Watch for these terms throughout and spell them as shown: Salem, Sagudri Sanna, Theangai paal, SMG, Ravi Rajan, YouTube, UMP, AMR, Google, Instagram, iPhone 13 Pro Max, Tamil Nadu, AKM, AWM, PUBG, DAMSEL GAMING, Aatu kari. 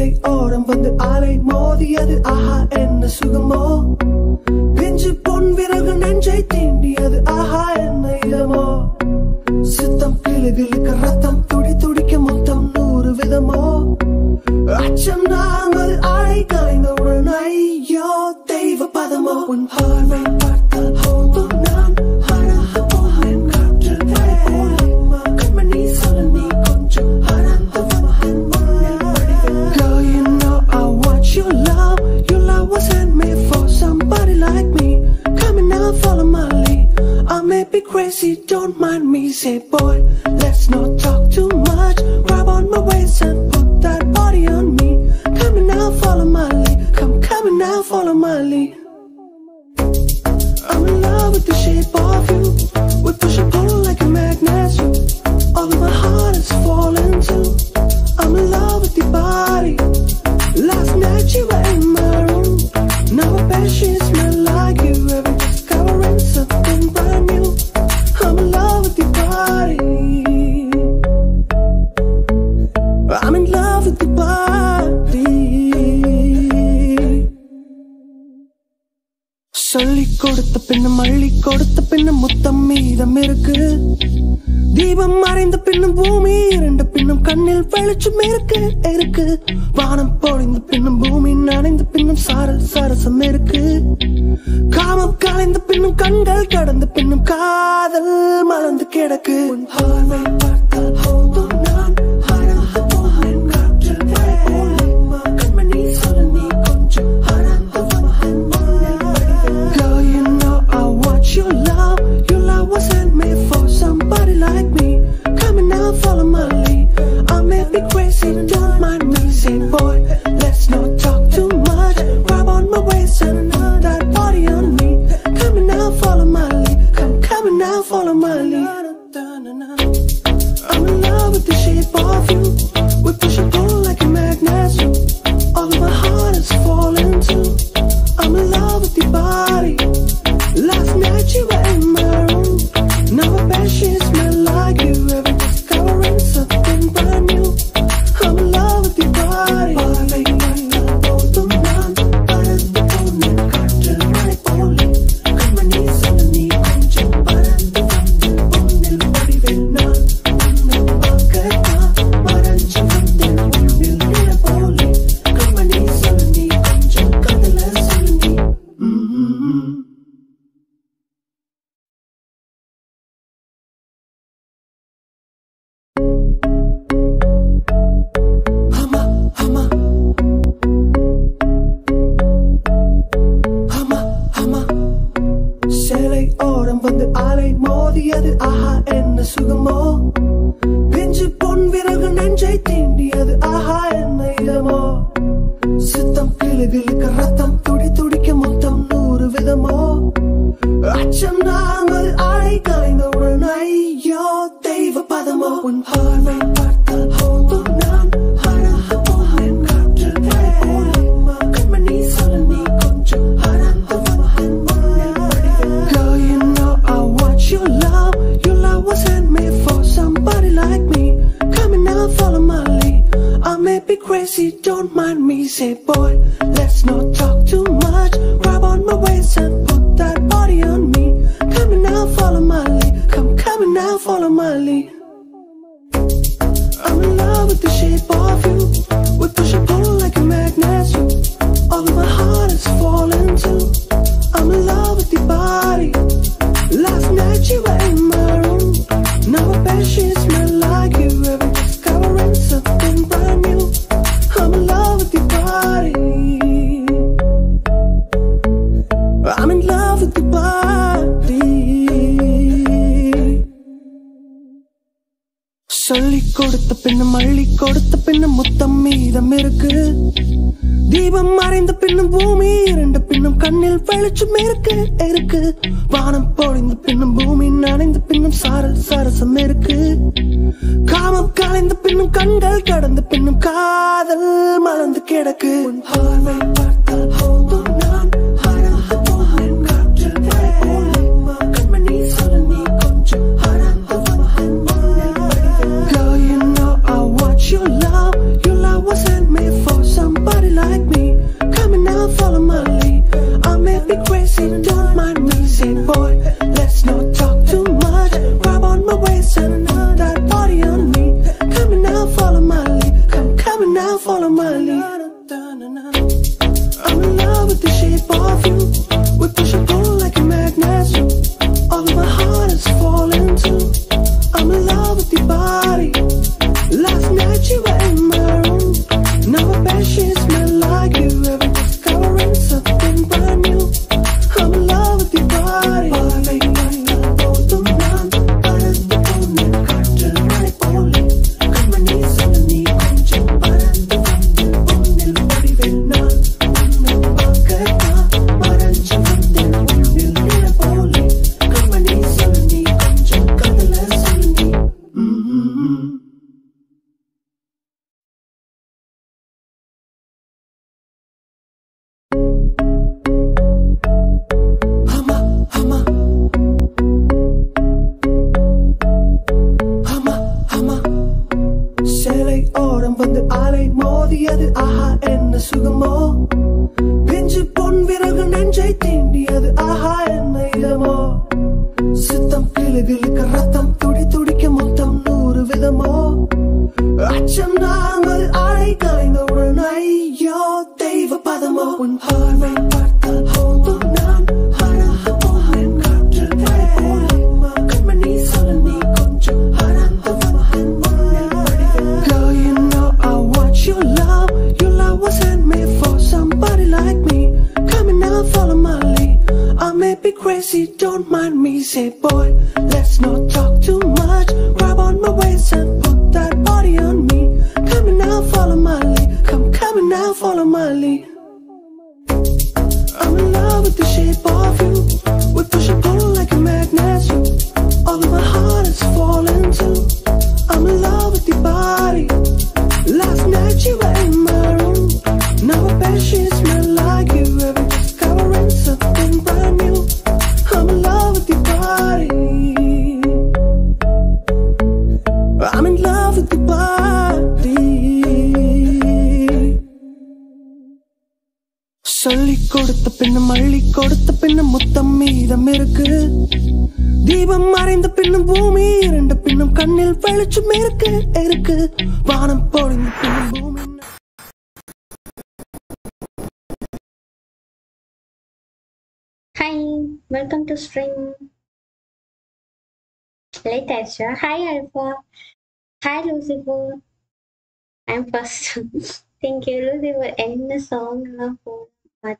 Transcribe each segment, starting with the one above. ஆலை ஓரம் வந்து ஆலை மோதியது ஆஹா என்ன சுகமோ பிஞ்சு பொன் விறகு நெஞ்சை தீண்டியது ஆஹா என்ன இதமோ சித்தம் கிளிகிளிக்க ரத்தம் துடி துடிக்க மொத்தம் 100 விதமோ அச்சம் நாங்கள் ஆலை கலைந்தவுடன் ஐயோ தெய்வ பதமோ உன் பார்வை பார்த்தால் போதும் நான் crazy, don't mind me, say boy, let's not talk too much. Grab on my waist and put that body on me. Come and now, follow my lead. Come and now, follow my lead. I'm in love with the shape of you. We push and pull like a magnet. All of my heart is falling too. I'm in love with your body. Last night you were in my room. Now I bet she smells like you. Every discovering something brand new. I'm in love with your body. I'm in love with your body. Solli kodutha pinna malli kodutha pinna mutham meedam irukku. Deepam marinda pinnum bhoomi iranda pinnum kannil velicham irukku irukku. Vaanam polinda pinnum bhoomi naninda pinnum sara sarasam irukku. காமம் கலைந்த பின்னும் கண்கள் கடந்த பின்னும் காதல் மலர்ந்து கிடக்கு உன் பார்வை பார்த்தால் போதும் நான் அழகு போகிறேன் காற்று போல கண்மணி சொல்ல நீ கொஞ்சம் அழகு மகன் போல Girl, you know I want your love. Your love wasn't made for somebody like me. Come and now follow my lead. I may be crazy, don't mind me. Say boy, let's not talk too much. Grab on my waist and follow my lead. I'm in love with the shape of you. We push and pull like a magnet. All of my heart is falling too. I'm in love with your body. Last night you were in my room. Now I bet she smells like you. Every discovering something brand new. I'm in love with your body. Girl, you know I want your love. Your love wasn't made for all of my life. I'm in love with the shape of you. We push and pull like a magnet. All of my heart is falling too. I'm in love with your body. Last night you were in my room. Now my bed sheets smell like you. Every discovering something brand new. I'm in love with your body. Welcome to stream. Late extra. Hi Alpha. Hi Lucifer. I'm first. Thank you Lucifer. End the song. Alpha. Hi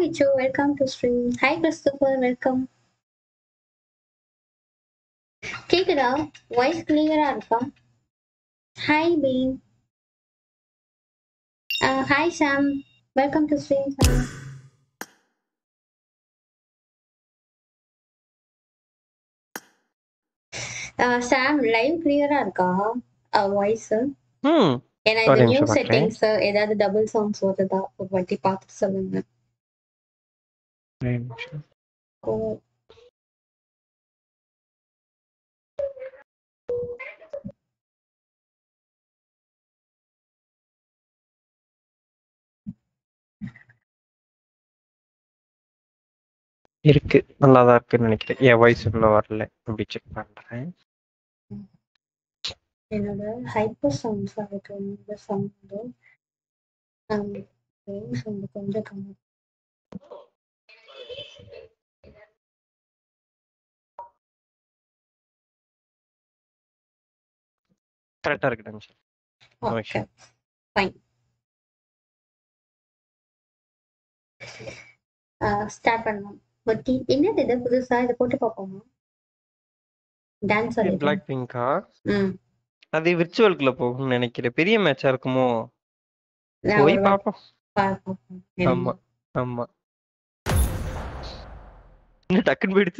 Vichu. Welcome to stream. Hi Christopher. Welcome. Kick it off. Voice clear Alpha. Hi Bean. Hi Sam. Welcome to stream. Sam. Sam, live clear Alpha. Voice. Hmm. And I the new settings. So either the double sounds or the path seven. Oh. இருக்கு நல்லாதான் இருக்குன்னு நினைக்கிறேன். என் வயசுக்குள்ள வரல அப்படி check பண்றேன். என்னோட hyper sounds இருக்கு. இந்த சவுண்ட் கொஞ்சம் கம்மி. கரெக்டா இருக்கு. Okay fine. ஸ்டார்ட் பண்ணலாம். But in the other side, the photo pop on dance or Blackpink car. Are the virtual club of Nanaki? Period match or come on. Why, Papa? Papa. Tuck and bit.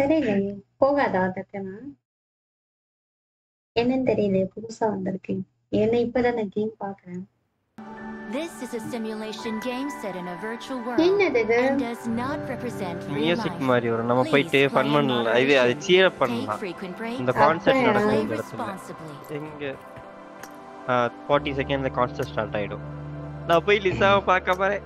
Terrible. Pogada, the canna. In the relay, Pusa under King. In a pattern a game park. This is a simulation game set in a virtual world and does not represent music Mario. நம்ம போய் fun பண்ணலாம். ஐவே அது cheer up பண்ணலாம். இந்த concert நடக்கும் இந்த இடத்துல. எங்க 40 செகண்ட்ல கான்செர்ட் ஸ்டார்ட் ஆயிடும். நான் போய் லிசாவை பார்க்க போறேன்.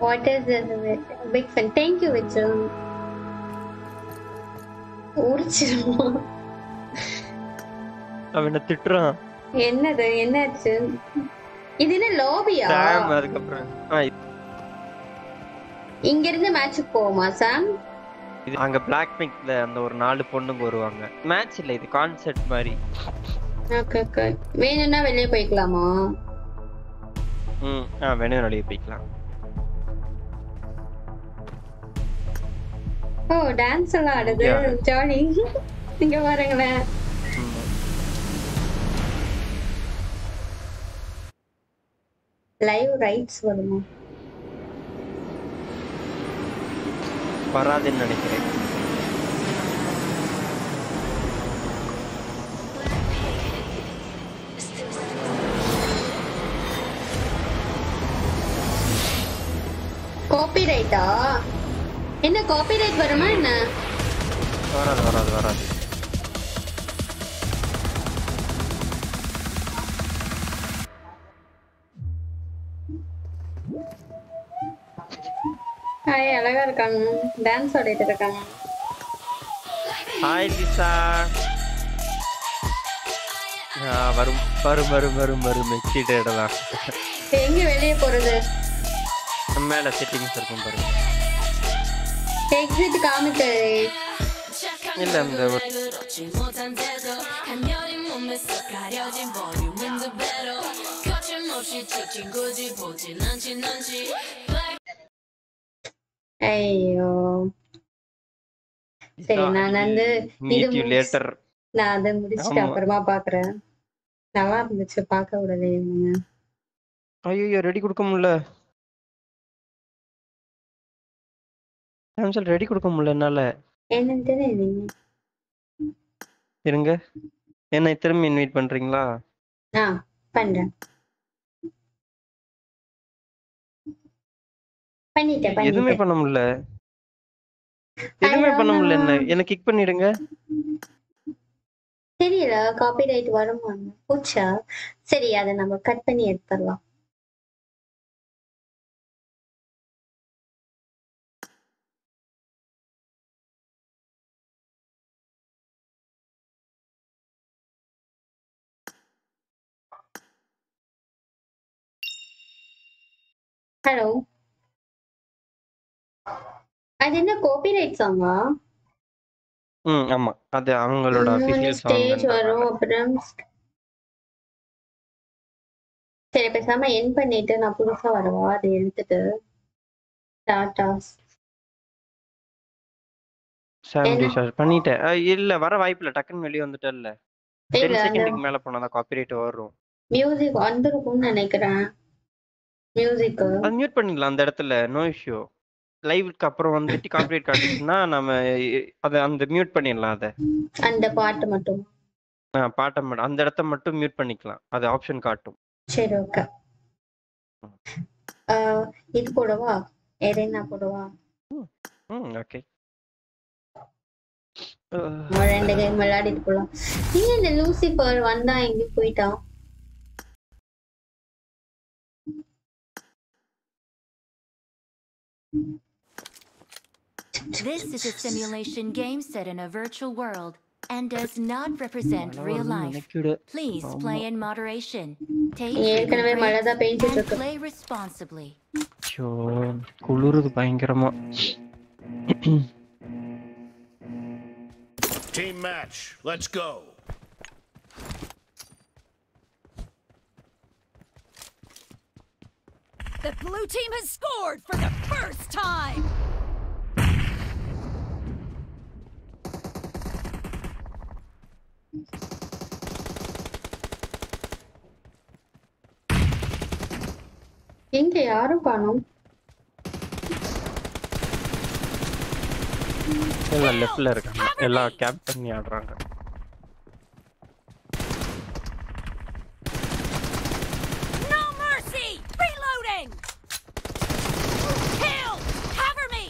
What is this? Big fan. Thank you, Vijay. Urchirmo. Avena titra. Enna da? Enna achu? Idina lobby ah. Sam, adukapra. Right. Inga irundha match povuma Sam. Anga Blackpink la andha or naalu ponnunga varuvanga. Match illa idu concert mari. Okay, okay. Venuna veliye poikalama. Venuna veliye poikalam. Oh, dance alla adudhu jolly. Inga varangala. Live rights varuma. Paradin nadikiren. Copyright ah? Enna copyright varuma enna? Varadu. Hi, alaga irukanga. Dance odite irukanga. Hi Lisa. Varum excited la. Enga veliye poradhu? Mela settings irukum paru. Exit kaamikku. Illa indha Ayyo. Seri na nandu. Meet you later. Na adu mudichita apparama paakren. Nava irundhuchu paaka udale enga. Ayyo ready kudukkamilla. DAMSEL ready kudukkamilla ennaala. Enna theriyunga. Irunga. Enna thirumbi invite pandringala? Na pandren. எதுமே பண்ண முடியல என்ன என்ன kick பண்ணிடுங்க தெரியல copyright வருமா போச்சா சரி அத நம்ம கட் பண்ணி எடுத்துறலாம் ஹலோ அது என்ன காப்பிரைட் சாங்கா ஆமா அது அவங்களோட ஆபீஷியல் சாங் ஸ்டேஜ் வரும் அப்புறம் சரி பேசாம எண்ட் பண்ணிட்டு நான் புதுசா வரவா அதை எடுத்துட்டு டாடா சாம் டிஷர் பண்ணிட்டேன் இல்ல வர வாய்ப்பில்லை டக்குன்னு வெளிய வந்துட்டல்ல 10 செகண்ட்க்கு மேல போனா காப்பிரைட் வரும் மியூзик வந்துருக்கும்னு நினைக்கிறேன் மியூзик அது மியூட் பண்ணிடலாம் அந்த இடத்துல நோ இஷ்யூ Live அப்புறம் வந்துட்டு காப்பிரைட் காட்டுச்சுன்னா நாம அத அந்த மியூட் பண்ணிடலாம் அத அந்த பாட் மட்டும் பாட்ட மட்டும் அந்த இடத்தை மட்டும் மியூட் பண்ணிக்கலாம் அது ஆப்ஷன் காட்டும் சரி ஓகே இது போடவா ஏரேனா போடவா ஓகே ரெண்டு கேம் விளையாடிட்டு போலாம் நீங்க இந்த லூசிபர் வந்தா எங்க போயிட்டா This is a simulation game set in a virtual world and does not represent real life. Please play in moderation. Take your breaks and play responsibly. Team match. Let's go. The blue team has scored for the first time. இங்க யாரு காணோம் எல்லா லெஃப்ட்ல இருக்காங்க எல்லா gap பண்ணி ஆடுறாங்க No mercy reloading Kill cover me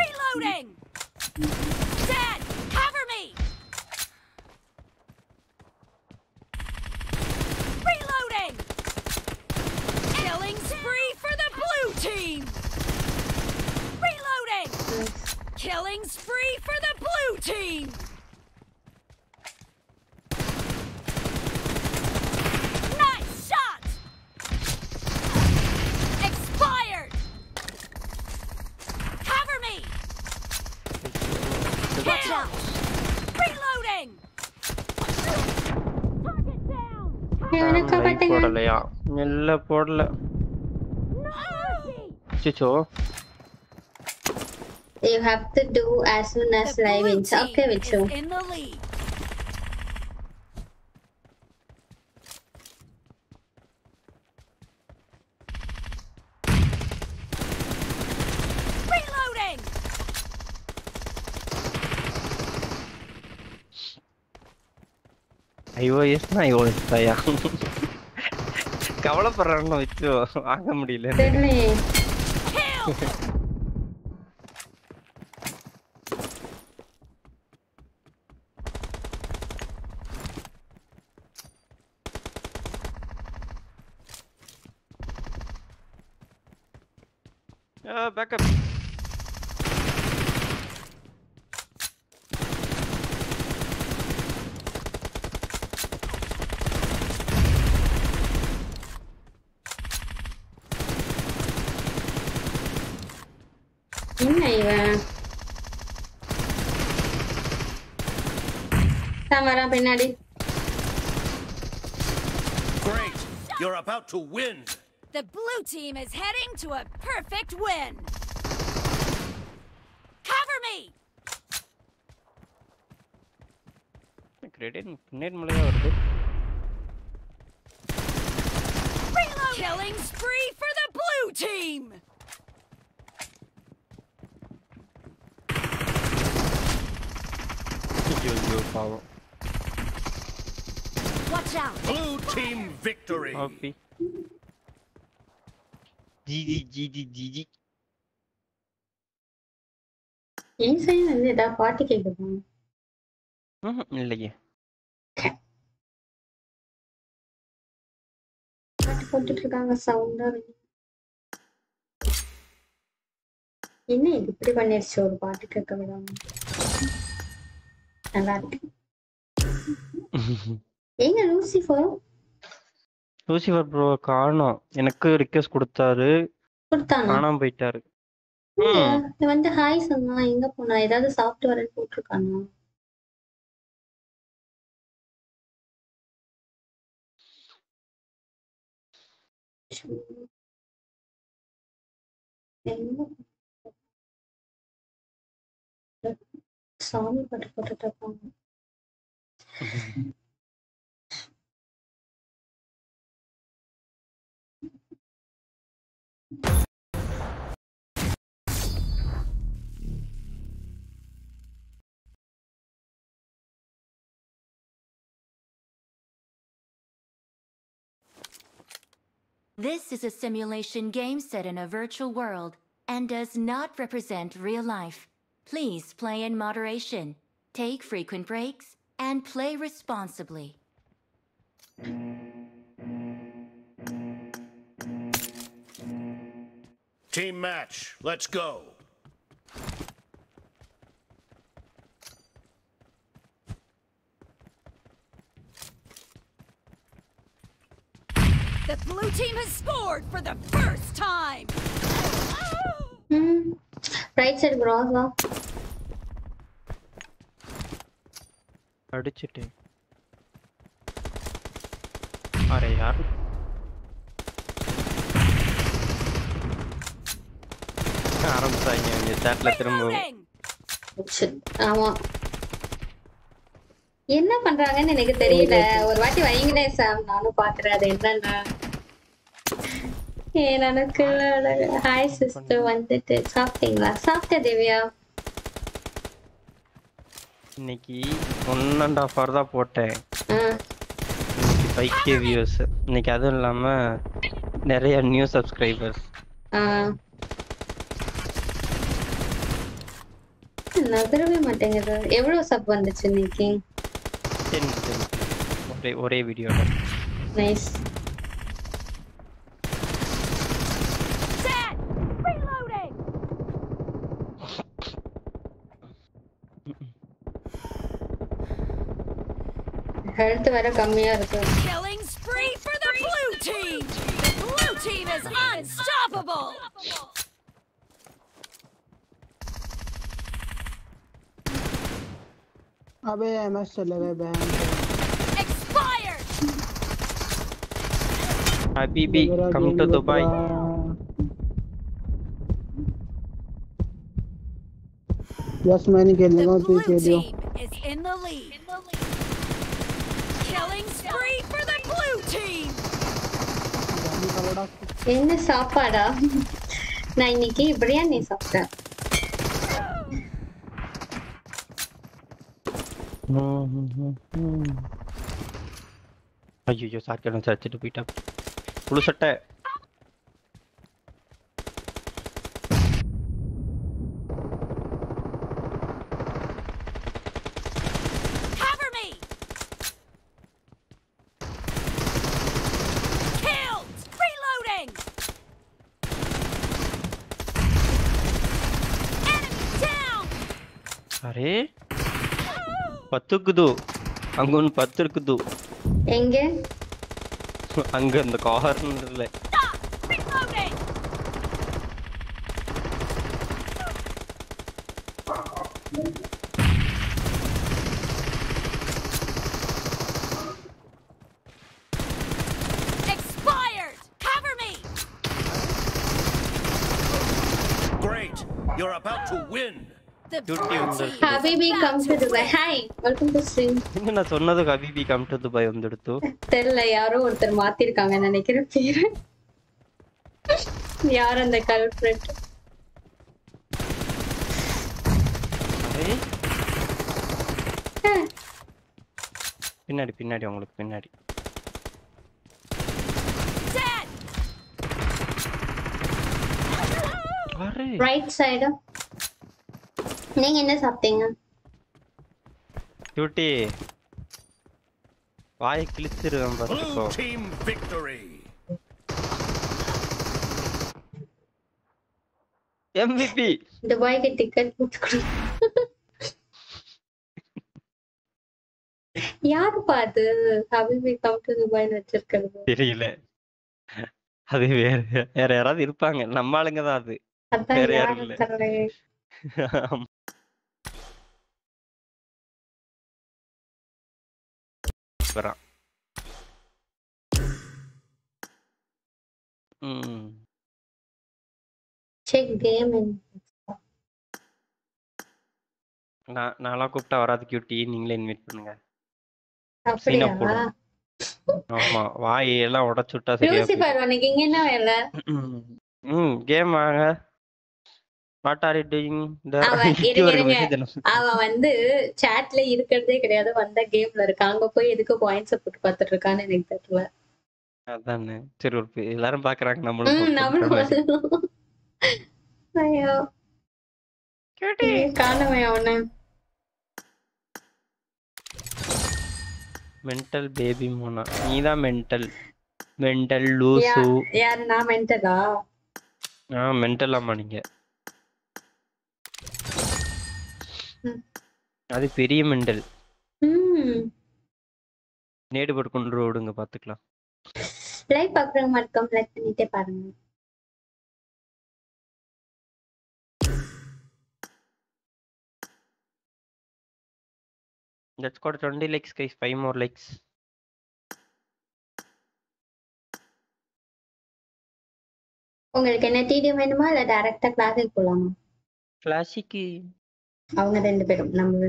Reloading Dead cover me Reloading இல்லையா இல்ல போடல சிச்சோ. You have to do as soon as I wins. Okay Vichu. ஐயோ எஸ்னா ஐயோ எஸ்யா கவலைப்படுறானோ விச்சு வாங்க முடியல back up. Great. You're about to win. The blue team is heading to a perfect win. Cover me. Reload. Killing spree for the blue team. Watch out. Blue team victory. Happy. GG. Insane and the party cake. Lucifer? Lucifer bro, Karno. Enakku request kuduttaru. Kaanam poittaru. He vandha hi sonna enga pona edha software potrukana. சாமி பட்டு போட்டுட்டு இருப்பாங்க. This is a simulation game set in a virtual world and does not represent real life. Please play in moderation, take frequent breaks, and play responsibly. Team match, let's go. The blue team has scored for the first time. Right side bro. அடிச்சிட்டே அரே यार ஆரம்பிச்சாங்க இந்த சாட்ல திரும்ப ஆமா என்ன பண்றாங்கன்னு எனக்கு தெரியல ஒரு வாட்டி வயங்கினே சார் நானும் பாக்குறேன் அது என்னன்னா எனக்கு ஹாய் சிஸ்டர் வந்துட்டு சாப்பிட்டீங்களா சாப்பிட்ட திவ்யா இன்னைக்கு 1.5 hour தான் போட்டேன் இன்னைக்கு 5k viewers இன்னைக்கு அது இல்லாம நிறைய new subscribers நகரவே மாட்டேங்குது எவ்வளவு சப் வந்துச்சு இன்னைக்கு 10 ஒரே வீடியோல nice health vara kammiya irukku killing spree for the blue team. The blue team is unstoppable. Abey MS chale gaye ban expired. Habibi, come to Dubai. Yes, man, get the blue team is in the lead. Killing spree for the blue team. In the Sapada, Nainiki, Briani Sapta. You just are going to beat up. Blue set. Hey, Patukdu, I'm going Patukdu. Engine? I'm going to call her. Stop! Reloading! Expired! Cover me! Great! You're about to win! Habibi, come to Dubai. Hi, welcome to stream. I told you Habibi come to Dubai. I don't know. Culprit? Pinnadi. Right side. Ning in something. Duty. Why click remember? Blue team victory. MVP. Dubai ke ticket book karo. Yaar paadu. Habibi come to Dubai nature karo. Theriyala. Adi vera irupanga. Nammalunga da adu. Vera yaar illa. Check game and Nala Kupta or other cutie in England with Punga. Why Ella or Chuta? Game, what are you doing? The chat lay you could take the other game where Kango Poyako points up to Patrakan and etc. Then it will be alarm back rank number. Cutie, can't mental baby Mona. Neither mental loose. Yeah, na mental. Ah, mental money. That is very mental. Need to go road and go to the life program. Welcome, let's meet a partner. That's got 20 likes, guys. 5 more likes. You can attend a direct classic. Classic. I'm going to pick up number.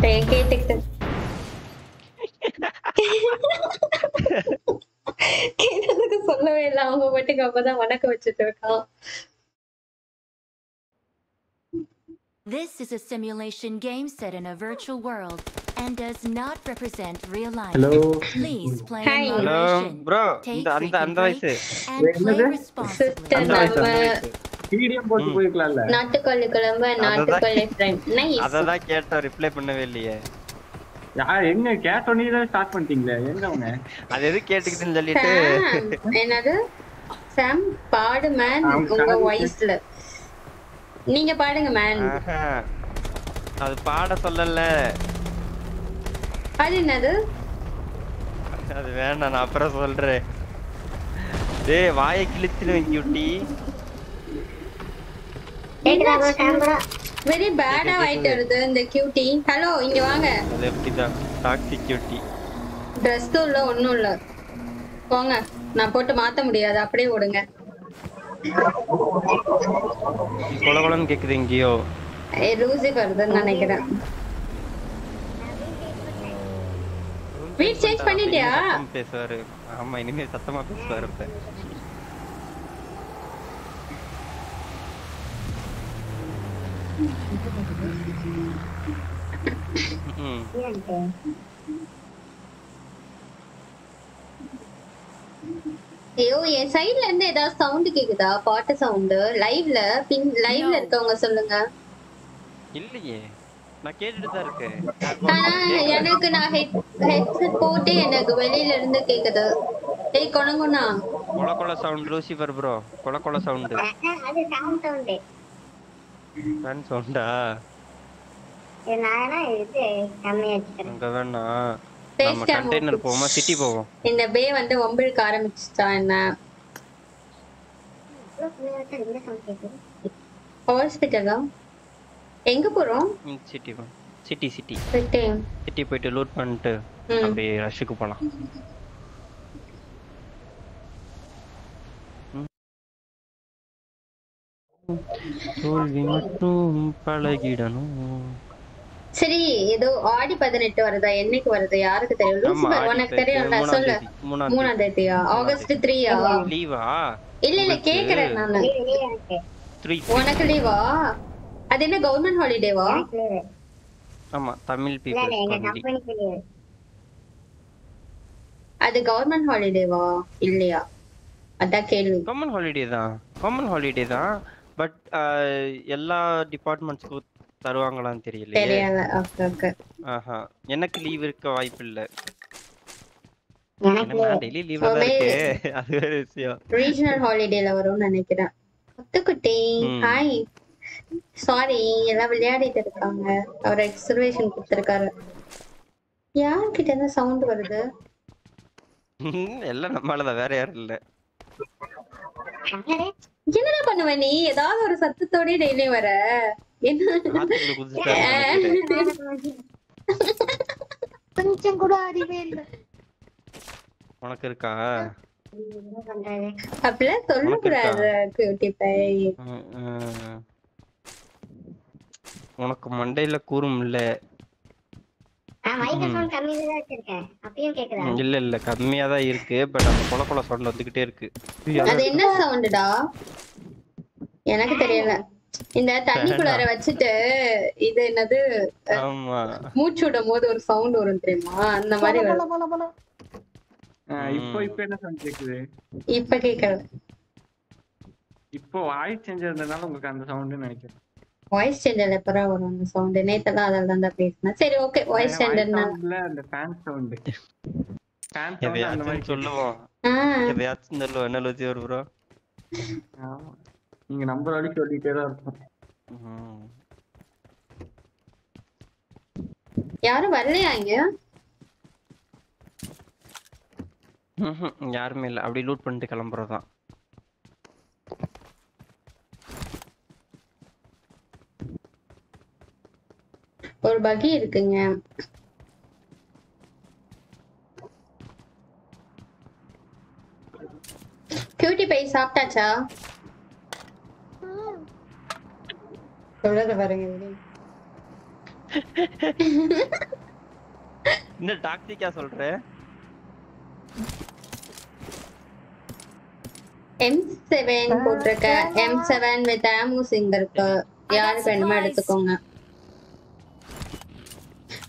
Take it. This is a simulation game set in a virtual world and does not represent real life. Hello. Please play in moderation. Bro, take frequency and play responsibly. Not to call a Columba, not to call a friend. Nice. Other cat or reply Punavilla. I am a cat on either start hunting there. I dedicated in the little another Sam Pard man over Weisler. Need a parting man. I'll part of a little. Had another? Van an opera soldier. They why glittering you tea? Very bad fighter than the cutie. Hello, in your anger. Left it up. Talk to cutie. Dress to low, no love. போங்க நான் போட்டு மாத்த முடியாது அப்படியே ஓடுங்க கொலகொலன்னு கேக்குறீங்கயோ ஏ Lucy வருதுன்னு நினைக்கிறேன் வீட் சேஞ்ச் பண்ணிட்டியா பேசுவாரு ஆமா இனிமே சத்தமா பேசுவாரு அப்ப ஐயோ ஏ சைடுல இருந்து ஏதா சவுண்ட் கேக்குதா பாட்டு சவுண்ட் லைவ்ல பின் லைவ்ல இருக்கவங்க சொல்லுங்க இல்லையே நான் கேட்டிட்டு தான் இருக்கேன் ஆனா எனக்கு நான் ஹெட்செட் போட்டு எனக்கு வெளியில இருந்து கேக்குது டேய் கொணங்கனா கொலகொல சவுண்ட் லூசிபர் bro கொலகொல சவுண்ட் அது சவுண்ட் நான் சவுண்டா என்னன்னா இது கம்மியாச்சு அங்க வேணா நம்ம கண்டெய்னர் போமா சிட்டி போவோம் இந்த பே வந்து ஒம்பளுக்கு ஆரம்பிச்சதா என்ன ஹாஸ்பிடலா எங்க போறோம் சிட்டி போ சிட்டி சிட்டி சிட்டி போயிடு லூட் பண்ணிட்டு அப்படியே ரஷ்க்கு போலாம் தோல்வி மட்டும் பழகிடணும் சரி ஏதோ ஆடி 18 வருதா என்னைக்கு வருது யாருக்கு தெரியும் லூசிபர் உனக்கு தெரியும்ல சொல்லு 3 தேதியா ஆகஸ்ட் 3 ஆ லீவா இல்ல இல்ல கேக்குறேன் நான் 3 உனக்கு லீவா அது என்ன கவர்மெண்ட் ஹாலிடேவா ஆமா தமிழ் people அது கவர்மெண்ட் ஹாலிடேவா இல்லையா அத கேளு கவர்மெண்ட் ஹாலிடே தான் பட் எல்லா டிபார்ட்மெண்ட்ஸ்க்கு தருவாங்களான்னு தெரியல தெரியல ஓகே ஓகே ஆஹா எனக்கு லீவ் இருக்க வாய்ப்பு இல்ல எனக்கு டெய்லி லீவ் வரதே அது வேற விஷயம் ரீஜனல் ஹாலிடேல வரும்னு நினைக்கிறேன் குட்டி ஹாய் சாரி எல்லாம் விளையாடிட்டு இருக்காங்க அவர் எக்ஸ்பிரஷன் கொடுத்திருக்காரு யார் கிட்ட என்ன சவுண்ட் வருது எல்லாம் நம்மால தான் வேற யாரும் இல்ல என்னடா பண்ணுவ நீ ஏதாவது ஒரு சத்தத்தோட டெய்லி வர கொஞ்சம் கூட அறிவே இல்ல உனக்கு இருக்கா அப்பள சொல்ல கூடாது கியூட்டி பை உனக்கு மண்டையில கூரும் இல்ல நான் மைக்க சவுண்ட் கம்மியா தான் வச்சிருக்கேன் அப்பயும் கேக்குதா இல்ல இல்ல கம்மியா தான் இருக்கு பட் அந்த கொலகொல சவுண்ட் வந்துக்கிட்டே இருக்கு அது என்ன சவுண்டடா எனக்கு தெரியல இந்த தண்ணிக்குள்ளார வச்சிட்டு இது என்னது ஆமா மூச்சுடும்போது ஒரு சவுண்ட் வரும் தெரியுமா அந்த மாதிரி இப்போ என்ன சவுண்ட் கேக்குது இப்போ கேக்குது இப்போ வாய்ஸ் சேஞ்சர் இருந்தனால உங்களுக்கு அந்த சவுண்ட் நினைக்கிறேன் வாய்ஸ் சேஞ்சர்ல பரா வரும் அந்த சவுண்ட் நேத்தலாம் அதல தான் பேசنا சரி ஓகே வாய்ஸ் சேஞ்சர்னா அந்த ஃபேன் சவுண்ட் ஃபேன் சவுண்ட் அந்த மாதிரி சொல்லுவோம் இது யாச்சந்தல்ல அனலஜி வர bro ஆமா நீங்க நம்பர் அடி சொல்லிட்டே தான் இருக்கோம் யாரும் வரலையா இங்க யாருமே இல்ல அப்படியே லூட் பண்ணிட்டு கிளம்பறதா ஒரு பகி இருக்குங்க கியூட்டி பை சாப்பிட்டாச்சா சொல்லுங்க பாருங்க என்ன டாக்டிக்கா சொல்ற M7 போட்றக்க M7 with ammo singer யார் வேணுமா எடுத்துக்கோங்க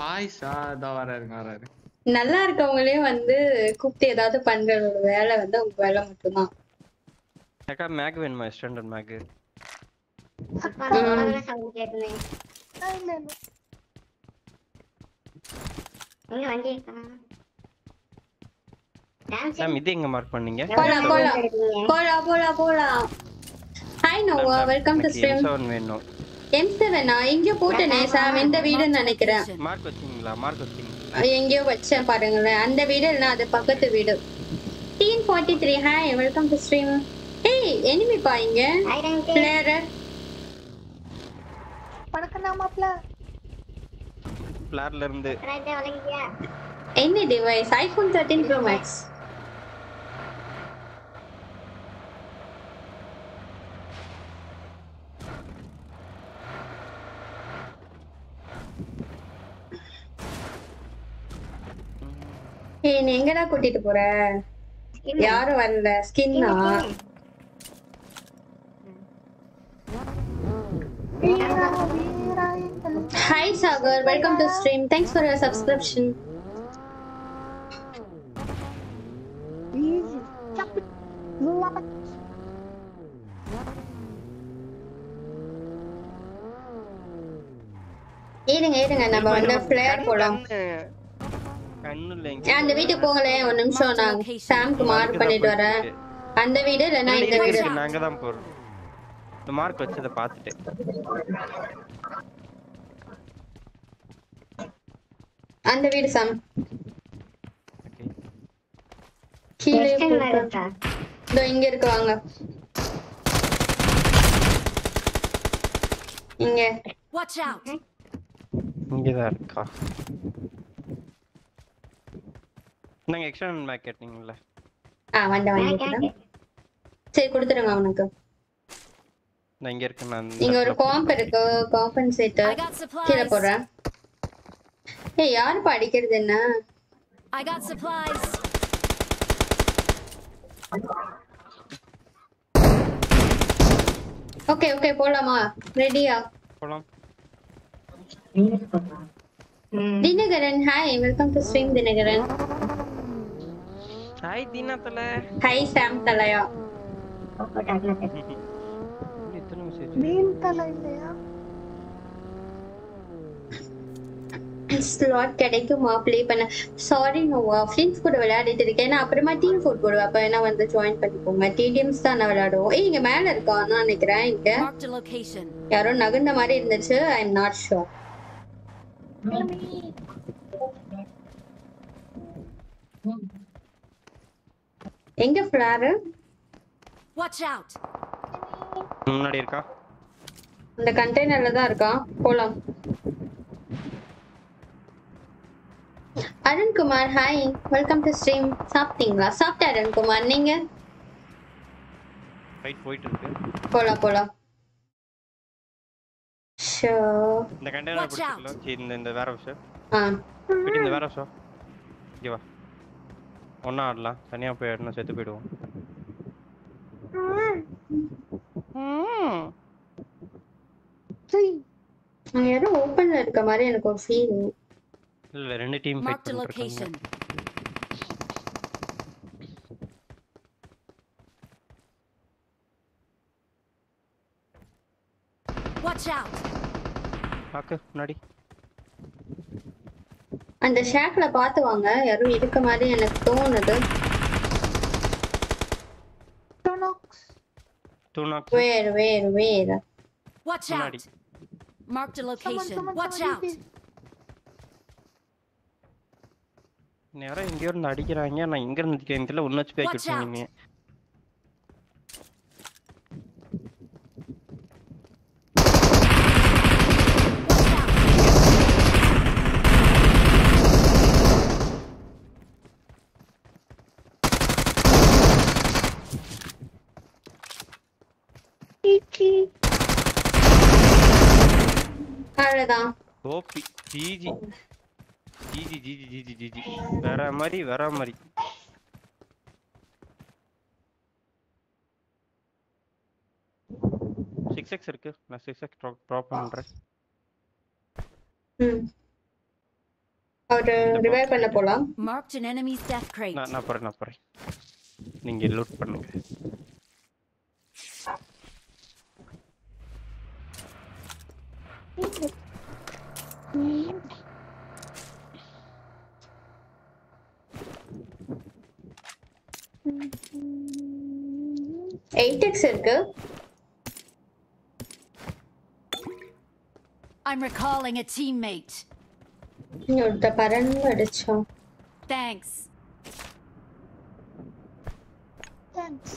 வாய்ஸா தவறாருங்க வராரு நல்லா இருக்கவங்களே வந்து கூப்டி ஏதாவது பண்ற வேளை வந்து உங்களுக்கு வேளை மட்டுமா அக்கா மேக் வேணுமா ஸ்டாண்டர்ட் மேக் அப்பா நான் சவுண்ட் கேட்கனே இல்ல இல்ல இங்க வாங்கி Sam, இது எங்க மார்க் பண்ணீங்க? போலா போலா போலா போலா போலா. Hi Nova, welcome to stream. M7 ஆ எங்க போட்டனே சாம், இந்த வீடு நினைக்கிறேன். மார்க் வச்சீங்களா? மார்க் வச்சீங்க. எங்கயோ வச்சேன் பாருங்க. அந்த வீடு இல்ல, அது பக்கத்து வீடு. 1343 ஹாய், வெல்கம் டு ஸ்ட்ரீம். ஏய், எனிமி பாருங்க. பிளேயர் படுக்கலாமா ப்ளா? பிளேயர்ல இருந்து. ரைட் வலங்கியா. Any device, iPhone 13 Pro Max. Hey, nengada kutittu pora. Yaru varala skinna. Hi Sagar, welcome to stream. Thanks for your subscription. ஏடுங்க ஏடுங்க, நம்ம வந்து ஃப்ளேர் போலாம். கண்ணு இல்லங்க, அந்த வீட்டுக்கு போங்களே. ஒரு நிமிஷம், நான் சாம்க்கு மார்க் பண்ணிட்டு வரேன். அந்த வீடு இல்லனா இந்த வீடு நாங்க தான் போறோம். இந்த மார்க் வச்சத பார்த்துட்டு அந்த வீடு சாம் கீழே போறதா தோ இங்க இருக்குவாங்க. இங்க வாட்ச் அவுட், இங்க தான் இருக்கா. நான் எக்ஸ்டர்னல் மார்க்கெட்டிங்ல வந்த வந்தேன். சரி கொடுத்துடுங்க அவனுக்கு. நான் இங்க இருக்கேன். நான் இங்க ஒரு காம்ப் இருக்கு, காம்பன்சேட்டர் கீழ போறேன். ஏய் யார் படிக்கிறது என்ன? I got supplies. Okay okay போலாமா? ரெடியா போலாம். Dinakaran hi, welcome to stream. Dinakaran hi. Dina தல ஹாய். சாம் தலயா இத்தனை மெசேஜ் மீன் தல இல்லையா? ஸ்லாட் கிடைக்குமா ப்ளே பண்ண? சாரி நோவா, ஃப்ரெண்ட்ஸ் கூட விளையாடிட்டு இருக்கேன். நான் அப்புறமா டீம் ஃபோர் போடுவேன். அப்போ என்ன வந்து ஜாயின் பண்ணிக்கோங்க. டீம்ஸ் தான் நான் விளையாடுவோம். ஏய் இங்கே மேலே இருக்கான்னு நினைக்கிறேன். இங்கே யாரோ நகுந்த மாதிரி இருந்துச்சு. I am not sure. எங்க ஃப்ளாரு? வாட்ச் அவுட், முன்னாடி இருக்கா. அந்த கண்டெய்னர்ல தான் இருக்கா. போலாம். Arun Kumar hi, welcome to stream. சாப்பிட்டீங்களா? சாப்பிட்ட Arun Kumar, நீங்க? ரைட் போயிட்டு இருக்கு. போலா போலா. சோ இந்த கண்டெய்னர் பிடிச்சிடலாம். சரி இந்த வேற விஷயம். இந்த வேற விஷயம். இங்க வா. ஒண்ணா ஆடலாம். தனியா போய் ஆடணும், செத்து போய்டுவோம். சரி. நான் ஏதோ ஓபன்ல இருக்க மாதிரி எனக்கு ஒரு ஃபீல். இல்ல ரெண்டு டீம் ஃபைட் பண்ணிட்டு இருக்காங்க. Watch out. பாக்க முன்னாடி அந்த ஷாக்ல பாத்து வாங்க. யாரும் இருக்க மாதிரி எனக்கு தோணுது. டோனக்ஸ் டோனக்ஸ் where watch out. Mark the location. Watch out. நேரா இங்க இருந்து அடிக்குறாங்க. நான் இங்க இருந்து கேந்தில ஒண்ணு வச்சு பேக் எடுத்துனீங்க. அடடா OP GG GG GG GG GG வர மாதிரி வர மாதிரி. சிக்ஸ் எக்ஸ் இருக்கு. நான் சிக்ஸ் எக்ஸ் ட்ராப் பண்றேன். ஒரு ரிவைவ் பண்ண போலாம். Mark the enemies death great. நான் போறேன் நான் போறேன். நீங்க லூட் பண்ணுங்க. 8x இருக்கு. I'm recalling a teammate. இங்க பரன் அடிச்சோம். Thanks. Thanks.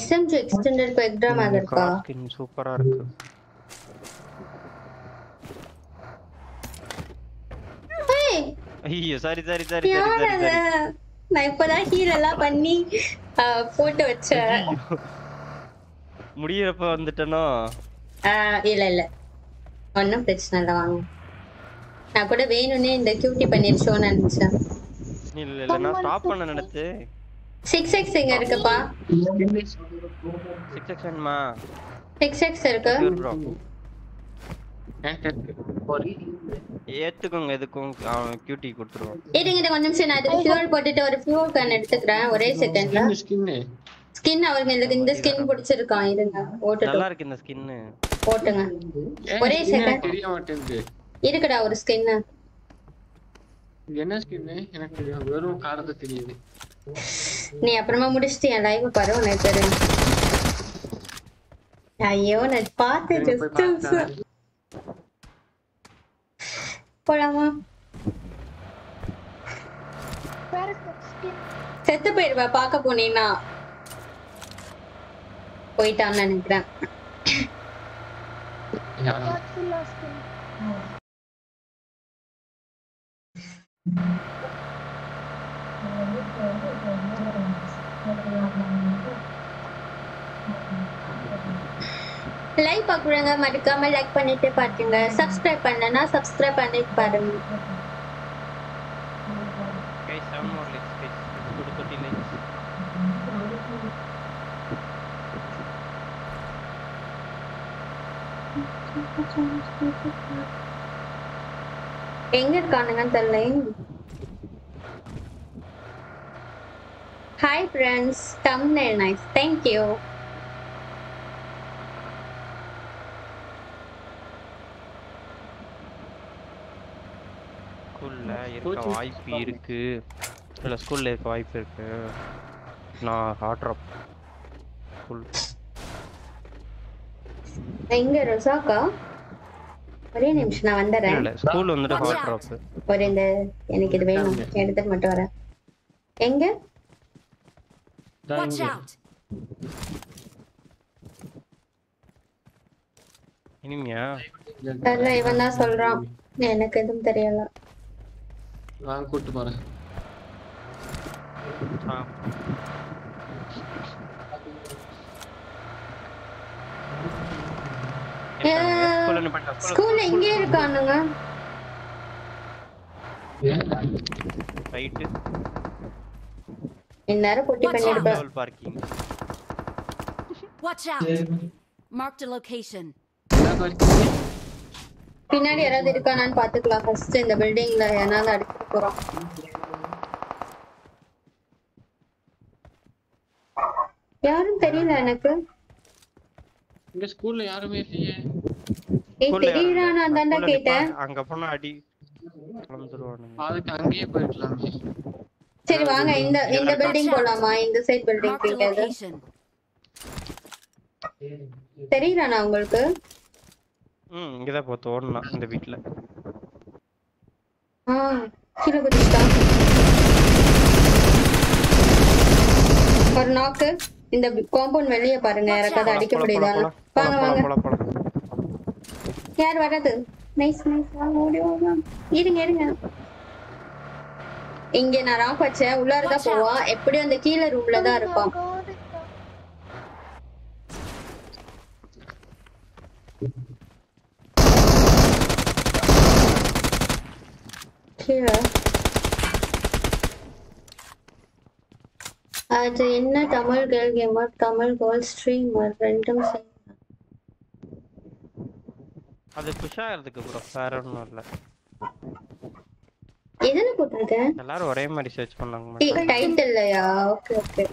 SMG extended quick drum ஆகிருக்கா? ஸ்கின் சூப்பரா இருக்கு. ஐயோ sorry sorry sorry sorry நான் இப்போதா ஹீல் எல்லாம் பண்ணி போட்டு வச்சேன். முடியறப்ப வந்துட்டேனோ? இல்ல இல்ல. ஒண்ணும் பிரச்சனை இல்ல வாங்க. நான் கூட வேணுனே இந்த கியூட்டி பண்ணிருச்சோன்னு நினைச்சேன். இல்ல இல்ல நான் ஸ்டாப் பண்ண நடத்து. 6x எங்க இருக்குப்பா? 6x அண்ணா. 6x இருக்கு. ஏத்துக்குங்க எதுக்கும் கியூட்டி கொடுத்துறோம். ஏடுங்க இந்த கொஞ்சம் நிமிஷம் நான் இது ஃபியூல் போட்டுட்டு ஒரு ஃபியூல் கன் எடுத்துக்கறேன் ஒரே செகண்ட்ல. ஸ்கின் அவருக்கு இந்த ஸ்கின் பிடிச்சிருக்கான் இருங்க ஓட்டு. நல்லா இருக்கு இந்த ஸ்கின். போடுங்க. ஒரே செகண்ட் தெரிய மாட்டேங்குது. இருக்குடா ஒரு ஸ்கின். என்ன ஸ்கின்? எனக்கு தெரியாது வேற காரணத்து தெரியாது. நீ அப்புறமா முடிச்சிட்டியா லைவ் பாரு நான் தரேன். ஐயோ நான் பார்த்துட்டு இருந்தேன். போலாமா செத்து போயிடுவா பாக்க போனீங்கன்னா போயிட்டான்னு நினைக்கிறேன். லைக் பாக்குறவங்க மறக்காம லைக் பண்ணிட்டு பாருங்க. சப்ஸ்கிரைப் பண்ணலனா சப்ஸ்கிரைப் பண்ணிட்டு பாருங்க. Guys some more likes guys. good 30 likes. எங்க இருக்கானுங்க தெரியல. Hi friends, thumbnail nice. Thank you. இருக்க வாய்ப்பு இருக்கு. இல்ல ஸ்கூல்ல இருக்க வாய்ப்பு இருக்கு. நான் ஹாட் ட்ராப் ஸ்கூல் எங்க ரோசாக்கா ஒரே நிமிஷம் நான் வந்தறேன். இல்ல ஸ்கூல் வந்துட்ட ஹாட் ட்ராப் ஒரே இந்த எனக்கு இது வேணும் எடுத்து மட்டும் வரேன். எங்க வாட்ச் அவுட் இனிமியா தெரியல. இவன் தான் சொல்றான் எனக்கு எதுவும் தெரியல. நான் கூட்டி போறேன். ஸ்கூல்ல எங்க இருக்கானுங்க? ரைட். இன்னர பொட்டி பண்ணிடுங்க. Toll parking. Watch out. Mark the location. பின்னாடி யாராவது இருக்கானான்னு பாத்துக்கலாம். ஃபர்ஸ்ட் இந்த பில்டிங்ல யாராவது அடிச்சு போறோம். யாரும் தெரியல எனக்கு. இந்த ஸ்கூல்ல யாருமே இல்லையே. ஏய் தெரியறானா தான்டா கேட்டேன். அங்க போனா அடி வந்துருவானுங்க. அதுக்கு அங்கேயே போய்டலாம். சரி வாங்க இந்த பில்டிங் போலாமா? இந்த சைடு பில்டிங் கேக்குது. தெரியறானா உங்களுக்கு? இங்க தான் போய் தோணனா இந்த வீட்ல. கீழ குதிச்சா ஒரு நாக்கு. இந்த காம்பவுண்ட் வெளிய பாருங்க யாராவது அடிக்க முடியதானே. வாங்க வாங்க. யார் வரது? நைஸ் நைஸ் வாங்க ஓடுவோம். இருங்க இருங்க. இங்க நான் ராக் வச்ச உள்ளார தான் போவா. எப்படியும் அந்த கீழ ரூம்ல தான் இருப்பான். அது என்ன தமிழ் கேர்ள் கேமர் தமிழ் கோல் ஸ்ட்ரீமர் ரெண்டும் சேம். அது புஷ் ஆகிறதுக்கு ப்ரோ வேற ஒண்ணும் இல்ல. எதன போட்டுருக்க? எல்லாரும் ஒரே மாதிரி சர்ச் பண்ணாங்க. டைட்டில்லையா? Okay okay.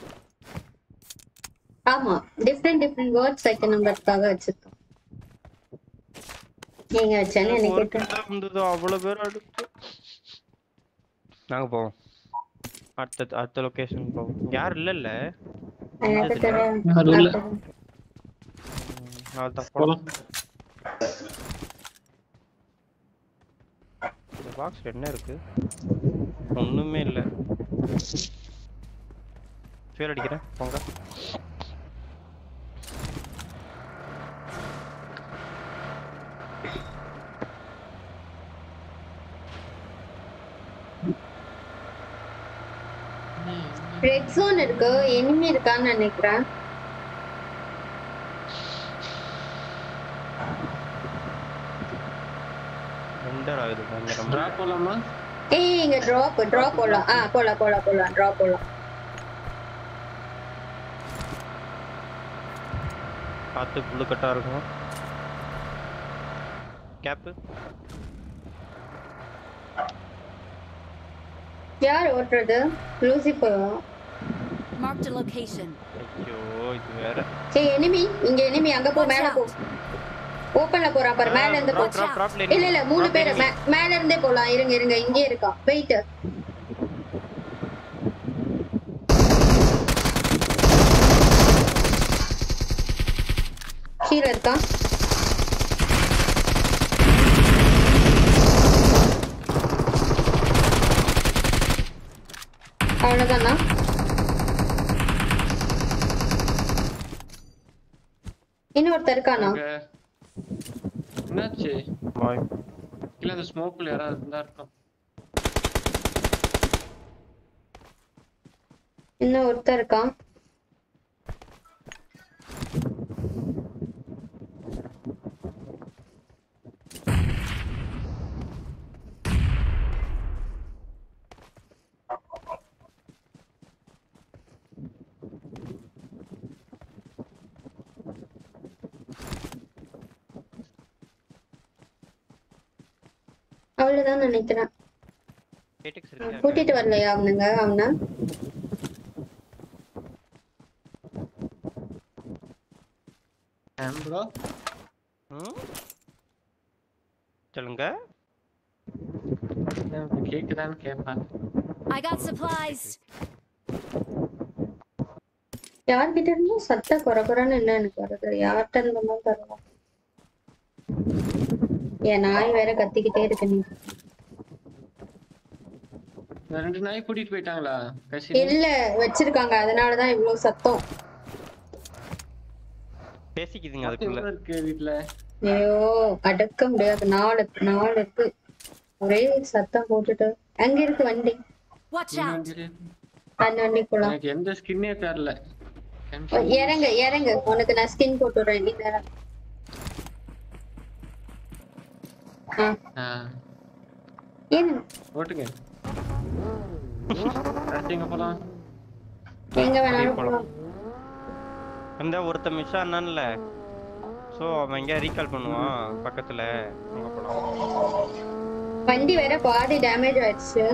ஆமா டிஃபரண்ட் டிஃபரண்ட் வேர்ட்ஸ் ஐக்கன் நம்பர்க்காக வச்சிருக்கோம். நீங்க வச்சனே எனக்கு கேட்டா. அவ்வளவு பேர் அடுத்து நாங்க போவோம். at the location go. Yar illa the box enna irukku onnume illa fail adikiren ponga Red zone irukku enemy irukana nenikran ender agudhu nam drop polama eh inga drop pola ah pola drop pola paathu full katta irukum cap yaar otradu lucifer marked a location ayyo idu vera hey enemy anga po mela po open la pora par mela irundhe po illa moonu pera mela irundhe pola irunga inge iruka wait kira iruka avladana இன்னொருத்தர் இருக்கானோ என்னாச்சு பாய் இல்ல அந்த ஸ்மோக்ல யாரா இருந்தா இருக்கும் இன்னொருத்தர் இருக்கான் அவளதான் நினைக்கிறேன் கூட்டிட்டு வரலையா அவனுங்க அவனா ஆம் bro சொல்லுங்க நான் கேக்குறான் கேப்பான் I got supplies யார் கிட்ட இருந்து சத்த கொரகரன்னு என்ன எனக்கு வரது யார்ட்ட இருந்தமா தரணும் ये नाई वेरे कत्ती की तेरे कनी नरेंद्र नाई पुड़ी पेटांग ला कैसे इल्ले वच्चर कांगा अदना अदना इवलो सत्तो पैसी किधर आते पुल्ला ये ओ अटकम डे अद नाल अट उरे सत्ता बोटे टर अंगेर को अंडे अन्ना अंडे कोला यंदा स्किन ने कर ला येरंगे उनके ना स्किन कोटो रहेगी तेरा ஏன் ஓடுங்க அடிங்க போலாம் எங்க வேணாலும் போலாம் அந்த ஒருத்த மிஷ அண்ணன்ல சோ அவன் எங்க ரீகால் பண்ணுவான் பக்கத்துல அங்க போலாம் வண்டி வேற பாடி டேமேஜ் ஆயிடுச்சு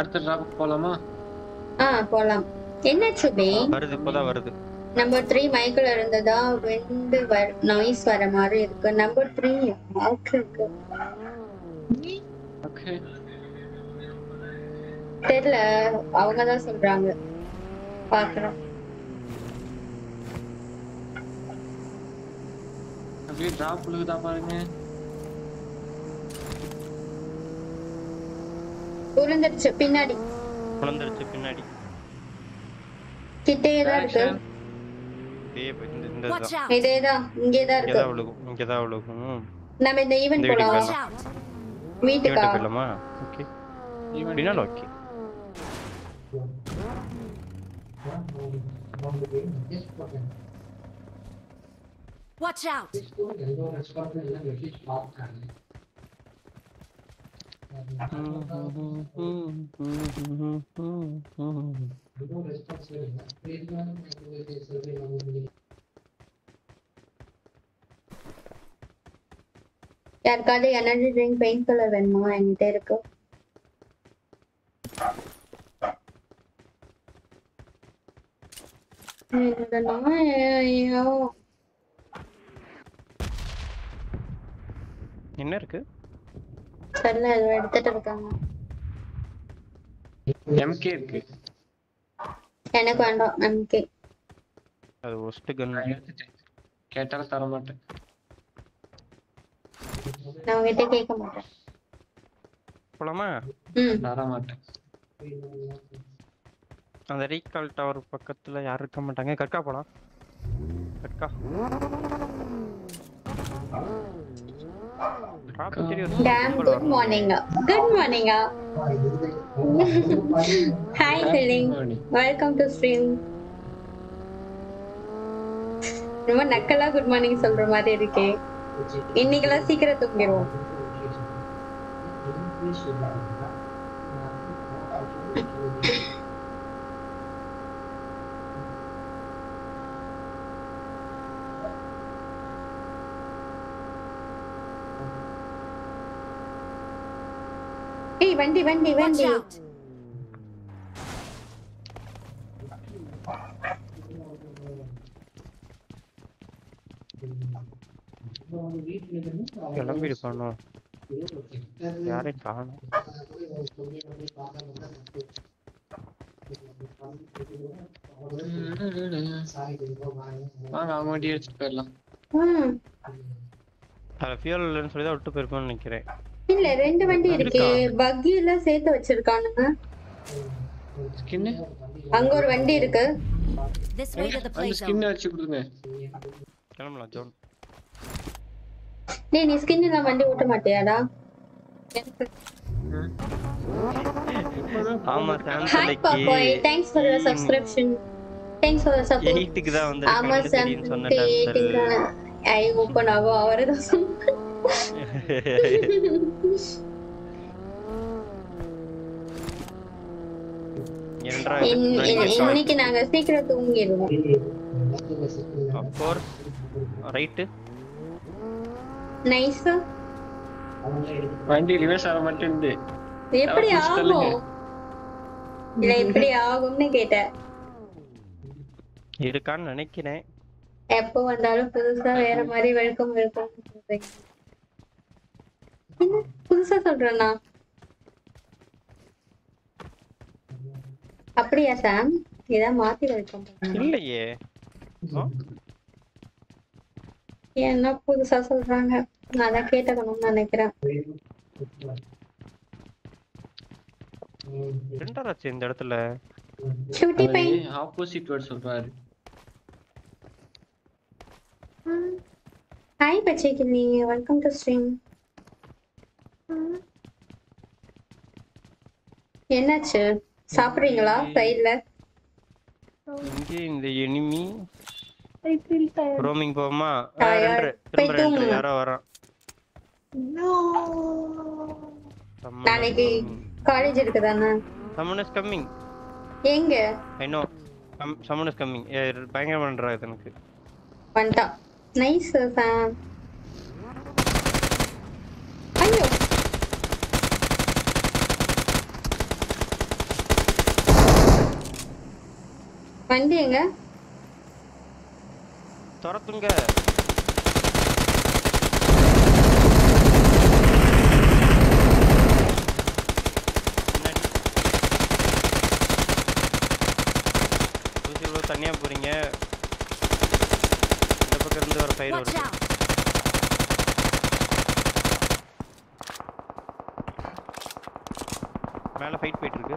அடுத்து டிராப் போலாமா போலாம் என்னாச்சு பே வருது போடா வருது Number 3 Michael irundada wind noise vara mari irukku number 3 okay okay tedla avanga da solranga paakrom abhi drop ulugda paarenga ulandirchu pinnadi kitte edha irukku இதேதா இங்கேதா இருக்கு இங்கேதா அவளுக்கு நாம இந்த ஈவென்ட் போலாம் மீட்டுக்கா போலாமா okay event Dina okay watch out इसको yellow response में ना देखिए मार्क करना येलो रेस्पॉन्स में ना पेज में मैंने सर्वे मांगी यार काले एनर्जी ड्रिंक पेंट कलर बनवा है नहीं तेरे को ये ना ये हो என்ன இருக்கு கண்ணு அது எடுத்துட்டு இருக்காங்க. எம்கே இருக்கு. எனக்கு வேண்டாம் எம்கே. அது ஒஸ்ட் கன். கேட்டா தர மாட்டேன். நான் கிட்ட கேட்க மாட்டேன். போலாமா? தர மாட்டேன். அந்த ரீகால் டவர் பக்கத்துல யார் இருக்க மாட்டாங்க. கர்க்கா போலாம். கர்க்கா. Damn, good morning. Good morning. Hi, Salem. Welcome to stream. நம்ம நக்கலா குட் மார்னிங் சொல்ற மாதிரி இருக்கே. இன்னைக்குலாம் சீக்கிரம் தூங்கிரோம். Hey, Wendy, Wendy, Wendy. Watch out. Yalam bhi dikano. Yaar ek kahan. हाँ आमोडियर चला। हरफियल लेन सुविधा उठते पर कौन निकले? इल्ले रेंट बंदी रखे बागी इल्ला सेट अच्छर काना ना। किन्ने? अंगोर बंदी रखा। अंगोर किन्ने अच्छी बुद्धने? क्या नाम लाजोन? नहीं नहीं किन्ने ना बंदी उठा मटे यारा। Hi Papoy, thanks for your subscription. Thanks for your support. Amma Sam, I open our hours. இன்னைக்கு நாங்க சீக்கிரம் தூங்கிடுவோம். Of course, right? Nice. வண்டி ரிவர்ஸ் ஆக மாட்டேங்குது. எப்படி ஆகும்? இல்ல எப்படி ஆகும்னு கேட்டேன். இருக்கான்னு நினைக்கிறேன். எப்போ வந்தாலும் புதுசா வேற மாதிரி வெல்கம் வெல்கம் சொல்றீங்க. என்ன புதுசா சொல்றேன்னா? அப்படியா சாம்? இத மாத்தி வெல்கம் பண்ணுங்க. இல்லையே. என்ன புதுசா சொல்றாங்க? நான் அத கேட்டக்கணும்னு நினைக்கிறேன். ரெண்டரா சேந்த இடத்துல ஷூட்டி பைன் ஆப்போசிட் வேர்ட் சொல்றாரு. ஹாய் பச்சைக்கிளி, வெல்கம் டு ஸ்ட்ரீம். என்னாச்சு? சாப்பிடுறீங்களா? சைடுல இங்க இந்த enemy I feel tired. Roaming போமா? ரெண்டு யாரோ வரான். நோ நாளைக்கு college irukadana. Someone is coming. Enga? I know someone is coming. Bhayanga vandra idanukku vanda. Nice Sam. Ayyo vandi enga thorathunga. தனியா போறீங்க. இந்த பக்கம் இருந்து ஒரு ஃபயர் வருது. மேல ஃபைட் போயிட்டு இருக்கு.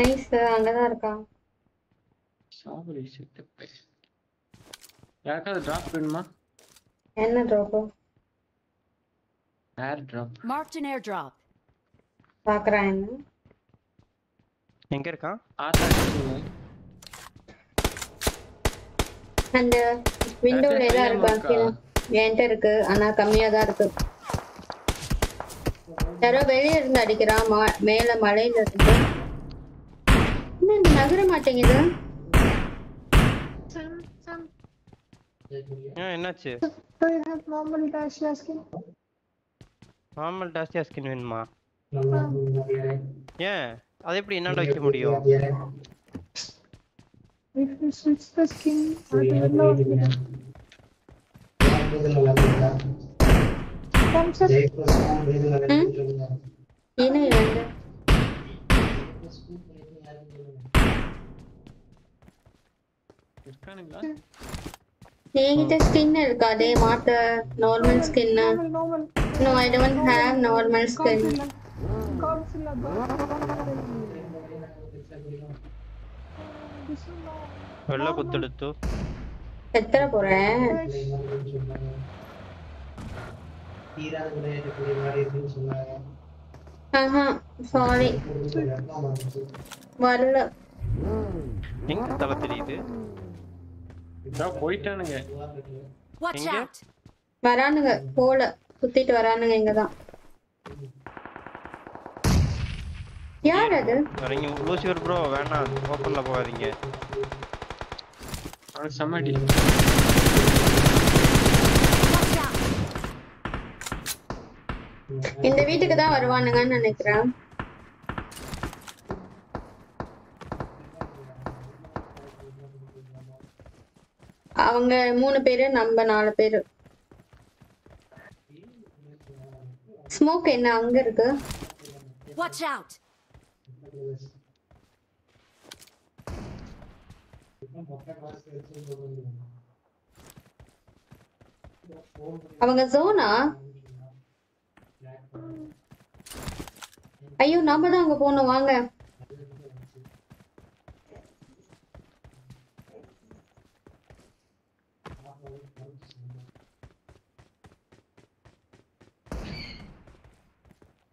நைஸ். அங்கதான் இருக்கா. சாவரி setup. Yakada drop pinma. Enna drop? Air drop. Marked an airdrop. Paakran. Enga iruka? Aatha. And window la edha irukku. Enter irukku ana kammiya da irukku. Yaro veliya irund adikira mele malaiyila irukku. Enna nagara maatengida? Yeah, enachu? So you have normal dash skin. Normal dash skin venuma? Yeah, adu eppadi enna vecha mudiyum? If you switch the skin, adu enna venum? Thumbs up. Ena irundha? Irkanilla? Neengita skin iruka de maata normal skin no I don't have normal skin ella kutuduthu ethra poren teeragudey edukku mari ennu sollaga aha sorry varala enga thavathriyudu இதா போயிட்டானுங்க watch out வரானுங்க போல சுத்திட்டு வரானுங்க இங்க தான் யார் அது நீங்க லூசிஃபர் bro வேணாம் ஓபன்ல போகாதீங்க அவன் சமடி இந்த வீட்டுக்கு தான் வருவானுங்கன்னு நினைக்கிறேன் அவங்க மூணு பேர் நம்ம நாலு பேர் ஸ்மோக் என்ன அங்க இருக்கு வாட்ச் அவுட் அவங்க ஜோனா ஐயோ நாம தான் அங்க போனும் வாங்க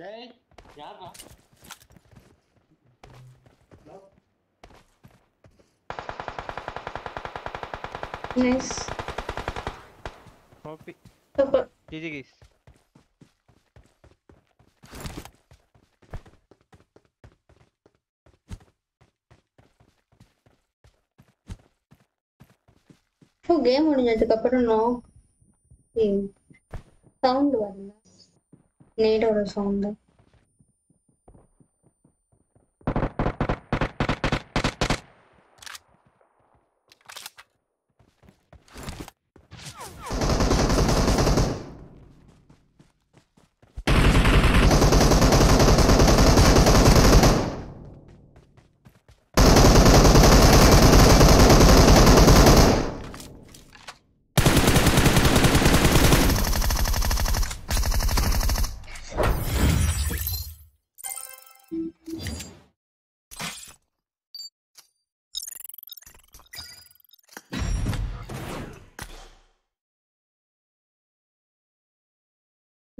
Hey, yaar na. Nice. Copy. GG guys. So game முடிஞ்சதுக்கு அப்புறம் no sound varna. Need or sound.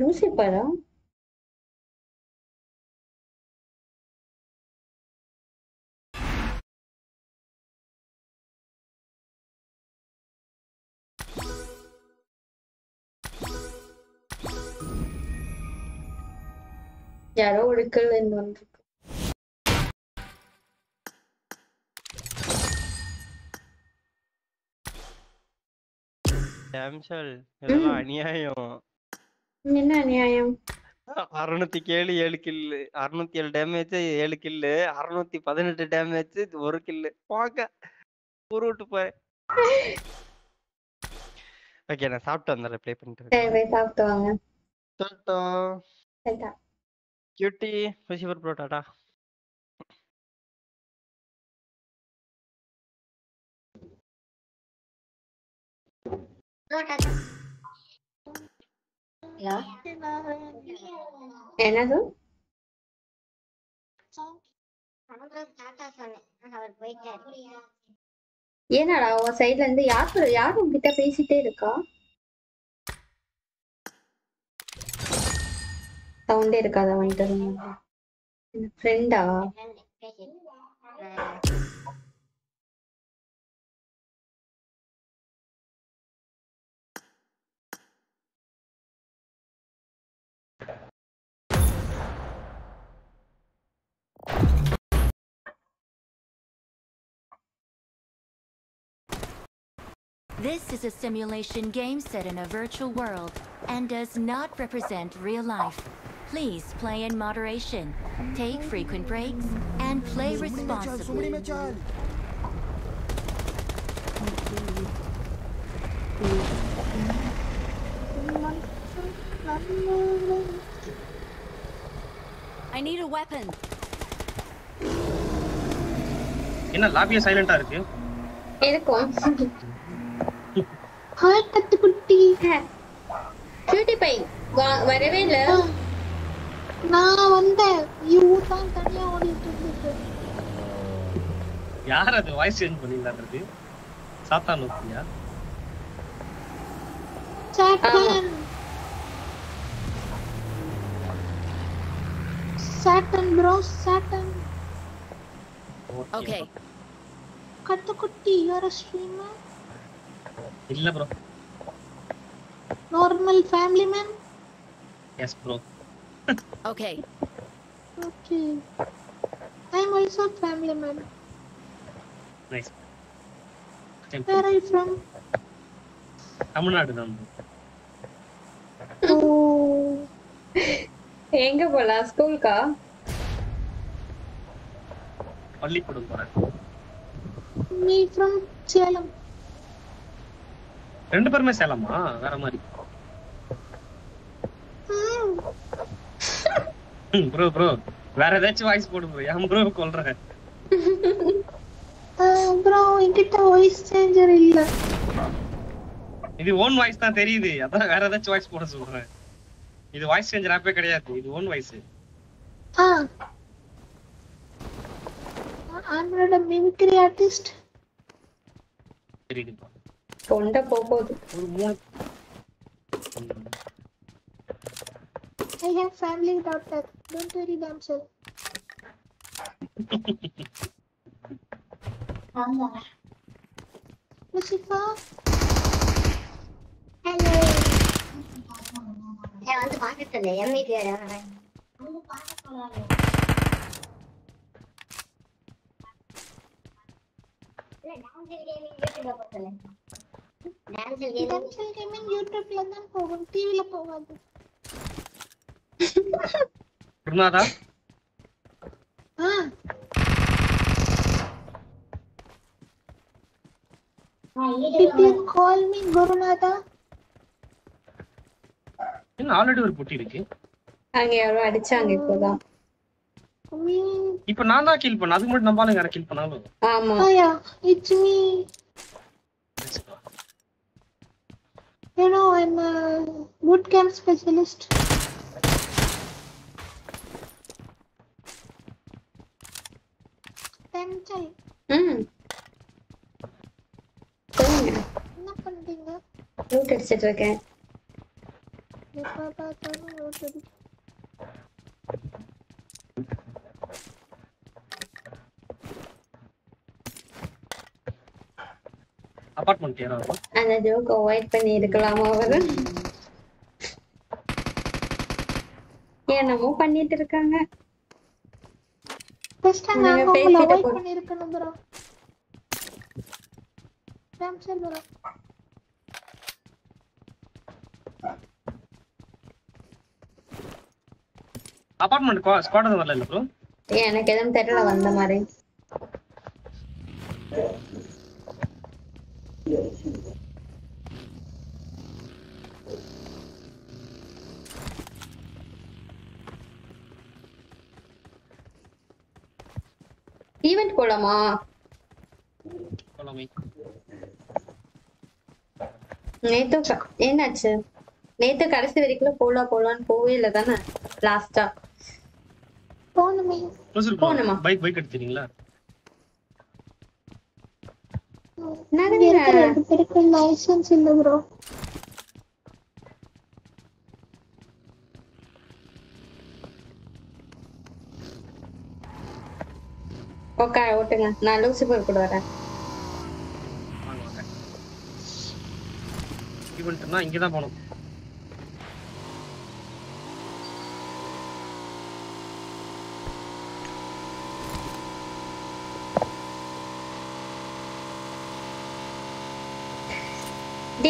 Lucifer yaro orikal ennu vandrukku damsel ella aniyayam என்ன நியாயம் 607 kill 607 damage, 7 kill, 618 damage, 1 kill. பாக்க புருட்டு போய். ஓகே நான் சாப்பிட்டு வந்தற ப்ளே பண்ணிட்டு இருக்கேன். சரி போய் சாப்பிட்டு வாங்க. டாடா. டாடா. கியூட்டி ஃபுஷிவர் ப்ரோ டாடா. ப்ரோ டாடா. ला ಏನದು ಅನಂತರ ಟಾಟಾ சொன்னே அவர் போயிட்டாரு ಏನடா ஓ சைடுல இருந்து யாரும் கிட்ட பேசிட்டே இருக்கா சவுண்டே இருக்காதா வந்துறேன் என்ன ஃப்ரெண்டா This is a simulation game set in a virtual world and does not represent real life. Please play in moderation, take frequent breaks, and play responsibly. I need a weapon. என்ன லாபியா சைலண்டா இருக்கு? இருக்கு. हाथ तक कुट्टी है क्यूटी भाई வரவே இல்ல நான் வந்தே யூ தான் தனியா ஓடிட்டு இருக்கு யார் அது வாய்ஸ் சேஞ்ச் பண்ணினான்றது சாத்தான் நோக்கியா சாத்தான் bro சாத்தான் ஓகே கட்டு குட்டி you are a streamer இல்ல bro normal family man yes bro okay okay I'm also family man nice where are you from Tamil Nadu தான் எங்க போல ஸ்கூல் கா பள்ளிக்கூடம் போறேன் me from Salem ரெண்டு பேருமே சேலமா வேற மாதிரி bro bro வேற ஏதாச்சும் வாய்ஸ் போடு bro நான் bro கொல்றேன் bro என்கிட்ட வாய்ஸ் சேஞ்சர் இல்ல இது ஓன் வாய்ஸ் தான் தெரியுது அத வேற ஏதாச்சும் வாய்ஸ் போட சொல்றேன் இது வாய்ஸ் சேஞ்சர் ஆப்பே கிடையாது இது own voice I'm not a mimicry artist தெரியுது கொண்ட போகுது ஒரு மூணு I have family doctor don't worry damsel ஆமா முசிபா ஹலோ நான் வந்து பாக்கட்டல எம்ஐடி வரேன் நம்ம பாக்கட்டலாம் இல்ல நான் கேமிங் யூடியூப்ல போறேன் DAMSEL GAMING YouTube ல தான் போகும் TV ல போகாது புரியாதா Did you call me Gurunatha என்ன ஆல்ரெடி ஒரு புட்டி இருக்கு அங்க யாரோ அடிச்சாங்க இப்போதான் இப்போ நான் தான் கில் பண்ண அதுக்கு மட்டும் நம்மால யார கில் பண்ணாலும் ஆமா ஆயா it's me You know, I'm a boot camp specialist. Damsel. What are you doing? Loot headset again. Papa, come loot it. apartment here ana joke avoid பண்ணி இருக்கலாமா அவரு என்னமோ பண்ணிட்டு இருக்காங்க first நான் பேசிட்டு avoid பண்ணி இருக்கணும் bro damsel bro அபார்ட்மென்ட் ஸ்குவாட்ல வரல ப்ரோ. ஏன் எனக்கு எதுவும் தெரியல வந்த மாதிரி. ஈவென்ட் போலாமா? போலாமே. நேத்து என்னாச்சு? நேத்து கடைசி வரைக்கும் போலான்னு போவே இல்ல தான லாஸ்டா. போணுமே. போணுமா? பைக் எடுத்துறீங்களா? நரேந்திரா எனக்கு லைசென்ஸ் இல்ல bro. ஓகே ஓட்டுங்க. நான் லூசிபர் கூட வரேன். இவன்ட்டனா இங்க தான் போணும்.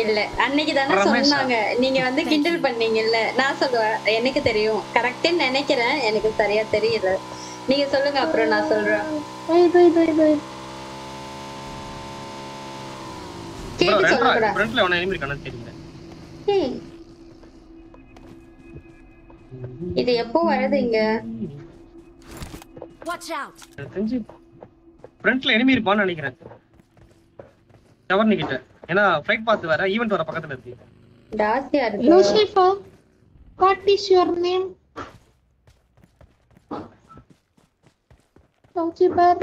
இல்ல அன்னைக்கு தான சொன்னாங்க நீங்க வந்து கிண்டல் பண்ணீங்கல. நான் சொல்றேன் எனக்கு தெரியும் கரெக்ட்டா நினைக்கிறேன் எனக்கு சரியா தெரியல. நீங்க சொல்லுங்க அப்புறம் நான் சொல்றேன். கேட்டு சொல்லுங்க. ஃப்ரண்ட்ல ஒரு எனிமி இருக்கானே தெரியுங்க. இது எப்போ வரதுங்க? Watch out. தெரிஞ்சு ஃப்ரண்ட்ல எனிமி இருப்பான்னு நினைக்கிறேன். கவர் நிக்கிட்ட. ஏனா ஃளைட் பாத்து வர ஈவென்ட் வர பக்கத்துல இருக்கு. டாஸ்யா இருக்கு. Lucifer what is your name? Lucifer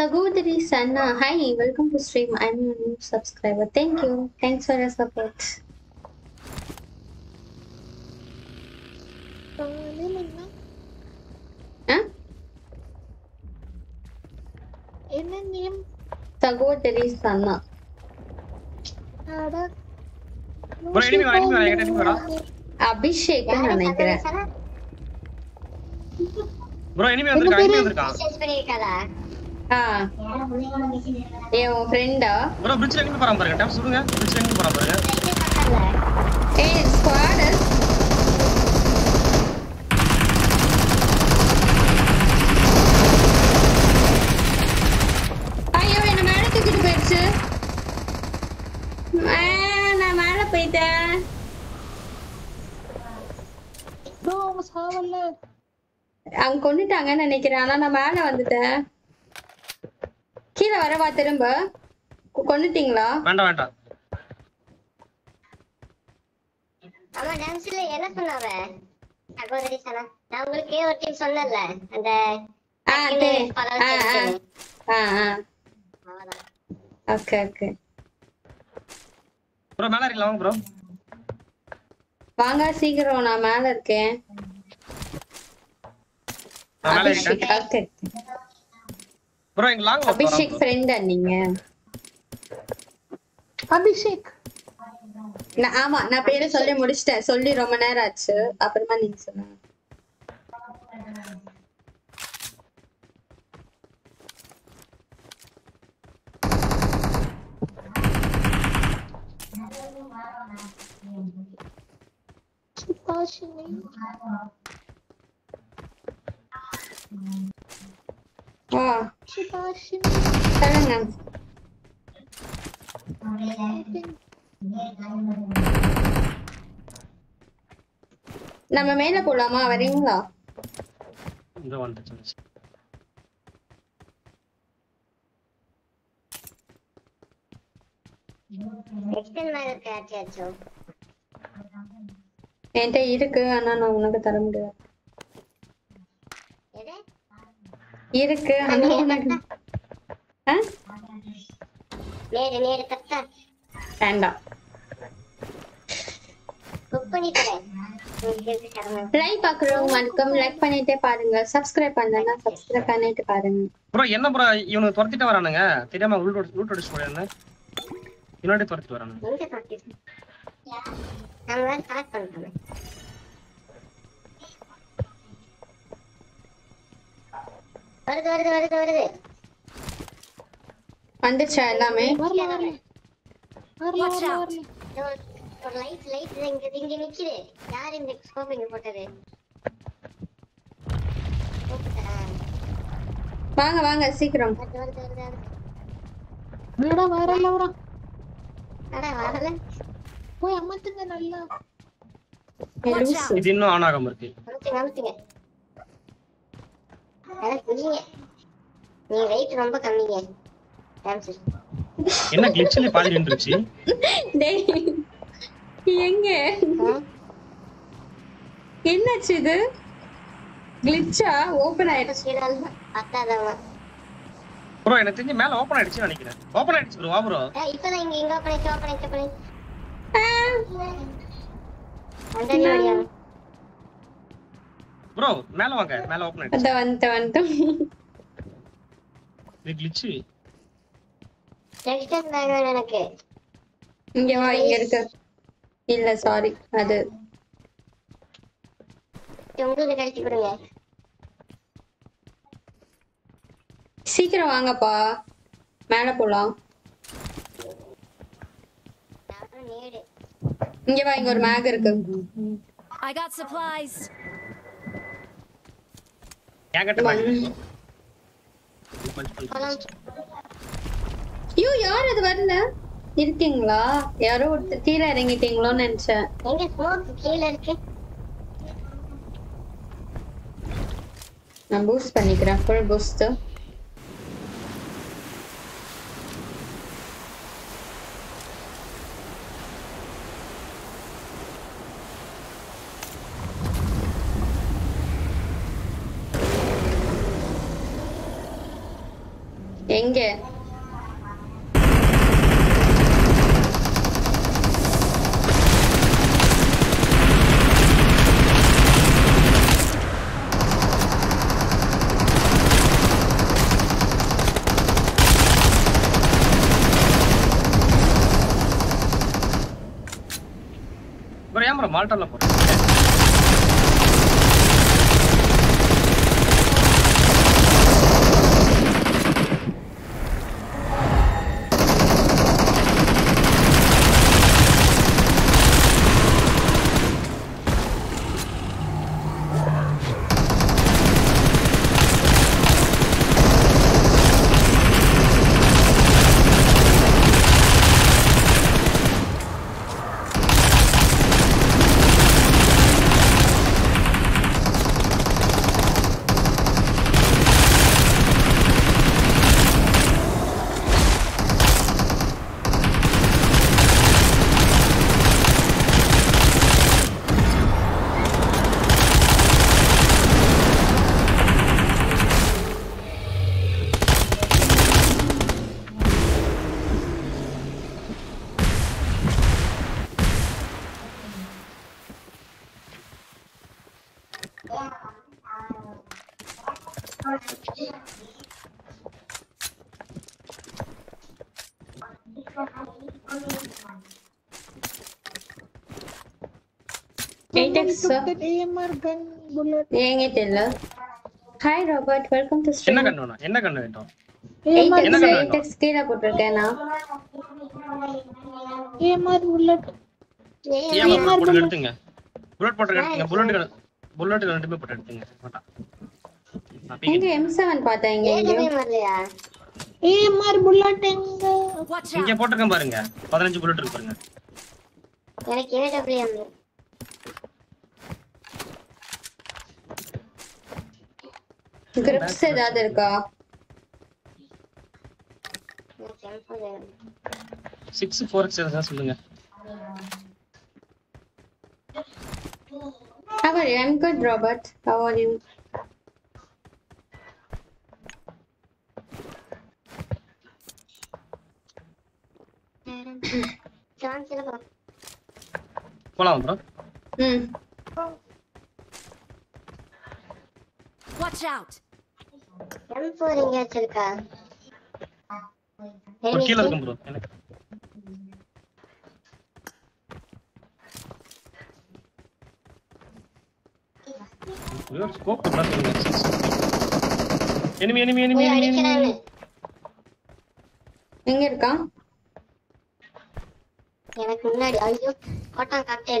Sagudri Sanna, hi, welcome to stream. I'm a new subscriber. Thank you. Thanks for your support. Huh? Enna name? Sagudri Sanna. Ada. Bro, enemy vara. Abhishek nu nenikiren. Bro, enemy vandirukka. Enemy vandirukka. Message panirukala. हां ये वो friend है bro. Bridge line पे परम current आप सुनूंगा. Bridge line पे परम करंट ए स्क्वाड है. ஐயோ என்ன மேல தூக்கிட்டு போயிடுச்சு. நான் மேல போயிட்டேன் ப்ரோ. சாவல்ல அங்க கொன்னுட்டாங்கன்னு நினைக்கிறேன். ஆனா நான் மேல வந்துட்டேன். கீழ வரவா திரும்ப கொன்னுட்டீங்களா? வேண்டாம் வேண்டாம். அம்மா டாம்ஸ்ல என்ன சொன்னாவே சகோதரி சனா நான் உங்களுக்கு ஒரு டீம் சொன்னல்ல அந்த ஓகே ஓகே ப்ரோ. மேல இருக்கீங்களா ப்ரோ? வாங்க சீக்கிரம் நான் மேல இருக்கேன். மேல இருக்கேன். Okay bro ing lang abhishek friend anninga abhishek na ama na pera solli mudichita solli romba nera achu apperma neenga solunga chipashini wow chipashini tanangam nama mela polama varinga indha vandachana extend mela kaatiyaachu ente irukku ana na unakku tharamudiyala ede இருக்கு. நேரே நேரே தட்ட வேண்டாம் book பண்ணிட்டேன். Live பார்க்குறவங்க வணக்கம். Like பண்ணிட்டே பாருங்க. Subscribe பண்ணலனா Subscribe பண்ணிட்டு பாருங்க. ப்ரோ என்ன ப்ரோ இவனுக்கு தரத்திட்டு வரானுங்க? தெரியாம ரூட் அடிச்சு போறானே. இவனே தரத்திட்டு வரானுங்க. இவனே தரத்திட்டு. நம்ம கரெக்ட் பண்ணலாம். வருது வருது வருது வருது. வந்துச்சா எல்லாமே? வரல. வரல. ஒரு லைட் லைட் இங்க நிக்குது. யார் இந்த ஸ்கோப் இங்க போட்டது? வாங்க வாங்க சீக்கிரம். மேடா வரல வரல. அட வரல. போய் அமத்துங்க நல்லா. இது இன்னும் ஆன் ஆகாம இருக்கு. அமத்துங்க அமத்துங்க. அட குடிங்க. நீ வெயிட் ரொம்ப கம்மிங்க. டாம்ஸ். என்ன கிளிட்ச்ல பாதி வந்துருச்சு. டேய் எங்க என்னாச்சு? இது கிளிட்சா ஓபன் ஆயிடுச்சு. பத்தாதவா ப்ரோ எனக்கு தெரிஞ்சு மேல ஓபன் ஆயிடுச்சு நினைக்கிறேன். ஓபன் ஆயிடுச்சு ப்ரோ. வா ப்ரோ இப்போதான் இங்க இங்க ஓபன் ஆயிடுச்சு. ஓபன் ஆயிடுச்சு அந்த நிலையா ப்ரோ? மேல வாங்க. மேல ஓபன் ஆயிடுச்சு. அத வந்து வந்து இது கிளிட்ச் டெக்ஸ்டன் மேல எனக்கு இங்க வா. இங்க இருக்கு. இல்ல சாரி அது உங்களுக்கு கழிச்சு கொடுங்க. சீக்கிரம் வாங்கப்பா மேல போலாம். இங்க வா. இங்க ஒரு மேக் இருக்கு. I got supplies. யாங்கட்ட பாருங்க. யூ யார் அது வரல? இருக்கீங்களா? யாரோ ஒருத்தர் கீழ இறங்கிட்டீங்களோன்னு நினைச்சேன். எங்க ஸ்மோக் கீழ இருக்கு. நான் பூஸ்ட் பண்ணிக்கிறேன். Full boost. எங்க மால்டல்ல போற AMR gun bullet ஏங்க தெல்ல. Hi Robert, welcome to stream. என்ன கண்ணு வேண்டாம். என்ன கண்ணு வேண்டாம். டெக்ஸ்ட் கீழ போட்டுட்டேனா AMR bullet. AMR bullet எடுத்துங்க. புல்லட் போட்டு எடுத்துங்க. புல்லட் ரெண்டுமே போட்டு எடுத்துங்க. மாட்டா எங்க M7 பாத்தீங்க எங்க வரலையா? AMR bullet எங்க இங்க போட்டுக்கங்க பாருங்க. 15 bullet இருக்கு பாருங்க. எனக்கு AWM கிரிப்ஸ் ஏதாவது இருக்கா? 64x ஏதாவது சொல்லுங்க. How are you? I'm good Robert. How are you? John, போலாம் bro. Watch out. I'm pouring your chilka. What killer come bro? Your scope is not. Enemy. Where is it? Ayyo, cotton cocktail. Here.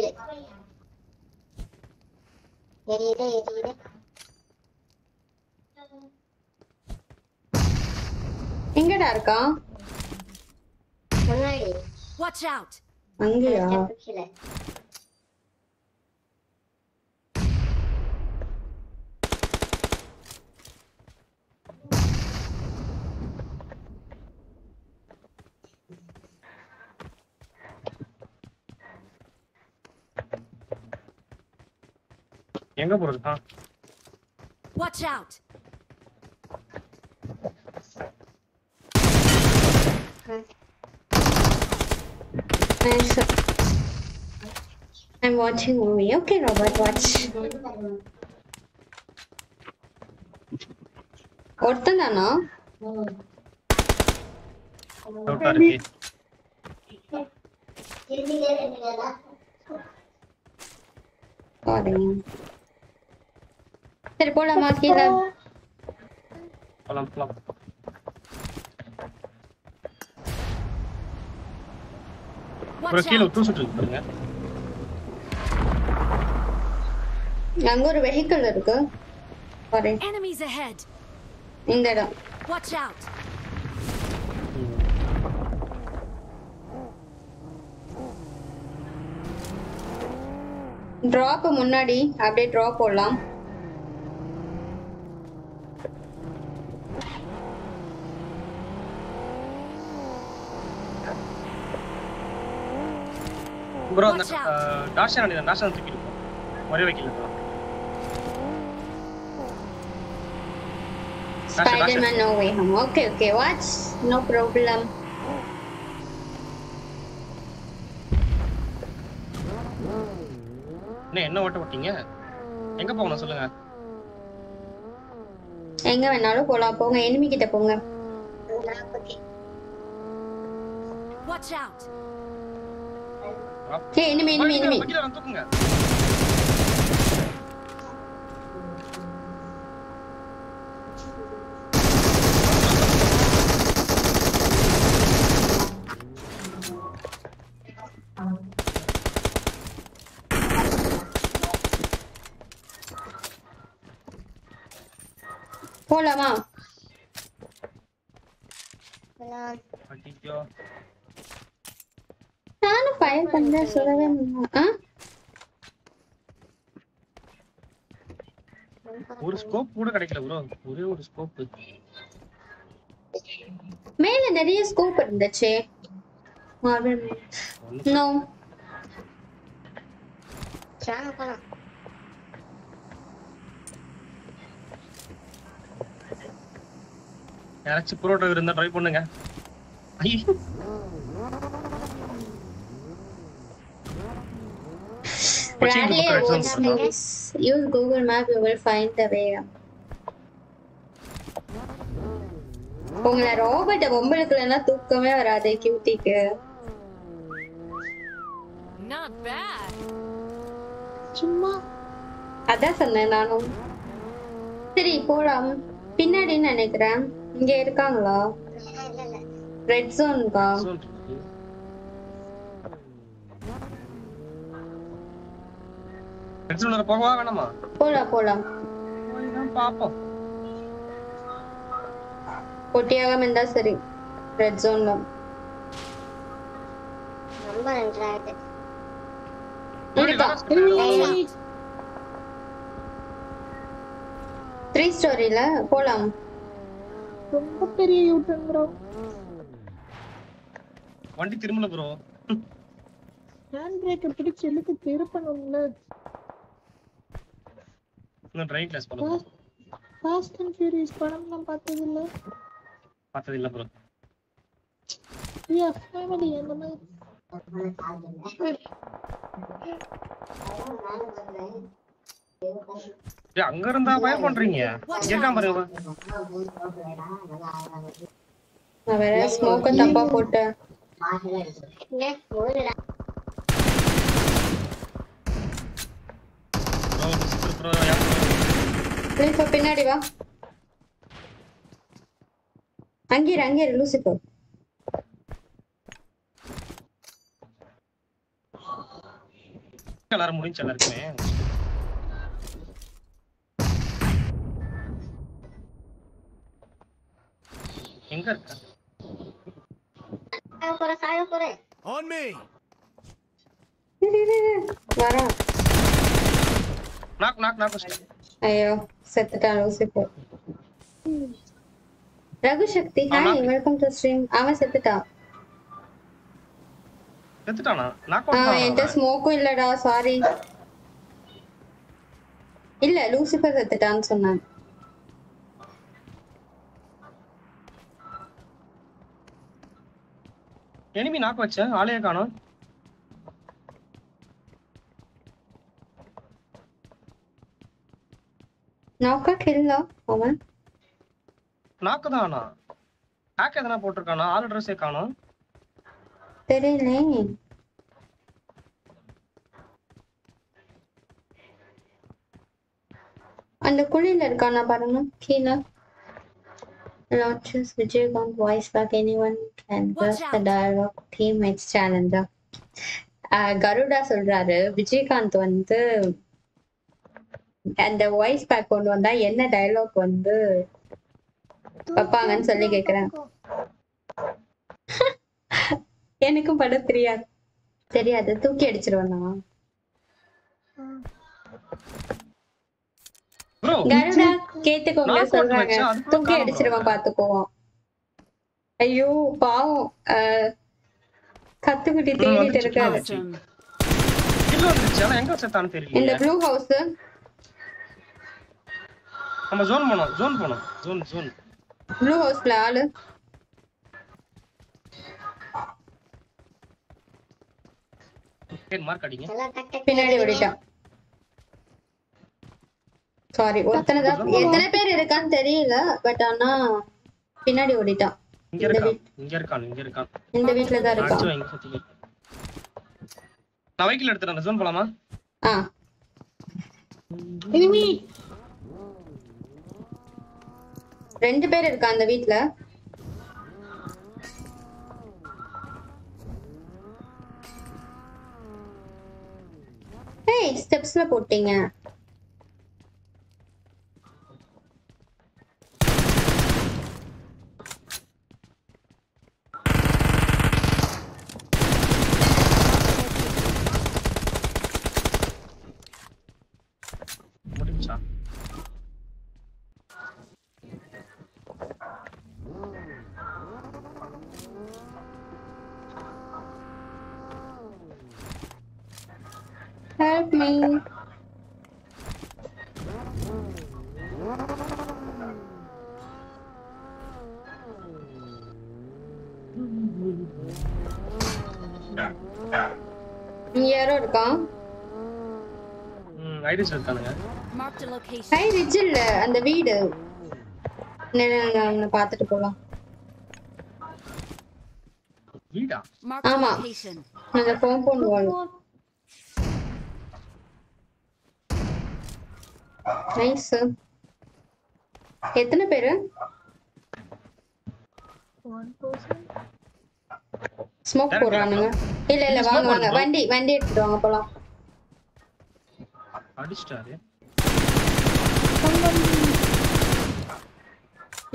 Where are you? Munnadi. Watch out. Angeya. Watch out. Nice. I'm watching movie. Okay, Robert, watch. What the no? Sorry. Sir, bola mat ke sir. Plum. What kilo tu sutu irunga. Nanga oru vehicle irukku. Sorry. Enemies ahead. Ingada. Watch out. Drop munnadi appadi drop pollam. Bro, national security. What are you killing? Spider-Man, no way home. Okay, watch. No problem. No, what about you? Enga pogana solunga. Enga venalo pola ponga enemy kitta ponga. Watch out. Hey, enemy. Hola, ma. Hola. Fire thunder, so scope put a bro. Would scope mail and there is scope in the chair. No, in the Bradley, use Google Map, you will find the way. Not bad. That's a red zone. Let's go to the power. Pola. Papa. Potiagam in the city. Red zone. Number and drag it. Here 3-story, la. Polam. One Tirmula, bro. Handbrake and pretty chill with the right class Fast and Furious padam paatadilla bro yeah family enna அங்க இருந்தா பயம் பண்றீங்க கேட்காம பாருங்க நான் வேற ஸ்மோக்க தப்பா போட்டேன் நே போடுடா ப்ளீஸ் பின்னாடி வா அங்க இரு லூசிப்போ கலர் முடிஞ்ச எல்லாருக்குமே எங்க இருக்க சாய போறே on me வர knock knock knock ஐயோ செத்துட்டான் லூசிப்போ Raghu Shakti hi welcome to stream ஆமா செத்துட்டான் செத்துட்டானா knock out என்ட ஸ்மோக் இல்லடா சாரி இல்ல லூசிப்போ செத்துட்டான்னு சொன்னான் enemy knock vacha aaleya kaanum knock killa avan knock daana hack edana potirukana all address e kaanum theriyale and kulila irukana parunga keela Launches Vijay Gong voice back. Anyone can watch the dialogue. Teammates challenge. Garuda சொல்றாரு விஜயகாந்த் வந்து அந்த voice back கொண்டு வந்தா என்ன dialogue வந்து பாப்பாங்கன்னு சொல்லி கேக்குறாங்க. எனக்கும் பட தெரியாது. தெரியாது தூக்கி அடிச்சிருவானா? கருடா கேட்டுக்கோங்க சொல்றாங்க தூக்கி அடிச்சிருவான் பாத்துக்குவோம் ஐயோ பாவம் கத்துக்குட்டி தேடிட்டு இருக்காரு இந்த ப்ளூ ஹவுஸ் நம்ம ஜோன் போனோம் ப்ளூ ஹவுஸ்ல ஆளு மார்க் அடிங்க பின்னாடி ஓடிட்டான் sorry ஒருத்தனதா எத்தனை பேர் இருக்கான்னு தெரியல பட் ஆனா பின்னாடி ஓடிட்டான் இங்க இருக்கான் இந்த வீட்ல தான் இருக்கான் நான் வைக்கில எடுத்துறேன் ஜோன் போலாமா ஆ எனிமி ரெண்டு பேர் இருக்கான் அந்த வீட்ல ஏய் ஸ்டெப்ஸ்ல போட்டீங்க Help me. Here or come? I did something. Marked a location. Hey, Vigil, and the video. நான் பாத்துட்டு போலாம். வீடா? ஆமா. அந்த காம்பவுண்ட் வால். நைஸ் எத்தனை பேர் 1% ஸ்மோக் போறானுங்க இல்ல வாங்க வண்டி எடுத்துடுவாங்க போலாம் அடிச்சாரு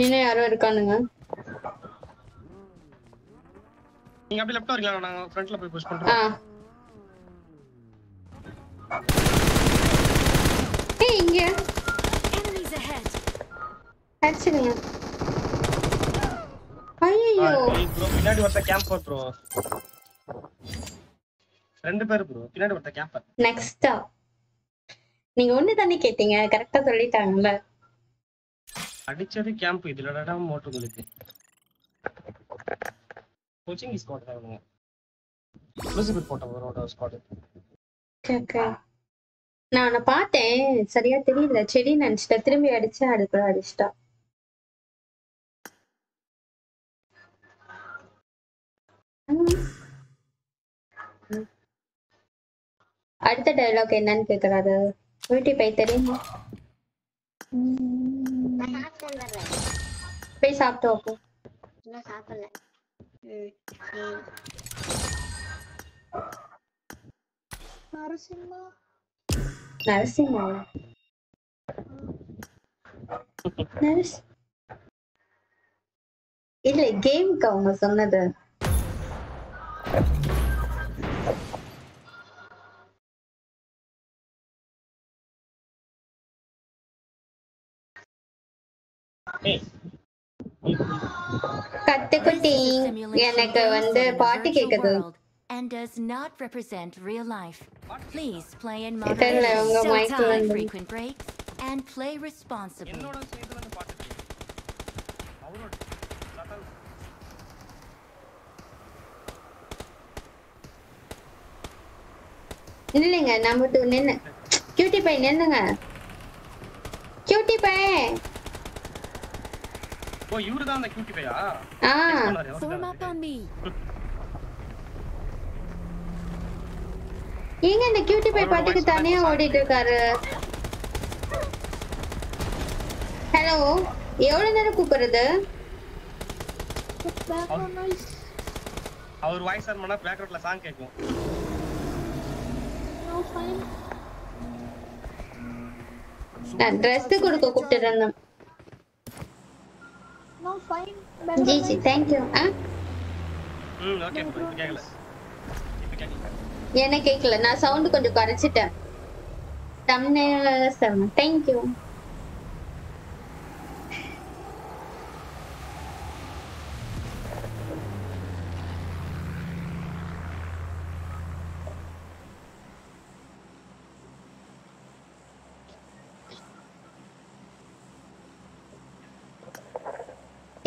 இன்னும் யாரோ இருக்கானுங்க நீங்க அப்படியே லெஃப்ட் வரீங்களா நான் ஃப்ரண்ட்ல போய் புஷ் பண்றேன் Hey, inga. Enemies ahead. Actually, ayyo. Bro, pinadi vartha camp for bro. Rendu per bro, pinadi vartha camp. Next. Neenga onnu thani kettinga, correct ah sollitaangala. Adichadhu camp idilada motor kulukku. Coaching is squad avanga. Possible photo varoda squad. Okay. நான் பார்த்தேன், சரியா தெரியல, செடி நினைச்சிட்ட, திரும்பி அடிச்சா அது கூட அடிச்சிட்டா. அடுத்த டயலாக் என்னன்னு கேக்குறாரு. வீட்டு போய் தெரியுமா போய் சாப்பிட்டோம். சாப்பிடல. நரசிம்மா நரசிம்மா இல்ல கேமுக்கு அவங்க சொன்னது. கத்துக்குட்டி எனக்கு வந்து பாட்டு கேக்குது. And does not represent real life. Please play in moderation, still time, frequent breaks, and play responsibly. இல்லைங்க, நம்ம டூ நின்னு கியூட்டி பை நின்னுங்க. கியூட்டி பை ஓ இவரு தான் அந்த கியூட்டி பையா? ஆ சோமா பாம்பி எங்க இந்த கியூட்டி பை பாட்டுக்கு தானே ஓடிட்டு இருக்காரு. ஹலோ, எவ்வளவு நேரம் கூப்பிடுறது? அவர் வாய்ஸ் ஆன் பண்ணா பேக்ரவுண்ட்ல சாங் கேக்கும். நான் Dress கொடுக்க கூப்பிட்டுறேன். No fine. G G thank you. Okay கேக்கல. இப்போ கேக்கல. என்ன கேக்கல, நான் சவுண்ட் கொஞ்சம் குறைச்சிட்டேன். Thumbnail some thank you.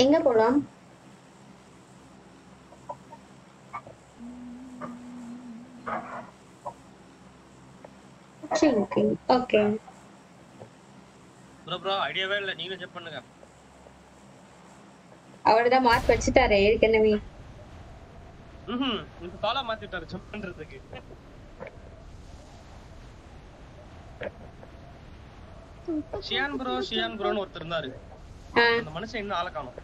எங்க போலாம்? Drinking. Okay bro idea இல்ல, நீங்க செக் பண்ணுங்க. அவர்தான் மார்க் வெச்சிட்டாரே ஏற்கனவே. இந்த கால மாத்திட்டாரு செக் பண்றதுக்கு. சியான் ப்ரோன்னு ஒருத்தர் இருந்தாரு. அந்த மனுஷன் இன்னும் ஆள காணோம்.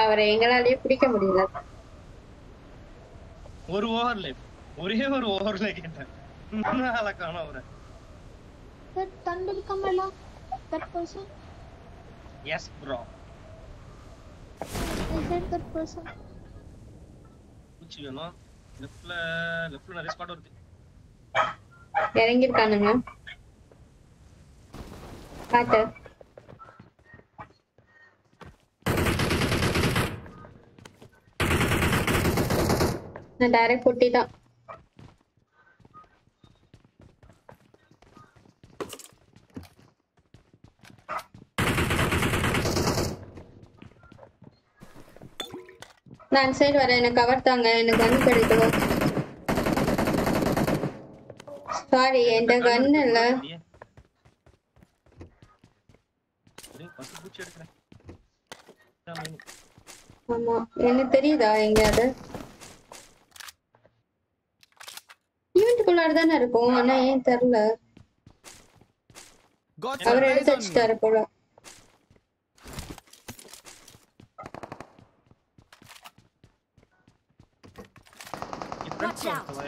அவரை எங்களால பிடிக்க முடியல. ஒரு ஓவர்லே கேட்டார். I can't over. That Tandu Kamala, that person? Yes, bro. Is that that person? Which you know? Left na respond ordi. Kerengir kananga. Kater. Na direct putti da. நான் சைடு வர எனக்கு கவர் தாங்க, எனக்கு கன் கிடைக்குது. Sorry என்ட கன் இல்ல. ஒரே பத்து பூச்சி எடுக்கறேன். ஆமா என்ன தெரியுதா எங்க அது? ஈவென்ட் குள்ள தான இருக்கும், ஆனா ஏன் தெரியல. அவர் எடுத்து வச்சிட்டாரு போல. Watch out. Wait.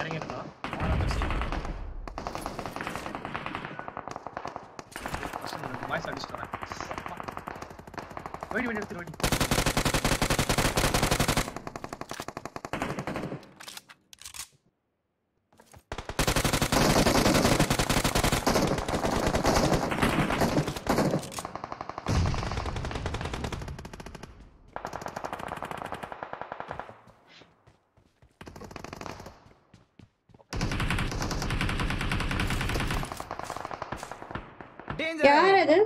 यार अदर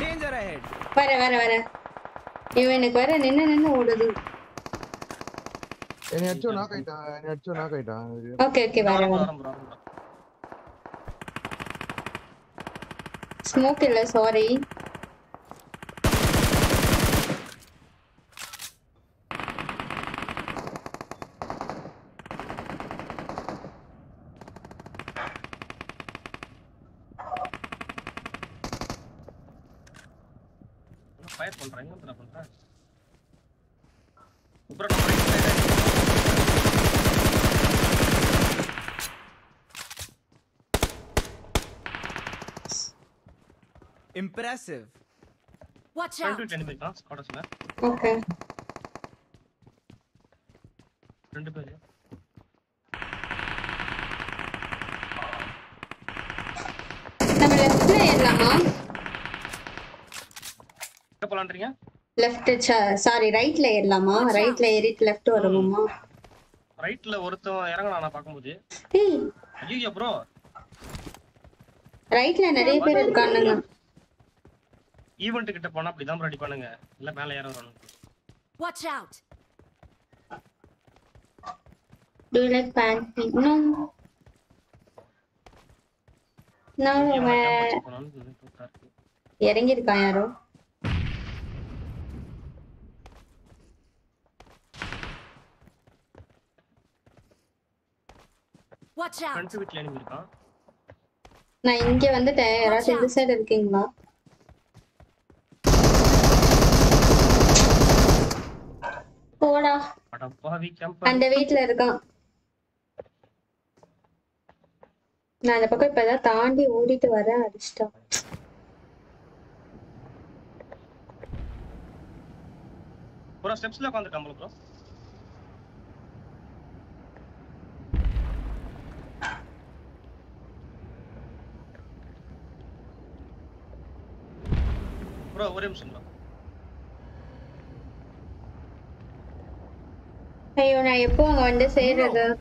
डेंजर अहेड वरे इवन एक बार निन्ने ओडुदु Okay, okay, smoke illa, sorry. Impressive. Watch out. Okay. Left sorry, right layer lama. Right layer left or right layer. Hey. You bro. Right layer. Even to get a pona, Pidam Radipanga, La Malera. Watch out. Do you like pan? No. No, where? Hearing it, Kayaro. Watch out. Nine given the tire, I said the saddle king. Poda. And the weight lerga. Nanapaka Pada Tandi woody to Vara Arista. Put a steps lock on the tumble, bro. Bro, what is it? Hey, you know, I'm on the side of the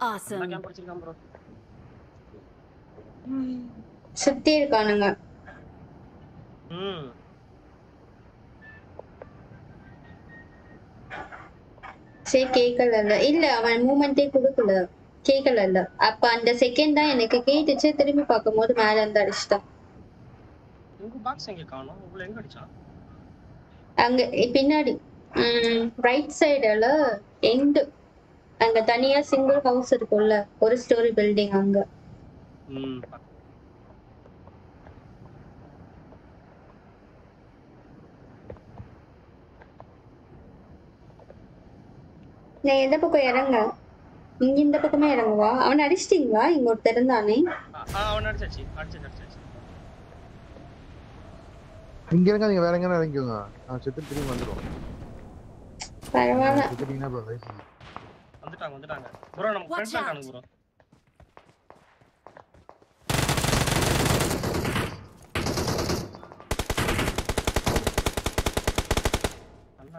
awesome. Sutir Kananga. Say cake a little. Illa, one moment they could look. Cake a little. Upon the second day, and a cake, it's a 3 Pacamo, mad and the Rista. Right side alert end. And the Tania single house at Kola or a story building hunger. Nay, the Pokoyanga. In the Pokomeranga, on a distinct line, what there and the name? On a touchy, I'm getting a wearing an angular. I'm sitting pretty wonderful. On the tongue, on the tongue. Watch out.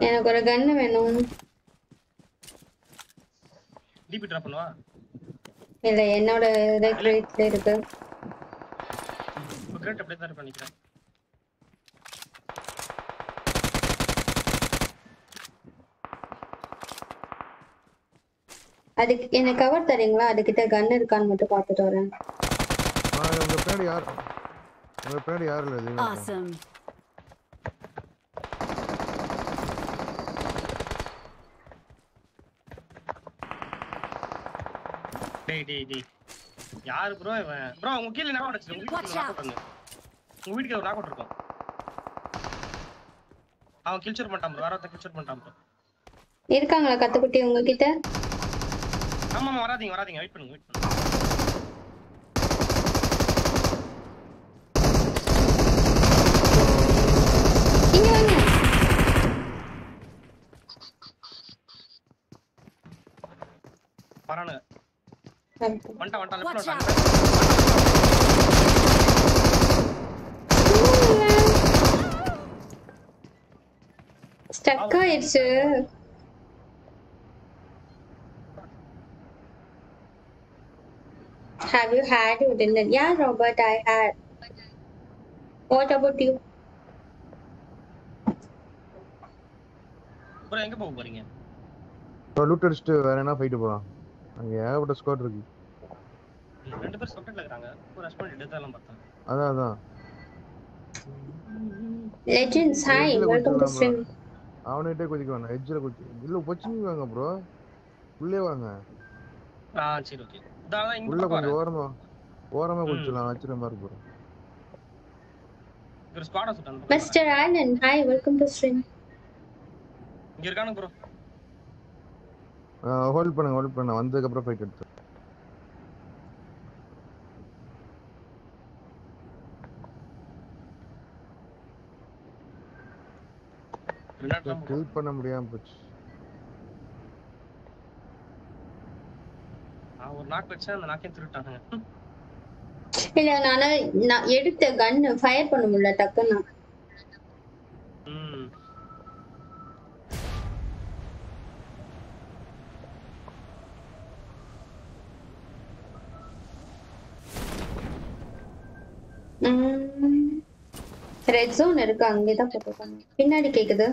I got a gun and deep drop. No, I'm not a great player. In a cover thing, lad, get a gun and gun with a pocket or an awesome. Day. Yar, bro, I'm killing out. Watch out. We go rock or go. I'll kill your madam, rather the kitchen madam. Here come a cataputi on the guitar. I'm running, wait. Stuck it. Have you had internet? Yeah, Robert, I had. What about you? Where are you going? Looters were enough to go. Yeah, what a squad rookie. That's that. Legends, hi, welcome to stream. I want to take with you on edge. Look, what you want, bro? Live on that. Ah, it's okay. Darling, look on the warm. Warm up with you, I remember. Mr. Anand, hi, welcome to stream. You're gonna grow. Hold on, one the profit. Help பண்ண முடியாம போச்சு நான் ஒரு knock வெச்சேன் அந்த நாக்கே திருட்டாங்க இல்ல நான் எடுத்த கன் fire பண்ண முடியல டக்குன்னு Red zone irukku ange da potukonga pinnadi kekkudu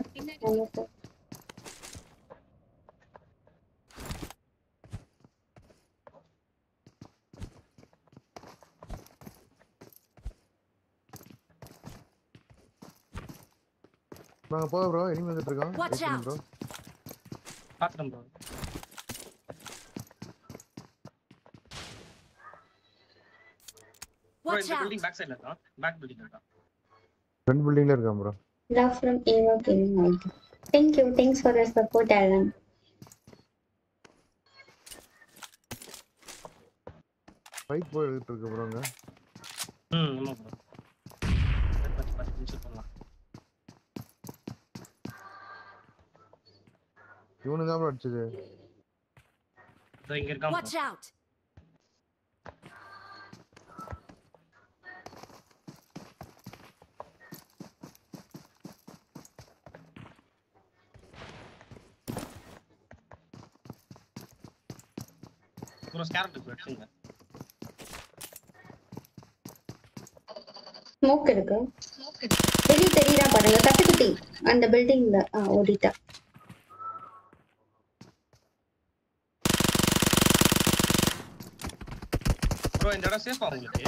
bro po bro enemy vandirukka bro paathum bro watch out building back side la irukka back building la Front building la irukam bro. Love from Eva Gaming. Thank you. Thanks for the support, Alan. Fight boy irukku bro nga. Amma bro. Pass finish pannalam. Ivunu da bro adichadu. Inga irukam. Watch out. Smoke it go. Very terira paranga kattikuti and the building la odita. Bro indara safe ah ungalku.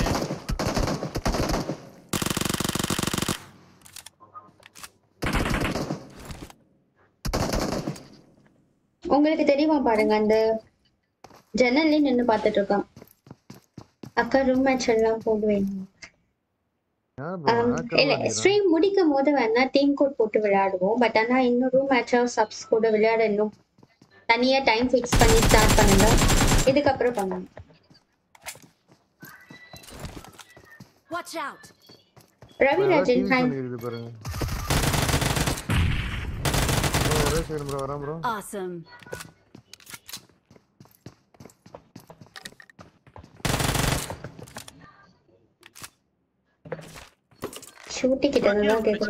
Ungalku theriyuma paranga and Generally, ninnu paathitirukam akka room match ellam poduvenga illa stream mudikumbodhu venna team code potu viladuvom but ana innu room match or subs code viladanum thaniya time fix panni start panunga idukku appra pannum watch out ravi rajan hi awesome Shooty kita na okay ko.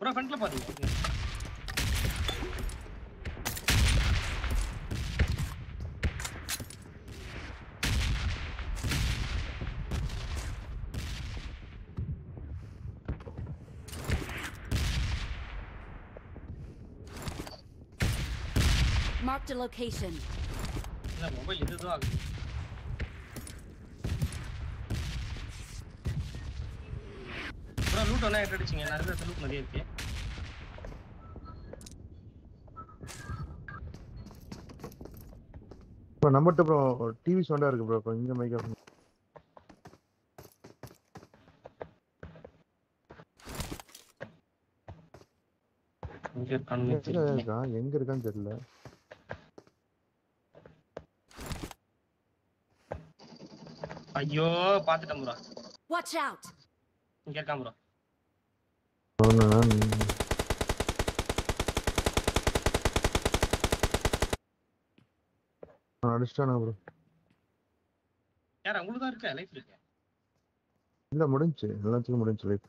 Pura front la padi. Mark the location. Na mobile idu da. Loot on it, it's another look. Maria, for number two, bro, TV's under the broken. You make up. Younger than the left. Are you part of the camera? Watch out. Get camera. Oh, no, no, no. I understand, bro. Yeah, I'm going to life. No, I'm not going to life.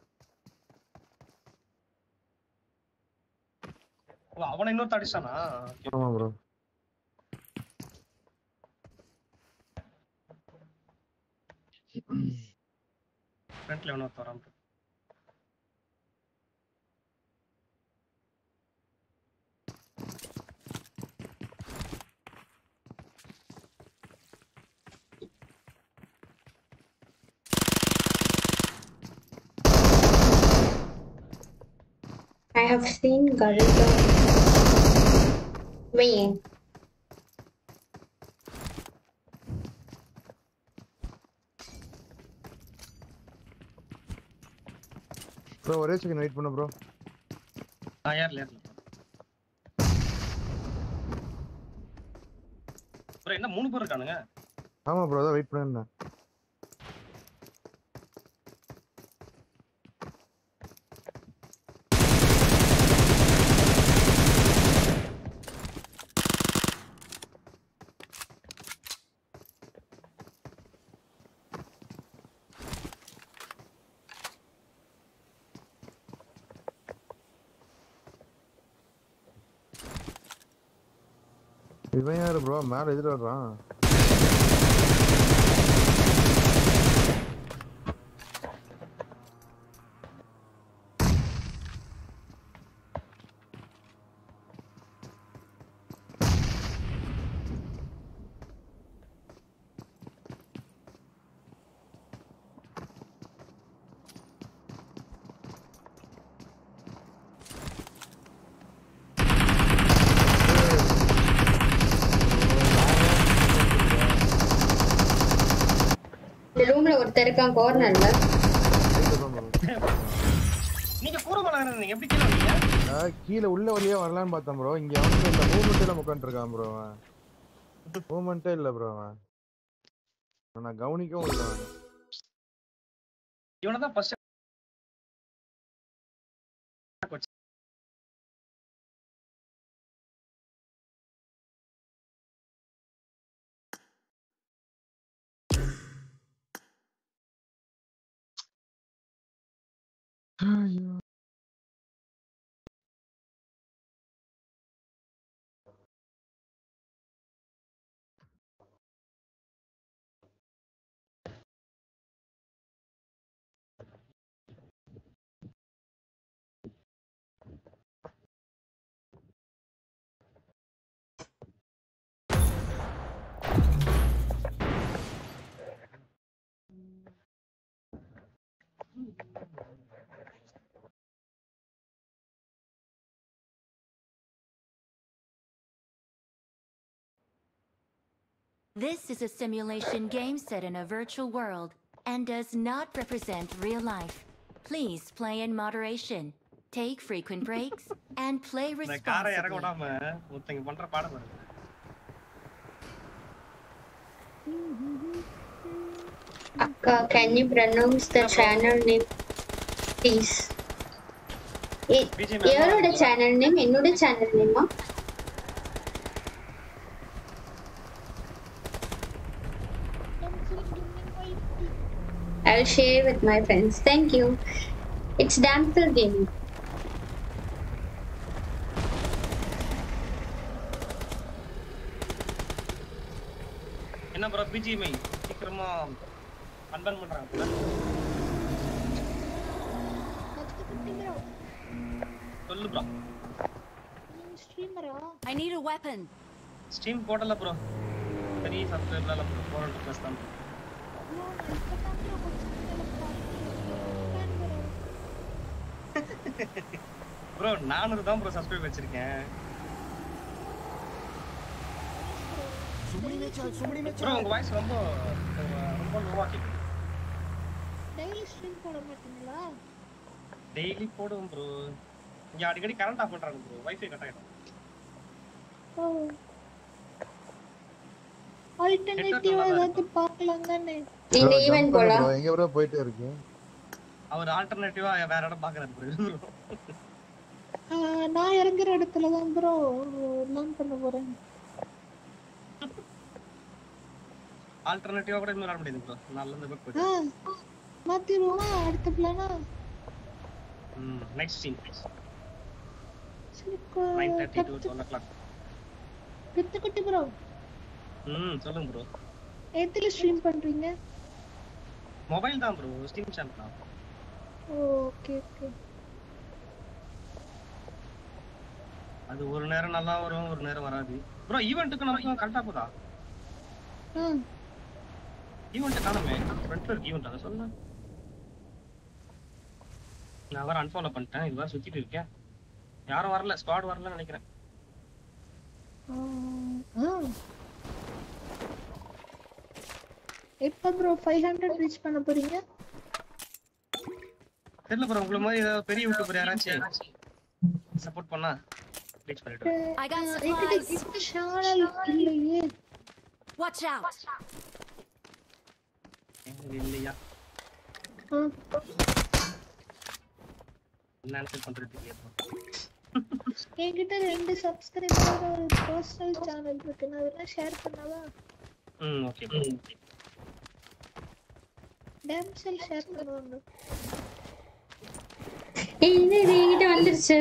Wow, I want to know that. front le one thoram. I have seen Garita me. Bro, what is you can wait for no bro? I have left. Bro, in the moon for a gun, eh? I'm a brother, wait for him. Bro, I'm mad at it. There is a corner. This is a simulation game set in a virtual world and does not represent real life. Please play in moderation, take frequent breaks, and play responsibly. Akka, can you pronounce the channel name, please? Your channel name, your channel name, ma? I'll share with my friends. Thank you. It's DAMSEL Gaming. I need a weapon. Stream portal, bro. Bro, I'm going to subscribe to you. Bro, your voice is very walking. Daily stream? Daily, bro. I'm going to current off. Wi-Fi cut. Oh. Alternative, I'm going to go. Even go. Our alternative I have a bugger. I am going to get a bro. Alternative over in the book. What do you want at the planner? Next scene, please. 9:32 to 1 o'clock. Good to good, bro. Salem, bro. 8th stream, country. Mobile தான் bro, Steam Champ தான். Okay okay. அது ஒரு நேரம் நல்லா வரும் ஒரு நேரம் வராது. bro ஈவென்ட்க்கு நமக்கு கரெக்ட்டா போதா? ம். ஈவென்ட் காணமே. ஃப்ரண்ட்ல ஈவென்ட் அத சொல்லுங்க. நான் வர unfollow பண்ணிட்டேன். இதுவா சுத்திட்டு இருக்கேன். யாரும் வரல, ஸ்குவாட் வரல நினைக்கிறேன். எப்ப bro 500 ரீச் பண்ண போறீங்க? தெரியல bro, உங்க மாதிரி பெரிய யூடியூபர் யாராச்சும் சப்போர்ட் பண்ணா ரீச் பண்ணிடுறேன். இந்த சேனல் இல்லையே. Watch out. இல்லையா? நான் பண்றது இல்லையா? என்கிட்ட 2 சப்ஸ்கிரைபர் ஒரு பர்சனல் சேனல் இருக்கு. நான் அதெல்லாம் ஷேர் பண்ணவா? ம் ஓகே. DAMSEL ஷேர் பண்ணுங்க. இந்த ரீட் வந்துருச்சு.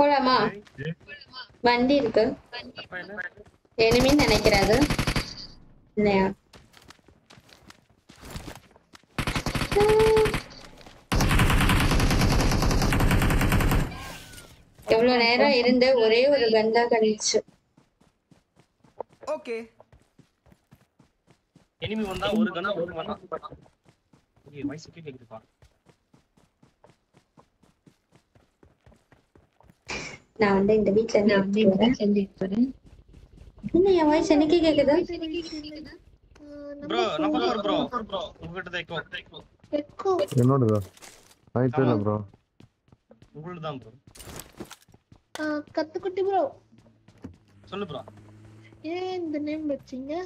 போலாமா? வண்டி இருக்கு. enemy நினைக்கிறது. இல்லையா? எவ்ளோ நேரம் இருந்தே ஒரே ஒரு கண்டா கழிச்சு. ஓகே எனிமி வந்தா ஒரு கணா ஒரு மணி நேரம். ஓகே வாய்ஸ் கேக்குது பா. நான் வந்து இந்த வீட்ல இருந்து அப்டேட் செஞ்சிட்டு வரேன். என்ன வாய்ஸ் எனக்கு கேக்குதா? bro number bro உங்ககிட்ட தேக்கோ தேக்கோ என்னோடதா நான் தெரியல bro உங்களுது தான் bro கத்துக்குட்டி bro சொல்லு bro ஏன் இந்த நேம் வெச்சீங்க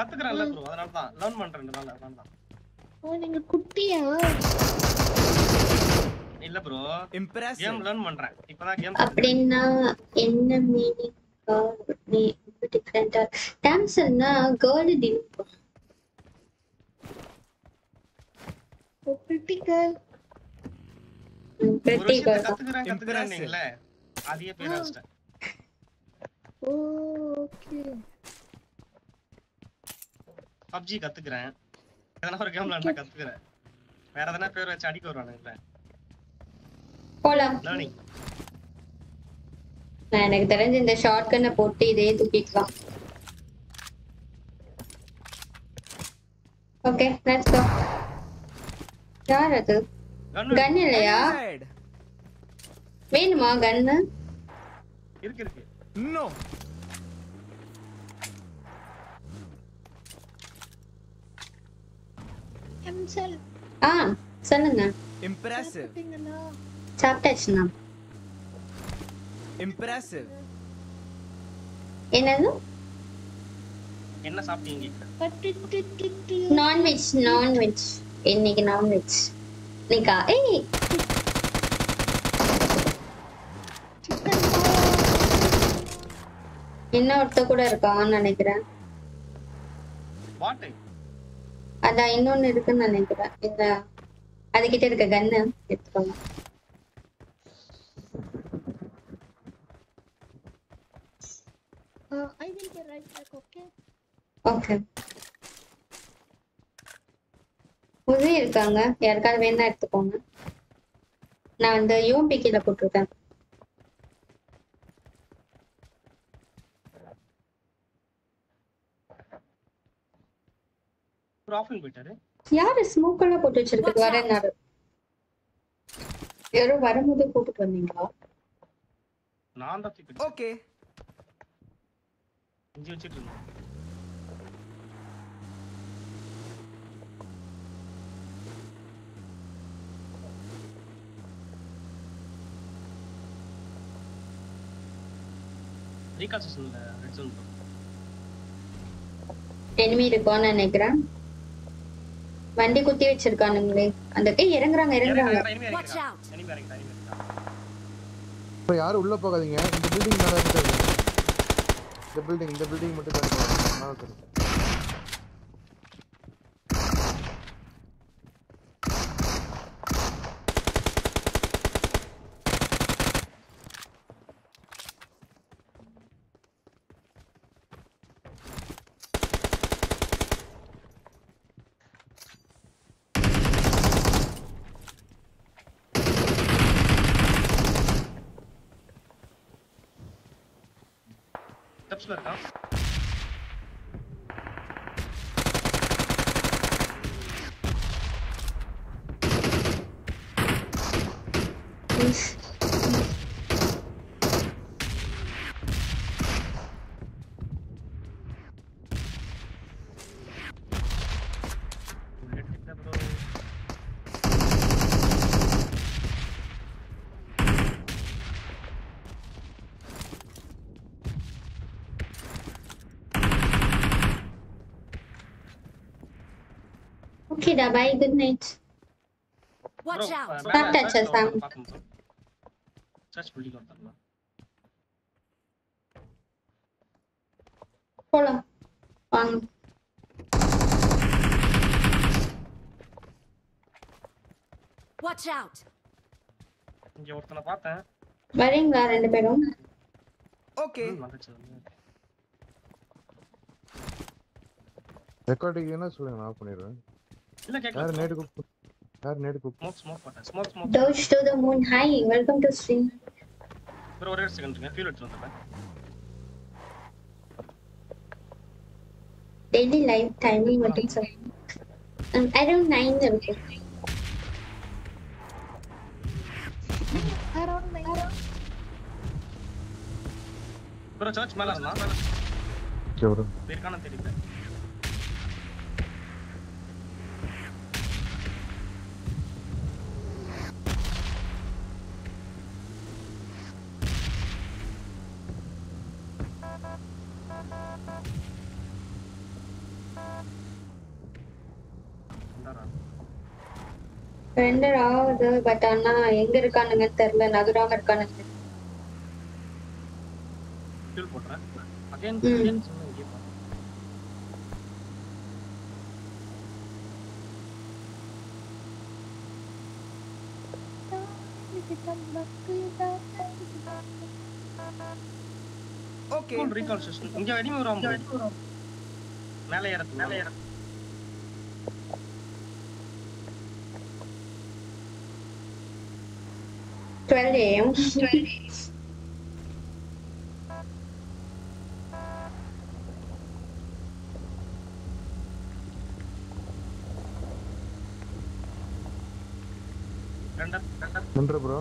கத்துக்கறல்ல bro அதனால தான் லேர்ன் பண்றேன்றதால அதனால தான் ஓ நீங்க குட்டியா இல்ல bro இம்ப்ரஸ் கேம் லேர்ன் பண்றேன் இப்போதான் கேம் அப்படினா என்ன மீனிங் நீ டிஃபரண்டா டாம்சல்னா கோல் டின் பொலிட்டிகல் பொலிட்டிகல் கத்துக்கறானீங்களா அதே பேர் அஸ்ட ஓகே PUBG கத்துக்கறேன் எதனா ஒரு கேம்ல நான் கத்துக்கறேன் வேற எதனா பேர் வச்சு அடிக்க வரானுங்க போலாம் லேர்னிங் நான் எனக்கு தெரிஞ்ச இந்த ஷாட்கன்ன போட்டு இதே தூக்கிடலாம் ஓகே லெட்ஸ் கோ யார் அது கன் இல்லையா வேணுமா கன் இருக்கு இருக்கு நோ எம்சல் ஆ சொல்லுங்க இம்ப்ரெசிவ் சாப்டாச்சுனா impressive என்னது என்ன சாப்பிட்டீங்க non veg இன்னைக்கு non veg நிக்கா ஏய் chicken என்ன ஒருத்த கூட இருக்கான்னு நினைக்கிறேன் வாட்டை அத இன்னொன்னு இருக்குன்னு நினைக்கிறேன் இந்த அதுகிட்ட இருக்க கண்ணை எடுத்துக்கோங்க I will be right back okay okay உள்ள இருக்காங்க யார்கார வேணா எடுத்துக்கோங்க நான் அந்த UMP கீழ போட்டுட்டேன் ப்ராஃபில் மீட்டர் யார் ஸ்மோக் எல்லாம் போட்டு வச்சிருக்கு வரேனாரு யாரோ வரும்போது போட்டுட்டு வந்தீங்களா நான் தான் டிக்கெட் okay இங்க வச்சிருங்க ரீகால்சேஷன்ல ரெட் ஜோன் enemy இருக்கானே நினைக்கிறேன் வண்டி குத்தி வச்சிருக்கானுங்களே அந்தக்கே இறங்குறாங்க இப்போ யாரும் உள்ள போகாதீங்க இந்த பில்டிங் மேல இருக்காங்க இந்த பில்டிங் மட்டும் தான் நான் சொல்றேன் Deutschland ab. Okay, da bye. Good night. Watch out! Stop touching sound. Follow. One. Watch out! Okay. Recording is not smoke. Dodge to the moon. Hi, welcome to stream. Bro, wait a second. Feel it. Daily life timing. What is it? I don't mind them. I don't mind. Bro, church, Malala. Kya bro? Birkana teri pe. Surrender out, but anna enga irukanga therla nagarama irukanga kill potra again sonna okay full recall system inga enemy varum mele era Salem. Render bro.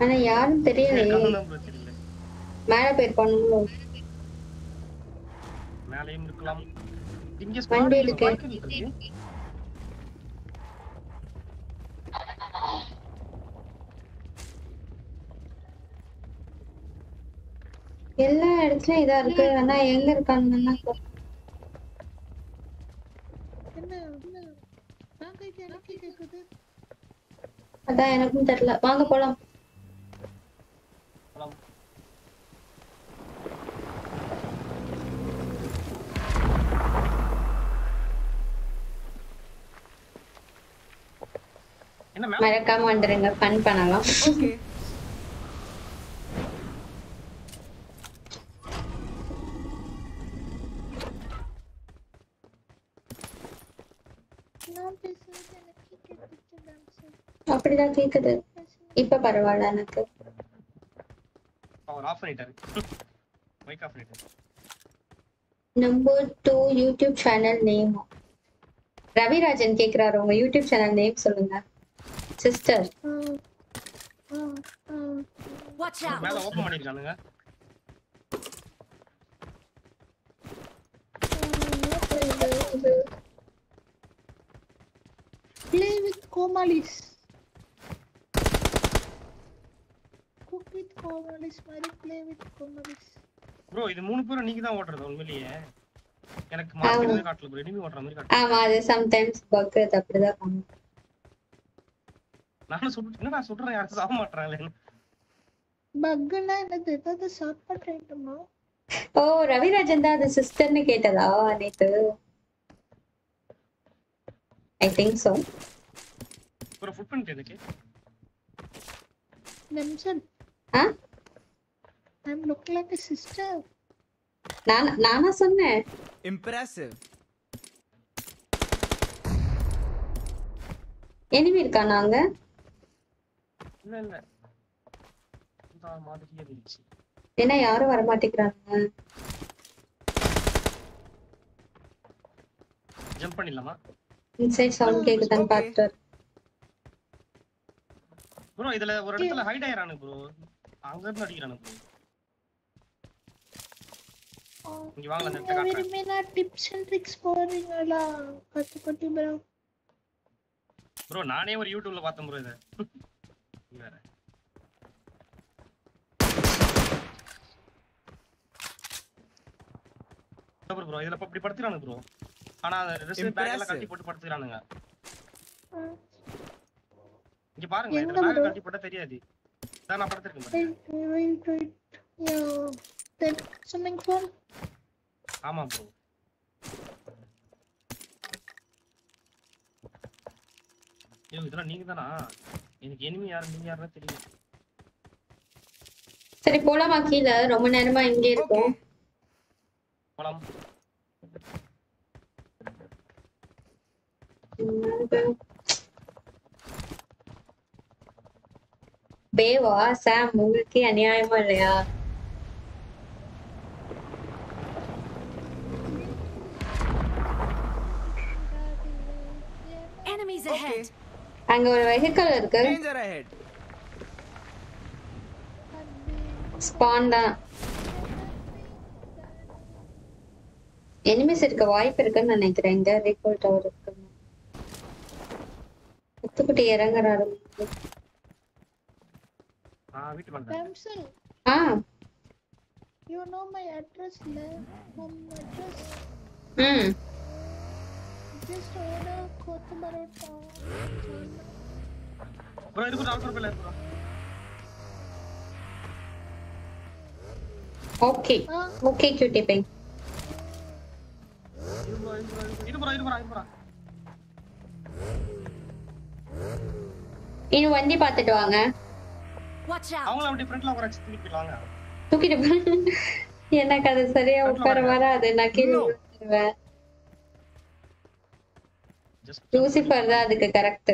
Ana yaar theriyala. Mala per ponnu. Malayum irukkalam. Inge spawn irukku. எல்லா இடத்துல இதா இருக்கு انا எங்க இருக்கானேன்னா என்ன வாங்க கேக்குது அத எனக்கும் தெரியல வாங்க போலாம் என்ன மறக்காம வந்துருங்க ஃபன் பண்ணலாம் ஓகே அப்படிதான் கேக்குது இப்ப பரவாயில்லை எனக்கு பவர் ஆஃப் பண்ணிட்டாரு மைக் ஆஃப் பண்ணிட்டாரு number 2 YouTube channel name Ravirajan கேக்குறாரு உங்க YouTube சேனல் நேம் சொல்லுங்க சிஸ்டர் வாட்ச் அவுட் மேல ஓபன் பண்ணிருக்கானுங்க Play with Komalis. Cook with Komalis. Mari play with Komalis. Bro, this moon pura niki da water da ulmeli hai. Enak market la kaatla bro, enemy water mari kaatla. Ama adu sometimes bug appadha kam. Naan sudra yaar saava maatranga. Bug na enadhu edha shortcut item-a. Oh, Ravi Rajan da adu sister nu ketala anithu. I think so. For a footprint, okay? Damsel. Huh? I'm looking like a sister. Nana sonne. Impressive. Enemy irukana anga? No. என்ன யாரும் வர மாட்டேங்கறாங்க jump பண்ணிடலாமா inside sound கேக்குதான் பாத்தர் bro இதுல ஒரு இடத்துல ஹைட் ஆயிரானு bro அங்க இருந்து அடிக்குறானு bro இங்க வாங்க அந்த இடத்துக்கு காட்டுறேன் வேற என்ன டிப்ஸ் அண்ட் ட்ரிக்ஸ் போறீங்களா கட்டு கட்டு bro bro நானே ஒரு YouTubeல பார்த்தேன் bro இத வேற bro இதல இப்படி படுத்துறானு bro ஆனா ரிசர்வ் பேக்ல கட்டி போட்டு படுத்துறானுங்க இங்க பாருங்க இந்த பேக் கட்டி போட்டா தெரியாது நான் நான் படுத்துறேன் யோ டெக் something from ஆமா bro ஏய் இதெல்லாம் நீங்க தானா எனக்கு எனிமி யார் நீங்க யாரா தெரியல சரி போலாமா கீழ ரொம்ப நேரமா இங்கே இருக்கோம் போலாம் பேவா சாம் உங்களுக்கு அநியாயமா இல்லையா enemies ahead அங்க ஒரு vehicle இருக்கு danger ahead spawn தான் எனிமீஸ் இருக்க வாய்ப்பு இருக்குன்னு நினைக்கிறேன் இந்த ரீகால் டவர் இருக்கு குத்துக்குட்டி இறங்கறாரு வீட்டு வந்தா டம்சல் you know my address la home address just order kothamarotta bro idu alpha pela bro okay okay cutie pink idu bro இனி வண்டி பாத்துட்டு வாங்க வாட்ச் அவுட் அவங்கள அப்படி ஃப்ரண்ட்ல உட்கார வச்சு தூக்கிடுவாங்க தூக்கிடுவாங்க எனக்கு அது சரியா உட்கார வராது நான் கீழ விழுந்துடுவேன் just லூசிபர் தான் அதுக்கு கரெக்ட்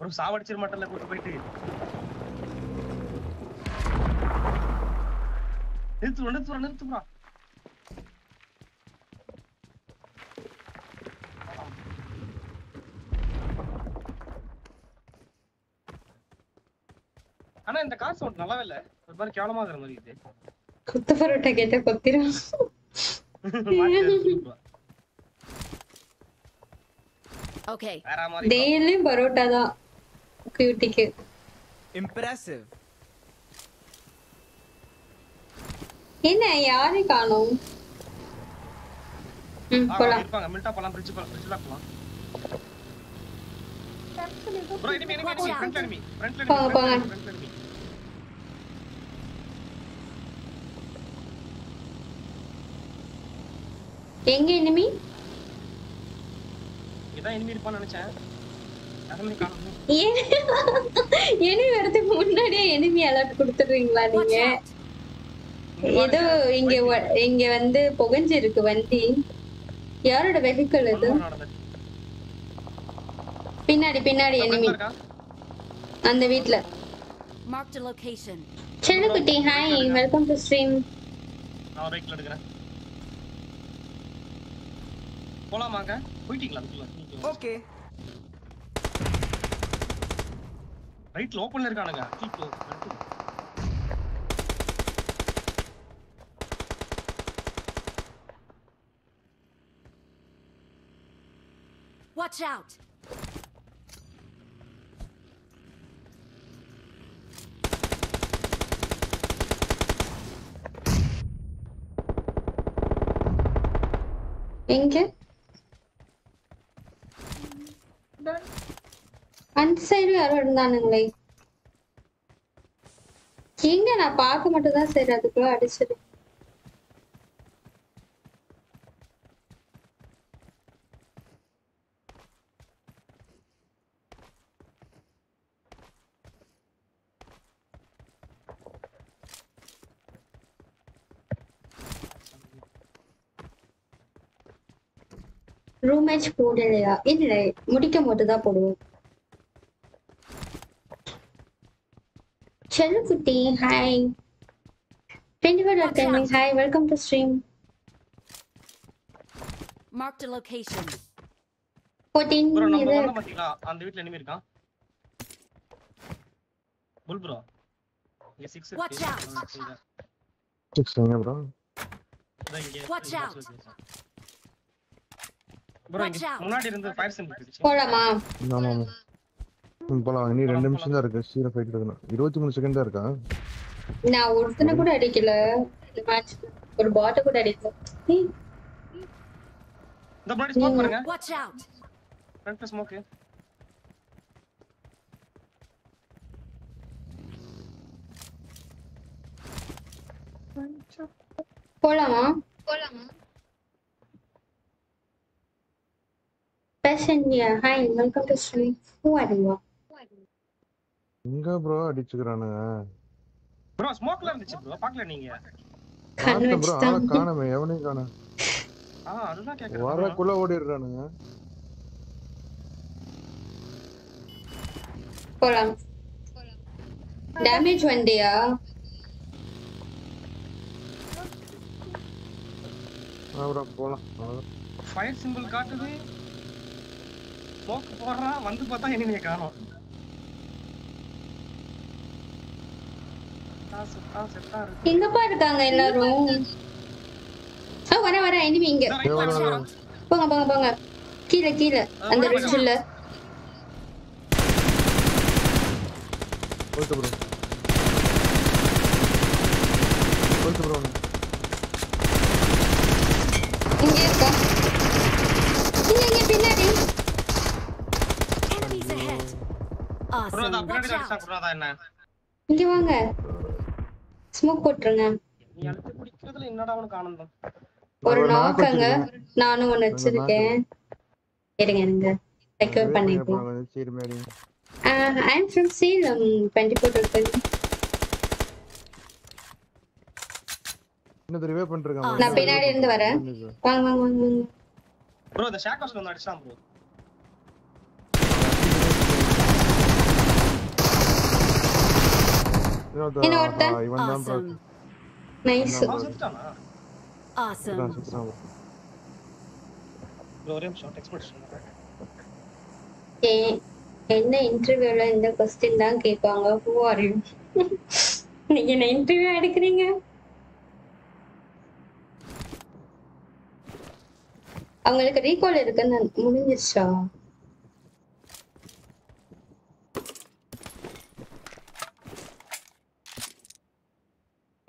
bro சாவடிச்சிர மாட்டல கூட்டி போயிடு நிறுத்து bro انا இந்த கார் சவுண்ட் நல்லாவே இல்ல ஒரு மாதிரி கேவலமா இருக்குற மாதிரி இது குத்துபரோட்ட கேட்ட கொத்திரா okay டெய்லி பரோட்டா தான் cutie kid impressive என்ன யாரை காணோம் போலாம் இருப்பாங்க மில்டா போலாம் பிரிட்ஜ் போலாம் bro enemy front enemy எங்க enemy இதான் enemy இருப்பான்னு நினைச்சேன் முன்னாடியே எனிமி அலர்ட் கொடுத்துடுவீங்களா நீங்க ஏதோ இங்க இங்க வந்து புகஞ்சிருக்கு வண்டி யாரோட வெஹிக்கிள் இது பின்னாடி பின்னாடி எனிமி அந்த வீட்ல மார்க் தி லொகேஷன் செல்லுகுட்டி ஹாய் வெல்கம் டு ஸ்ட்ரீம் நான் ரைட்ல எடுக்கறேன் போலாமாங்க போயிட்டீங்களா ஓகே ரைட் லோபன்ல இருக்கானுங்க கீப் வந்து வாட்ச் அவுட் எங்க டன் அந்த சைடு யாரோ இருந்தானுங்களே எங்க நான் பார்க்க மட்டும் தான் சரி அதுக்குள்ள அடிச்சிரு room edge போடலையா? இல்ல முடிக்கும்போது தான் போடுவோம். Hello Kuti, hi. 21 attending, hi, welcome to stream. Marked a location. 14 bro, நம்ம வந்து பாத்தீங்களா அந்த வீட்ல enemy இருக்கான். புல் bro. இங்க 6 watch out. 6 எங்க bro? Watch out. Bro, முன்னாடி இருந்த ஃபயர் சிம் வந்துச்சு. போலாமா? ஆமா ஆமா. போலாம். நீ 2 நிமிஷம் தான் இருக்கு. சீர ஃபைட் பண்ணு. 23 செகண்ட் தான் இருக்கா? நான் ஒருத்தன கூட அடிக்கல. மேட்ச் ஒரு பாட் கூட அடிச்சேன். இந்த பிளாட் ஸ்மோக் பண்ணுங்க. Watch out. Front smoke. போலாமா? போலாமா? Passenger, hi, welcome to stream. Who are you? எங்க bro அடிச்சுக்கறானுங்க? bro ஸ்மோக்ல இருந்துச்சு bro, பார்க்கல நீங்க? bro காணமே, எவனே காண. அதுதான் கேக்குறேன். வரக்குள்ள ஓடிறானுங்க. போலாம். டேமேஜ் வண்டியா? bro போலாம். ஃபயர் சிம்பிள் காட்டுது. ஸ்மோக் போறா, வந்து பார்த்தா எனிமே காணோம். இங்க பாருங்க எல்லாரும். வர வர எனிமே இங்க. போங்க போங்க போங்க. கீழ கீழ அந்த ரிட்ஜ்ல. போய்டு bro. போய்டு bro. இங்க இருக்கா? இங்க இங்க பின்னாடி. Enemies ahead. Bro நான் பின்னாடி அடிச்சா புறாதா என்ன? இங்க வாங்க. ஸ்மோக் போட்றங்க. நீ அழுத்தி குடிக்கிறதுல என்னடா அவனுக்கு ஆனந்தம். ஒரு நாக்கங்க நானும் ஒன்னு வச்சிருக்கேன். கேளுங்க நீங்க ரெக்கவர் பண்ணிக்கலாம். சரி மேரி. I am from Salem 24. இன்னது ரிவைவ் பண்றங்க. நான் பின்னாடி இருந்து வரேன். வாங்க வாங்க வாங்க. bro the shack house-ல அடிச்சான் bro. In order. Awesome. Nice. Awesome. Glorium shot expert. Hey, in the interview la indha question da kekanga. Who are you? Ninga na interview edukringa? Avangalukku recall irukana mudinjicha?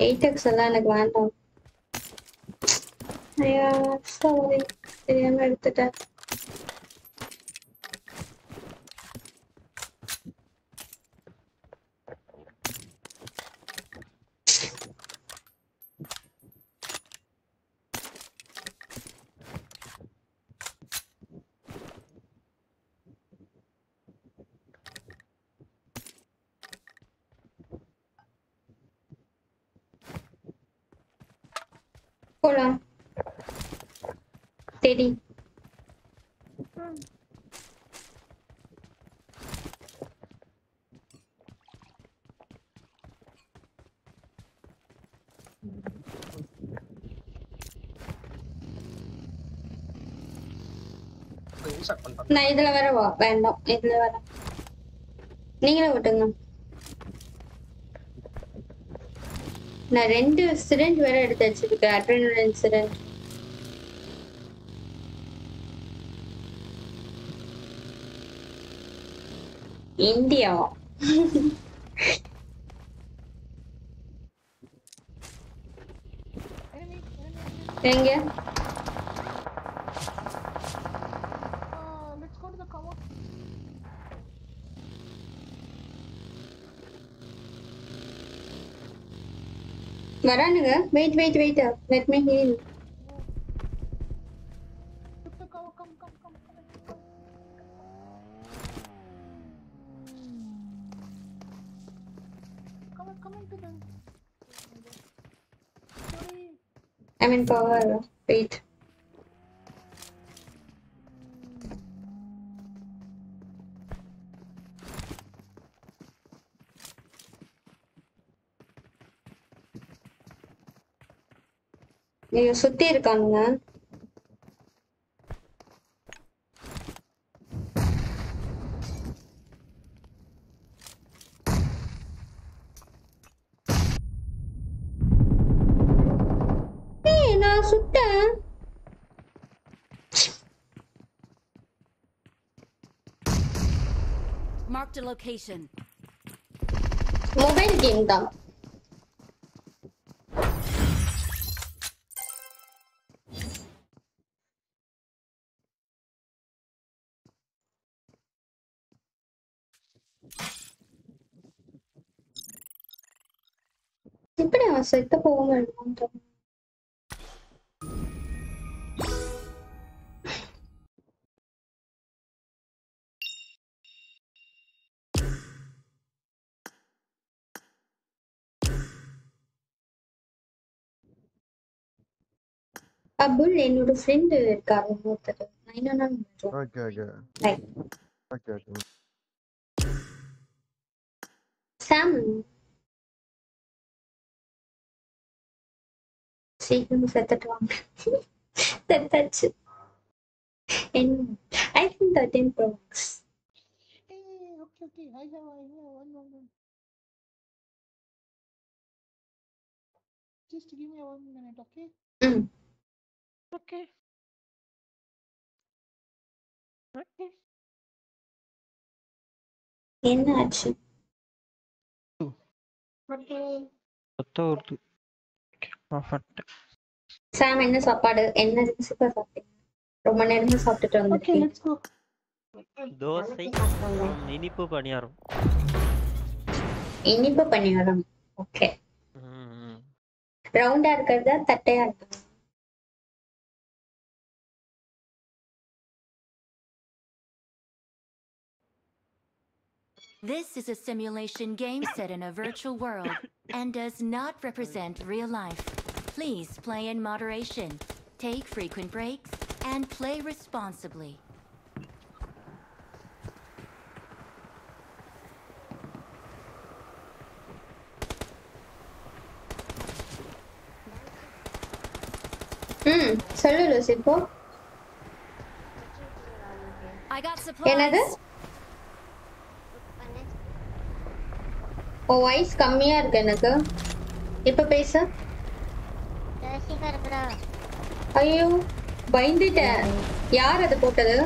ATX எல்லாம் எனக்கு வேண்டாம். ஐயா sorry தெரியாம எடுத்துட்டேன். Hola. Teddy. நான் இதுல வரவா? வேண்டாம் இதுல வர. நீங்களே விட்டுங்க. நான் 2 இன்சிடென்ட் வேற எடுத்து வச்சிருக்கேன். Adrenaline incident. இந்தியா எங்க? Let's go to the cover. வரானுங்க. wait wait wait, let me heal. come to them. I'm in power. wait நீங்க சுத்தி இருக்காங்க நான் சுத்தேன் marked a location mobile game தான் இப்படி நான் செத்து போக வேண்டாம் Abul, your friend is coming. Okay. Sam, see him set the wrong. That's it. And iPhone 13 Pro Max. Okay. I have one. Just give me 1 minute, okay? Okay. In action. Sam, enna saapadu enna super saapadu romba neram saapittu vandhu. Okay, let's go. Dosai inippu paniyarum. Okay. Round ah irukadha tattaya irukadha. This is a simulation game set in a virtual world and does not represent real life. Please play in moderation, take frequent breaks, and play responsibly. Hello, Lucipo. I got supplies. Another? Oh, voice kammiya irukku enakku ipo pesa dashikar bro ayyo bayindita yaar adu potadu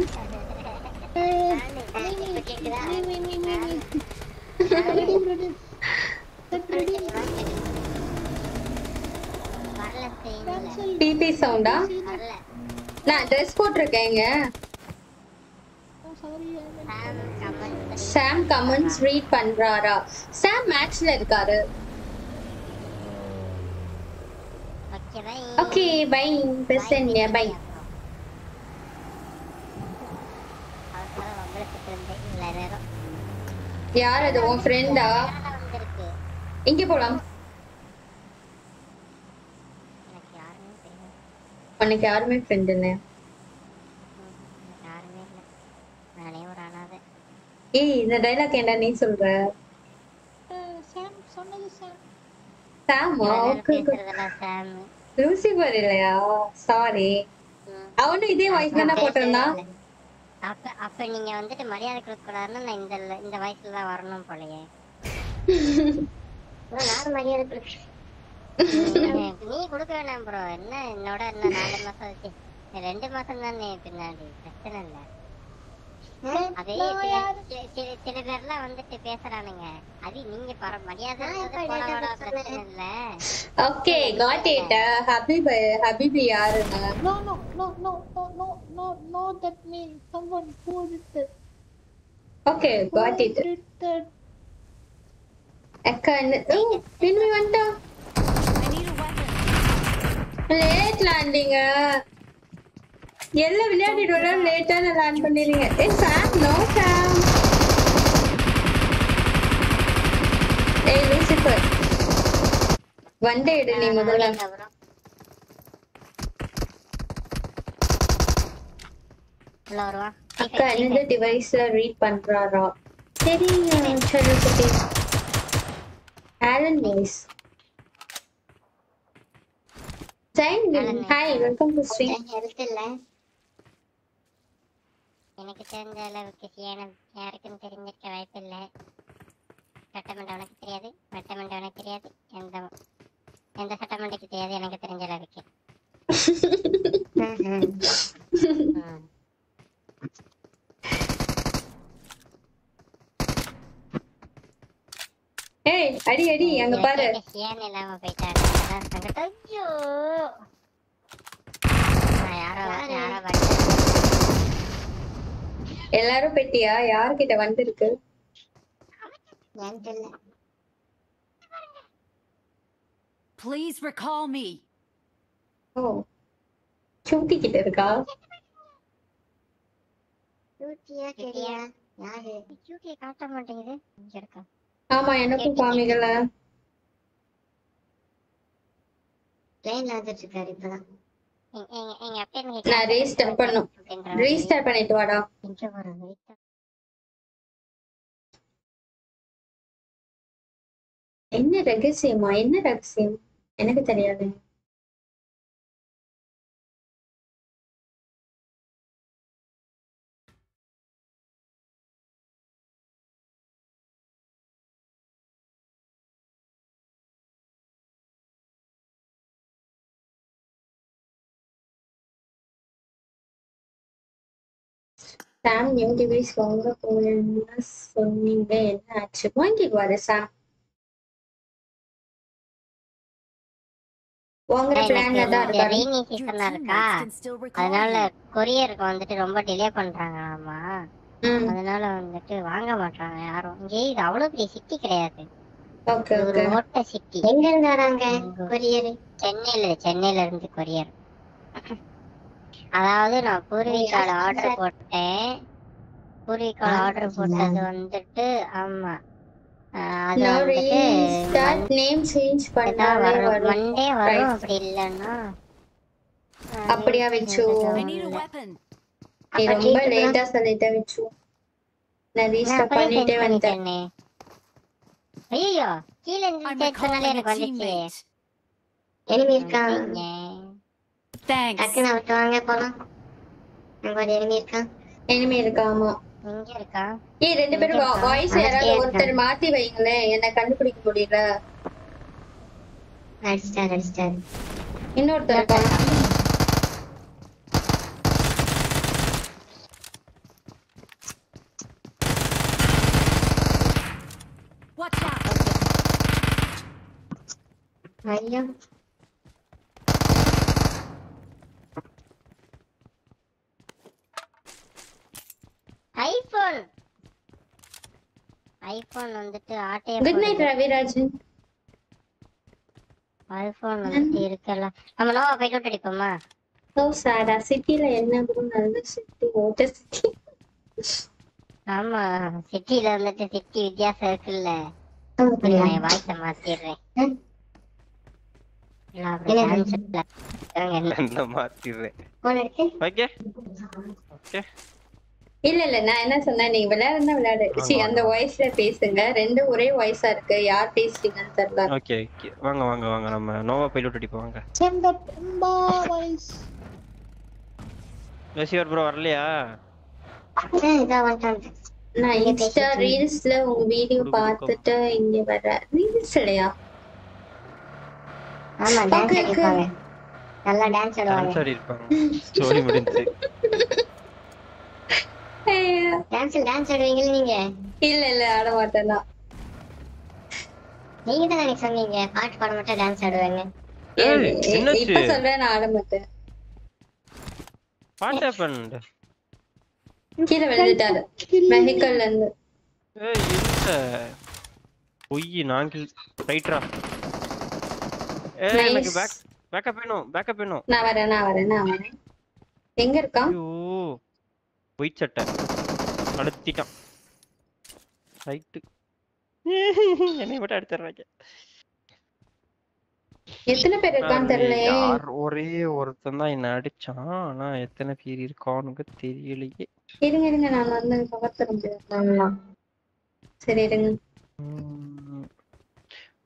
pp sound ah na dress potrukeenga Sam comments read பண்றாரா Sam matchல இருக்காரு Okay bye best and yeah bye யார் அது உன் ஃப்ரெண்டா இங்க போலாம் எனக்கு யாருமே ஃப்ரெண்ட் இல்ல இந்த டயலாக் என்ன நீ சொல்ற சாம் சொன்னது Sam Sam okay Sam Lucifer இல்லையா சாரி அவனே இதே வாய்ஸ் தான போட்டேன்னா அப்ப நீங்க வந்துட்டு மரியாதை கொடுக்கறானே நான் இந்த வாய்ஸ்ல தான் வரணும் போலயே நான் யார் மரியாதை கொடுக்கணும் நீ கொடுக்கவேனா bro என்ன என்னோட என்ன 4 மாசம் ஆச்சு 2 மாசம் தான் நீ பின்னாடி பிரச்சனை இல்ல அதே சில பேர்லாம் வந்துட்டு பேசுறானுங்க அது நீங்க மரியாதை பிரச்சனை இல்ல ஓகே காட் இட் ஹபிபி யாருங்க no no no no no no no that means someone who did it okay got it அக்கா when we want to I need a weapon late landing எல்லா விளையாடிடுற லேட்டா லேண்ட் பண்ணிரீங்க ஏ சாம் நோ சாம் ஏ Lucifer வந்தே இடு நீ முதல்ல எல்லாரும் அக்கா இந்த டிவைஸ்ல ரீட் பண்றாரா தெரியுங்க சரி சரி Alan nice Hi, welcome to stream. எனக்கு தெரிஞ்ச அளவுக்கு யாருக்கும் தெரிஞ்சிருக்க வாய்ப்பு இல்லை. சட்டமன்றவனுக்கு தெரியாது, பட்டமன்றவனுக்கு தெரியாது, எந்த எந்த சட்டமன்றக்கு தெரியாது எனக்கு தெரிஞ்ச அளவுக்கு. ஏய் அடி அடி அங்க பாரு. ஏன் இல்லாம போயிட்டாங்க. ஐயோ. யாரோ எல்லாரும் பெட்டியா யார்கிட்ட வந்திருக்கு தெரியல. Please recall me. ஓ சூட்டி கிட்ட இருக்கா? சூட்டியா கேடியா? யாரு சூட்டி காட்ட மாட்டேங்குது இங்க இருக்கா? ஆமா எனக்கு பாமிகள லைன்ல வந்துட்டு இருக்காரு இப்பதான். எங்க அப்பா நான் ரீஸ்டார்ட் பண்ணனும். ரீஸ்டார்ட் பண்ணிட்டு வாடா. இங்க வரணும் வெயிட். என்ன ரகசியம் எனக்கு தெரியாது. சாம் நியூ டிவைஸ் வாங்க போறேன்னு சொன்னீங்க, என்ன ஆச்சு? வாங்கிடுவாரு சாம். வாங்குற பிளான்ல தான் இருக்காரு. ரெய்னி சீசனா இருக்கா, அதனால கொரியருக்கு வந்துட்டு ரொம்ப டிலே பண்றாங்களாமா. அதனால வந்துட்டு வாங்க மாட்டாங்க யாரும். இங்கே இது அவ்வளவு பெரிய சிட்டி கிடையாது. ஓகே ஓகே, மொட்டை சிட்டி. எங்க இருந்து வராங்க கொரியர்? சென்னையில இருந்து கொரியர். அதாவது நான் பூர்விகால ஆர்டர் போட்டேன். பூர்விகால ஆர்டர் போட்டது வந்துட்டு ஆமா அது வந்துட்டு ஸ்டார்ட் நேம் சேஞ்ச் பண்ணா வரும். மண்டே வரும். அப்படி இல்லனா அப்படியே வெச்சு ரொம்ப லேட்டா சொல்லிட்ட வெச்சு. நான் ரீஸ்டார்ட் பண்ணிட்டே வந்துட்டேன். ஐயோ கீழ இருந்து செக் பண்ணல எனக்கு வந்துச்சு. எனிமி இருக்காங்க. தேங்க்ஸ். அக்கன வந்து வாங்க போலாம். அங்க ஒரு எனிமி இருக்கா. எனிமி இருக்காமா. எங்க இருக்கா? ஏய் ரெண்டு பேரும் வாய்ஸ் யாராவது ஒருத்தர் மாத்தி வைங்களே, என்ன கண்டுபிடிக்க முடியல. அடிச்சார். இன்னொருத்தர் இருக்கா? Watch out. ஐயோ iPhone வந்துட்டு ஆட்டே. Good night Ravirajan. iPhone வந்து இருக்கல. நம்ம நோவா பைக் ஓட்ட அடிப்போமா? சோ சாரா சிட்டில என்ன குரு நல்ல சிட்டி ஓட்ட சிட்டி. ஆமா சிட்டில வந்துட்டு சிட்டி வித்தியாசம் இருக்குல்ல. நான் வாய்ஸ் மாத்திடுறேன். நான் மாத்திடுறேன். Okay okay. இல்ல நான் என்ன சொன்னா, நீங்க விளையாடுனா விளையாடு. சீ அந்த வாய்ஸ்ல பேசுங்க. ரெண்டு ஒரே வாய்ஸா இருக்கு. யார் பேசுறீங்கன்னு தெரியல. ஓகே ஓகே வாங்க வாங்க வாங்க நம்ம நோவா பைலட் அடிப்போம் வாங்க. செந்த பம்பா வாய்ஸ். மெசியர் ப்ரோ வரலையா? அட இத வந்துட்டான். நான் இன்ஸ்டா ரீல்ஸ்ல உங்க வீடியோ பார்த்துட்டு இங்க வர. ரீல்ஸ்லயா? ஆமா டான்ஸ் ஆடுவாங்க. நல்லா டான்ஸ் ஆடுவாங்க. டான்ஸ் ஆடிப்பாங்க. ஸ்டோரி முடிஞ்சு. டான்ஸ் ஆடுவீங்களா நீங்க? இல்ல ஆட மாட்டேனா. நீங்க தான் எனக்கு சொன்னீங்க பாட்டு பாட மாட்டே டான்ஸ் ஆடுவேங்க. இப்ப சொல்றேன் நான் ஆட மாட்டேன். What happened? கீழ விழுந்துட்டாரு வெஹிக்கிள்ல இருந்து. ஏய் இல்ல போய் நான் ரைட்ரா. ஏய் எனக்கு பேக்கப் வேணும். நான் வரேன். எங்க இருக்கா? ஐயோ போய் சட்டை அழுத்திட்டான். ரைட் என்னைய விட்டு அடிச்சறாங்க. எத்தனை பேர் இருக்கான்னு தெரியல. யார் ஒரே ஒருத்தன் தான் என்ன அடிச்சான். ஆனா எத்தனை பேர் இருக்கானுங்க தெரியலையே. இருங்க நான் வந்து கவர்த்தற முடியல. சரி இருங்க.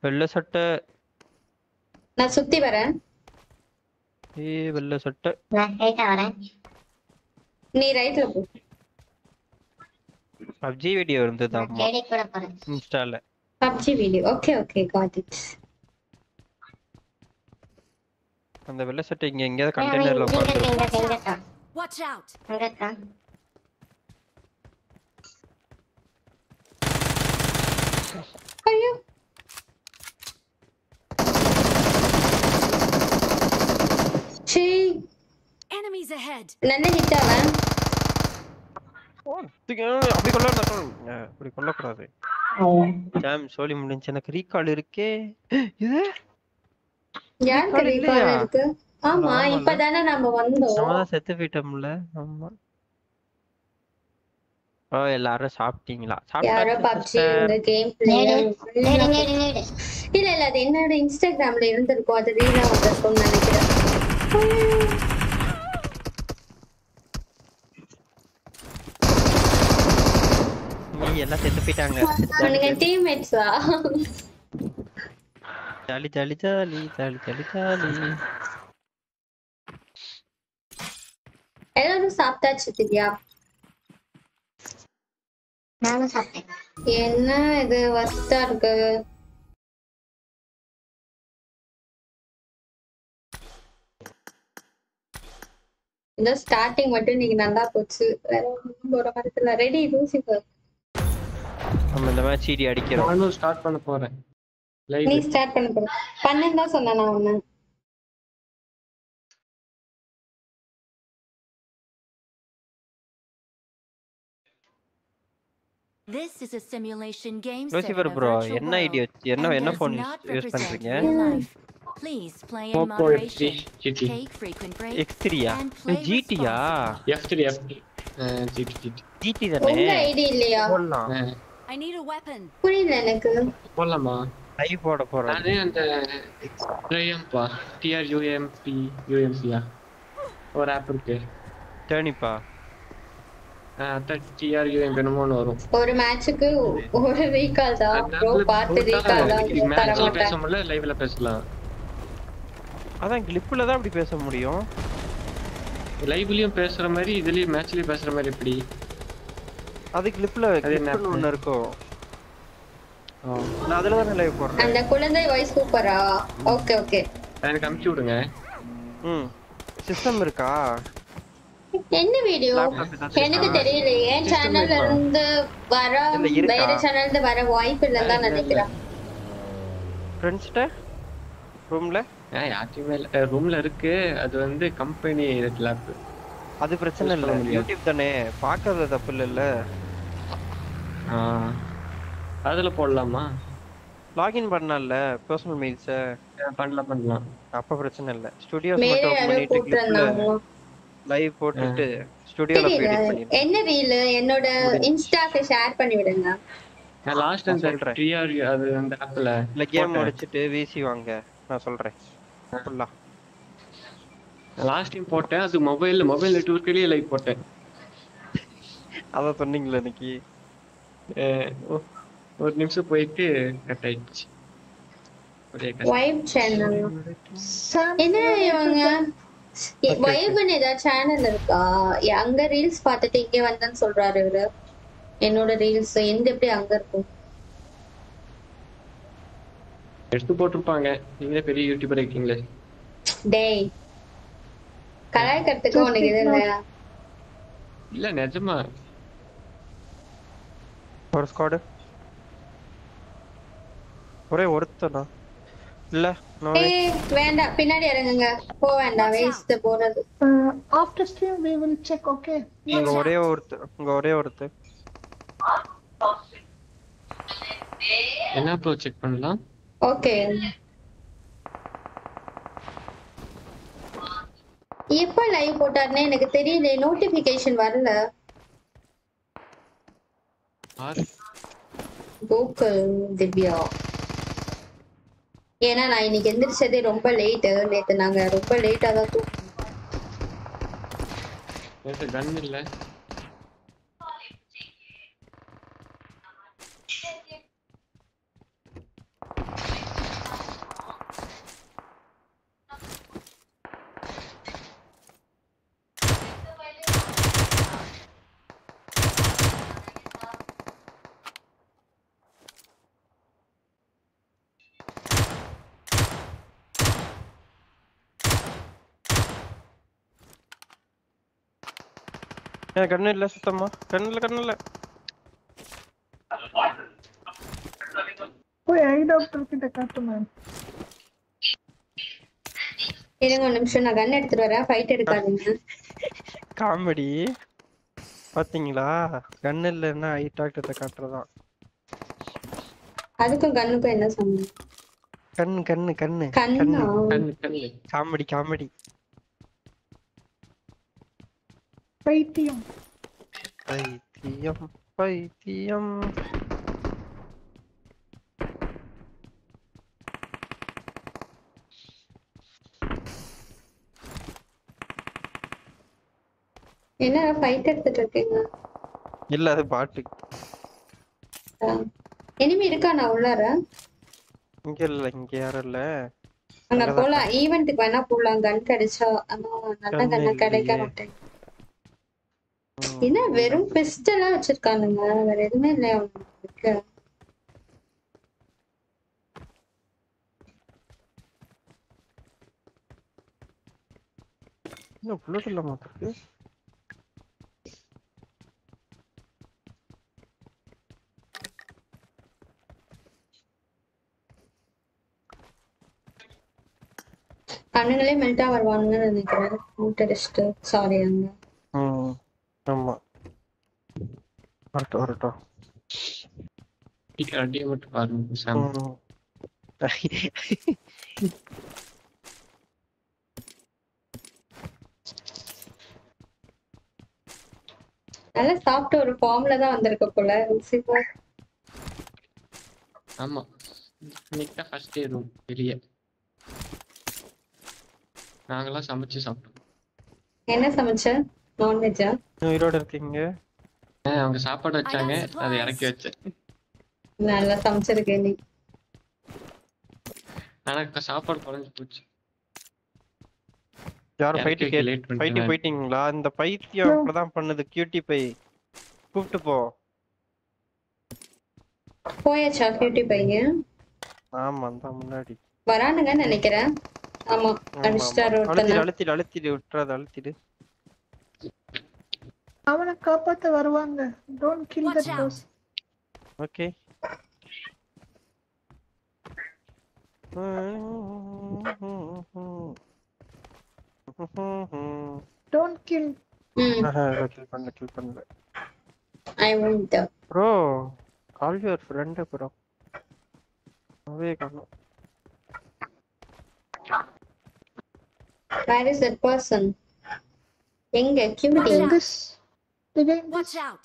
வெள்ளை சட்டை நான் சுத்தி வரேன். ஏ வெல்ல சட்டை ரைட் வரேன் நீ ரைட்ல போ PUBG வீடியோ இருந்தது அம்மா டேடி கூட போறேன் இன்ஸ்டால PUBG video okay okay got it அந்த வெல்ல சட்டை இங்க எங்க கண்டெய்னர்ல பாக்குறேன் வாட்ச் அவுட் அங்கடா ஐயோ She enemies ahead. Nanna hit avan. Oh, thikana apdi kolla nadon. Apdi kolla kodade. Jam soli mudincha nak recall iruke. Idu? Yan recall iruke. Ama ipadana nama vandho. Nama sethu vitamla. Amma. Oh, ellaru saaptingla. Yaaro PUBG inda game play. Illa illa enna Instagram la irundirukku adhu reel avarku nenikiren. நீ எல்லாம் செத்து பிட்டாங்க உங்க டீம்மேட்ஸா jolly jolly jolly jolly jolly jolly எல்லாரும் சாப்பிட்டாச்சு திவ்யா நானும் சாப்பிட்டேன் என்ன இது வஸ்தா இருக்கு இந்த ஸ்டார்டிங் மட்டும் நீங்க நல்லா போச்சு வேற ஒரு வரதுல ரெடி லூசிபர் நம்ம இந்த மேட்ச் ஈடி அடிக்கிறோம் நானும் ஸ்டார்ட் பண்ண போறேன் லைவ் நீ ஸ்டார்ட் பண்ண போற பண்ணேன்னா சொன்னா நான் ஒண்ணு This is a simulation game Lucifer bro என்ன ஐடி என்ன ஃபோன் யூஸ் பண்றீங்க Please play in moderation. Take frequent breaks. X3 GT ya. F3. GT da ne. ID illaya. Polla. I need a weapon. Puriyala enakku. Polla ma. Live poda poran. Adhe and Triumph pa. TRUMP ya. Or app irukke. Turn pa. TRUMP nu mono varum. Or match ku or recall da. Bro paathu recall da. Match la pesamala live la pesalam. அதான் கிளிப்ல தான் அப்படி பேச முடியும் லைவ்லயும் பேசுற மாதிரி இதுலயே மேட்ச்லயே பேசுற மாதிரி இப்படி அது கிளிப்ல கிளிப்ல ஒன்னு இருக்கு நான் அதல தான் லைவ் போறேன் அந்த குழந்தை வாய்ஸ் கூப்பரா ஓகே ஓகே நான் கம்ப்யூட்டர் விடுங்க சிஸ்டம் இருக்கா என்ன வீடியோ எனக்கு தெரியல ஏன் சேனல்ல இருந்து வர வேற சேனல்ல இருந்து வர வாய்ஸ் இல்லன்னு தான் நினைக்கிறேன் ஃப்ரெண்ட்ஸ் கிட்ட ரூம்ல ஆக்டிவேல ரூம்ல இருக்கு அது வந்து கம்பெனி லேப் அது பிரச்சனை இல்ல YouTube தானே பார்க்கறது தப்பு இல்ல அதுல போடலாமா லாகின் பண்ணல पर्सनल மெயில்ஸ் பண்ணலாம் அப்ப பிரச்சனை இல்ல ஸ்டுடியோஸ் மட்டும் பண்ணிட்டு கிளிக் லைவ் போட்டுட்டு ஸ்டுடியோல எடிட் பண்ணிரு என்ன ரீல் என்னோட இன்ஸ்டாக்கு ஷேர் பண்ணி விடுங்க நான் லாஸ்ட் டைம் சொல்றேன் TR அது அந்த ஆப்ல இல்ல கேம் முடிச்சிட்டு VC வாங்க நான் சொல்றேன் புள்ள லாஸ்ட் டைம் போட்டேன் அது மொபைல் நெட்வொர்க்கிலே லைவ் போட்டேன் அத சொன்னீங்களே நிக்கி ஒரு நிமிஷம் போயிட்டு கட் ஆயிடுச்சு ஒரே கட் வைப் சேனல் என்ன இவங்க வைப்னு ஏதா சேனல் இருக்கா அங்க ரீல்ஸ் பார்த்துட்டு இங்க வந்தேன்னு சொல்றாரு இவரு என்னோட ரீல்ஸ் எந்த எப்படி அங்க இருக்கும் எடுத்து போட்டுப்பாங்க நீங்க பெரிய யூடியூபர் இருக்கீங்களே டேய் கலாய் கத்துக்கு உங்களுக்கு இது இல்லையா இல்ல நிஜமா ஒரு ஸ்குவாட் ஒரே ஒருத்தனா இல்ல ஏய் வேண்டாம் பின்னாடி இறங்குங்க போ வேண்டாம் வேஸ்ட் போறது after stream we will check okay ஒரே ஒருத்த என்ன ப்ரோ செக் பண்ணலாம் Okay. எப்ப லைவ் போட்டானே எனக்கு தெரியல நோட்டிஃபிகேஷன் வரல. கோகல் திவ்யா. ஏனா நான் இன்னைக்கு எந்திரச்சதே ரொம்ப லேட். நேத்து நாங்க ரொம்ப லேட்டா தான் தூங்குனோம். நேத்து கண் இல்ல. ಗನ್ ಇಲ್ಲ ಸುತ್ತಮ್ಮ ಗನ್ ಇಲ್ಲ ಓಯ್ ಐ ಡಾಕ್ಟರ್ ಕಿಂತ ಕತ್ತು ಮ್ಯಾನ್ ಇರಂಗ ಒಂದು ನಿಮಿಷ ನಾನು ಗನ್ எடுத்து வரேன் ஃபைட் எடுக்காதீங்க காமெடி பாத்தீங்களா ಗನ್ இல்லன்னா ಐ ಡಾಕ್ಟರ್ ಕತ್ತறதா ಅದಕ್ಕೆ ಗನ್னுக்கு என்ன சம்பந்தம் கண்ணு காமெடி பைத்தியம் என்ன ஃபைட் எடுத்துட்டு இருக்கீங்க இல்ல அது பாட்டு எனிமி இருக்கானா உள்ளார இங்க இல்ல இங்க யாரும் இல்ல அங்க போலாம் ஈவென்ட்க்கு வேணா போலாம் கன் கடிச்சா ஆனா நல்ல கன்ன கிடைக்க மாட்டேன் என்ன வெறும் பிஸ்டலா வச்சிருக்கானுங்க வேற எதுமே இல்ல உங்களுக்கு என்ன புல்லட் இல்ல மாத்திருக்கு அண்ணங்களே மெல்ட்டா வருவாங்கன்னு நினைக்கிறேன் மூட் அடிச்சிட்டு சாரி அங்க ஆமா வரட்டோ இங்க அடி மட்டும் பாருங்க சாம் நல்ல சாஃப்ட் ஒரு ஃபார்ம்ல தான் வந்திருக்க போல சூப்பர் ஆமா நிக்க ஃபர்ஸ்ட் ரூம் பெரிய நாங்களா சமைச்சு சாப்பிட்டோம் என்ன சமைச்ச நான் வெஜ்ஜா நீரோட இருக்கீங்க அவங்க சாப்பாடு வச்சாங்க அதை இறக்கி வச்சேன் நல்லா சமைச்சிருக்கேன் நீ எனக்கு சாப்பாடு குறஞ்சி போச்சு யாரோ ஃபைட் ஃபைட் போயிட்டீங்களா இந்த பைத்தியம் இப்பதான் பண்ணது கியூட்டி பை கூப்பிட்டு போ போயாச்சா கியூட்டி பைங்க ஆமா அந்த முன்னாடி வரானுங்க நினைக்கிறேன் ஆமா அடிஸ்டார் ஓட்டنا அழுத்திடு விட்றாத அழுத்திடு அவன காப்பாத்த வருவாங்க don't kill the those okay don't kill kill பண்ணல I want to bro call your friend bro அவே காணோம் Where is that person? Where? Watch out!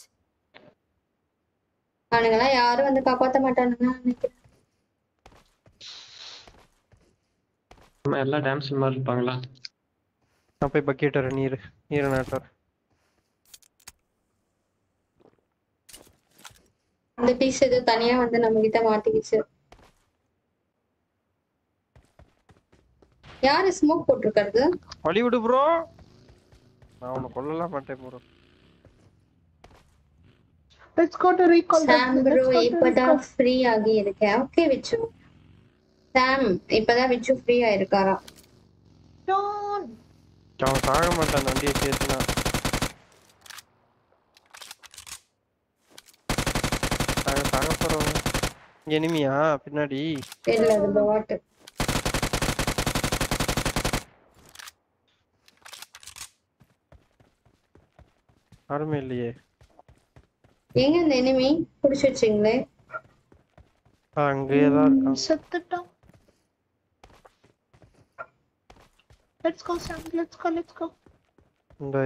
அவங்கள யாரும் வந்து காப்பாத்த மாட்டானுங்க நினைக்கிறேன். நம்ம எல்லா டாம்ஸ்ல மாரி இருப்பாங்களா? நான் போய் பக்கெட் அர நீர் நாட்டற. அந்த பீஸ் இது தனியா வந்து நம்ம கிட்ட மாட்டிக்கிச்சு. यार स्मोक போட்டு இருக்கறது ஹாலிவுட் bro நான் உன்ன கொல்லல மாட்டே bro let's go to recall sam bro இப்போதா ஃப்ரீ ஆகி இருக்கேன் ஓகே விச்சு sam இப்போதா விச்சு ஃப்ரீ ஆகி இருக்காரா டோன் நான் சாக மாட்டேன் நண்டியே சேத்துனா சாக போறோம் எனிமியா பின்னாடி இல்ல அது வாட் ஆர்மே இல்லையே எங்க அந்த எனிமி புடிச்சு வச்சிங்களே அங்கயே தான் இருக்கான் செத்துட்டோம் let's go Sam let's go இந்த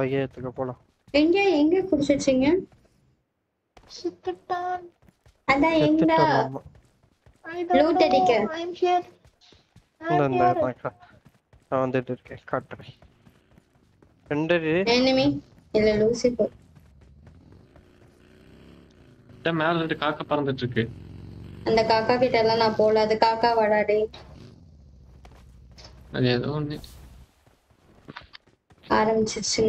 பையத்துக்கு போலாம் எங்க புடிச்சு வச்சிங்க செத்துட்டான் அத எங்கடா லூட் அடிக்க ஐ அம் ஹியர் நான் வந்துட்டு இருக்கேன் காட்றேன் ரெண்டே எனிமி இல்ல லூசிபர் அந்த மேல ரெண்டு காக்கா பறந்துட்டு இருக்கு அந்த காக்கா கிட்ட எல்லாம் நான் போல அது காக்கா வடாடே அது ஏதோ ஒண்ணு ஆரம்பிச்சிச்சு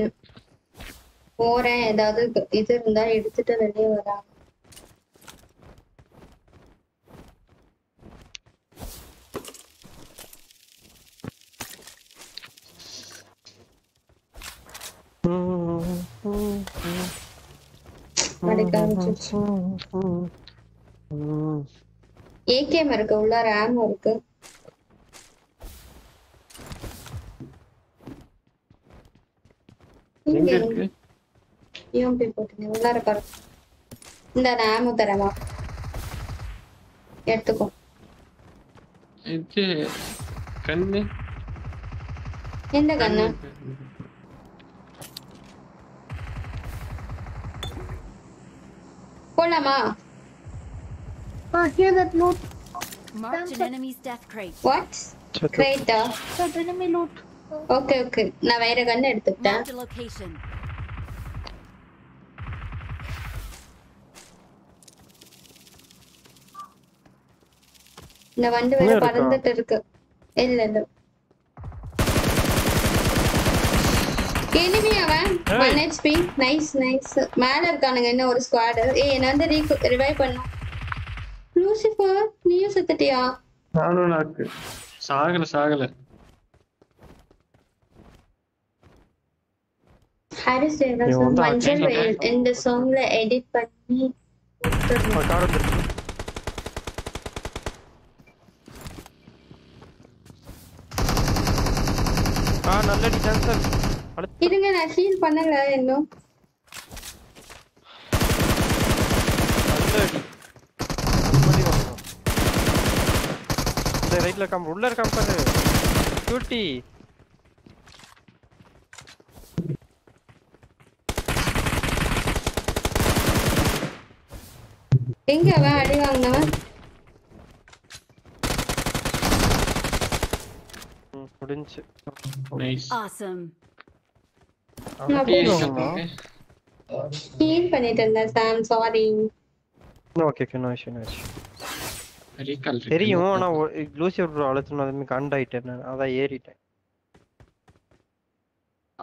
போறேன் ஏதாவது இது இருந்தா எடுத்துட்டு வெளிய வரா AKM இருக்கு உள்ள RAM இருக்கு எங்க இருக்கு யூம் பே போட்டு உள்ளார பாரு இந்த RAM தரமா எடுத்துக்கோ இது கண்ணு என்ன கண்ணு போலாமா I hear that loot. Marked an enemy's death crate. What? Crate? That enemy loot. Okay, okay. Na vaira gun eduthutta. Marked the location. Na vandu vera parandittu irukku. Illa illa. Enemy avan. 1 HP. Nice, nice. Mala irukanunga inna oru squad. Hey, enanda revive pannu. Lucifer, நீயும் செத்துட்டியா? நானும் நாக்கு. சாகல சாகல. Harris Devaraj மஞ்சள் வெயில் இந்த சாங்ல edit பண்ணி நல்ல டிஃபென்சர். இதுங்க நான் ஹீல் பண்ணல இன்னும். राइट ला कम रूलर कम कर क्यूटी எங்க வா அடி வாங்குனவ முடிஞ்சு நைஸ் ஆசம் ஹீல் பண்ணிட்டேன் Sam sorry okay okay no issue no issue தெரியும் انا லூசியர் ப்ரோ அலத்துனதுமே கண்ட் ஆயிட்டேன் நான் அத ஏறிட்டேன்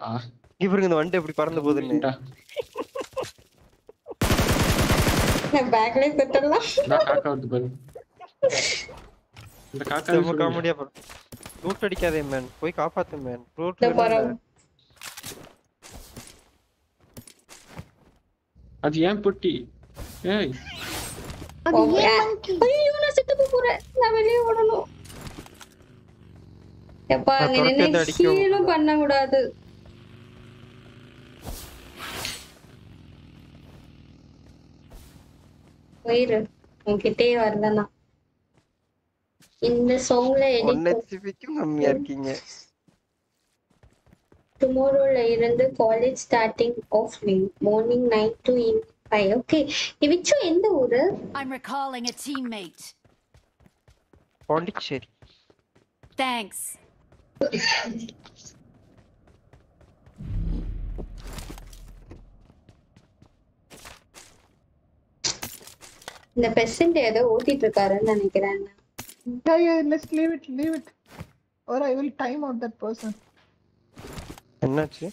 ஆ இவங்க இந்த வண்ட இப்படி பறந்து போகுதுன்னு நான் பேக்ல செட்டலாம் நான் காக்க வந்து பாரு இந்த காக்க நம்ம காமெடியா போ லூட் அடிக்காதே மேன் போய் காப்பாத்து மேன் லூட் அது ஏன் பொட்டி ஏய் ஐயோ நான் செத்து போறேன் நான் வெளிய ஓடணும் எப்பா என்ன சீலும் பண்ண கூடாது போயிரு உன்கிட்டே வரலனா இந்த சாங்ல எடிட் கம்மியா இருக்கீங்க டுமாரோல இருந்து college starting of morning 9 to evening okay ivichu endu oru I'm recalling a teammate pondicherry thanks the patient edho ootittirukkaru nu nenikiren yeah let's leave it or I will time out that person ennachi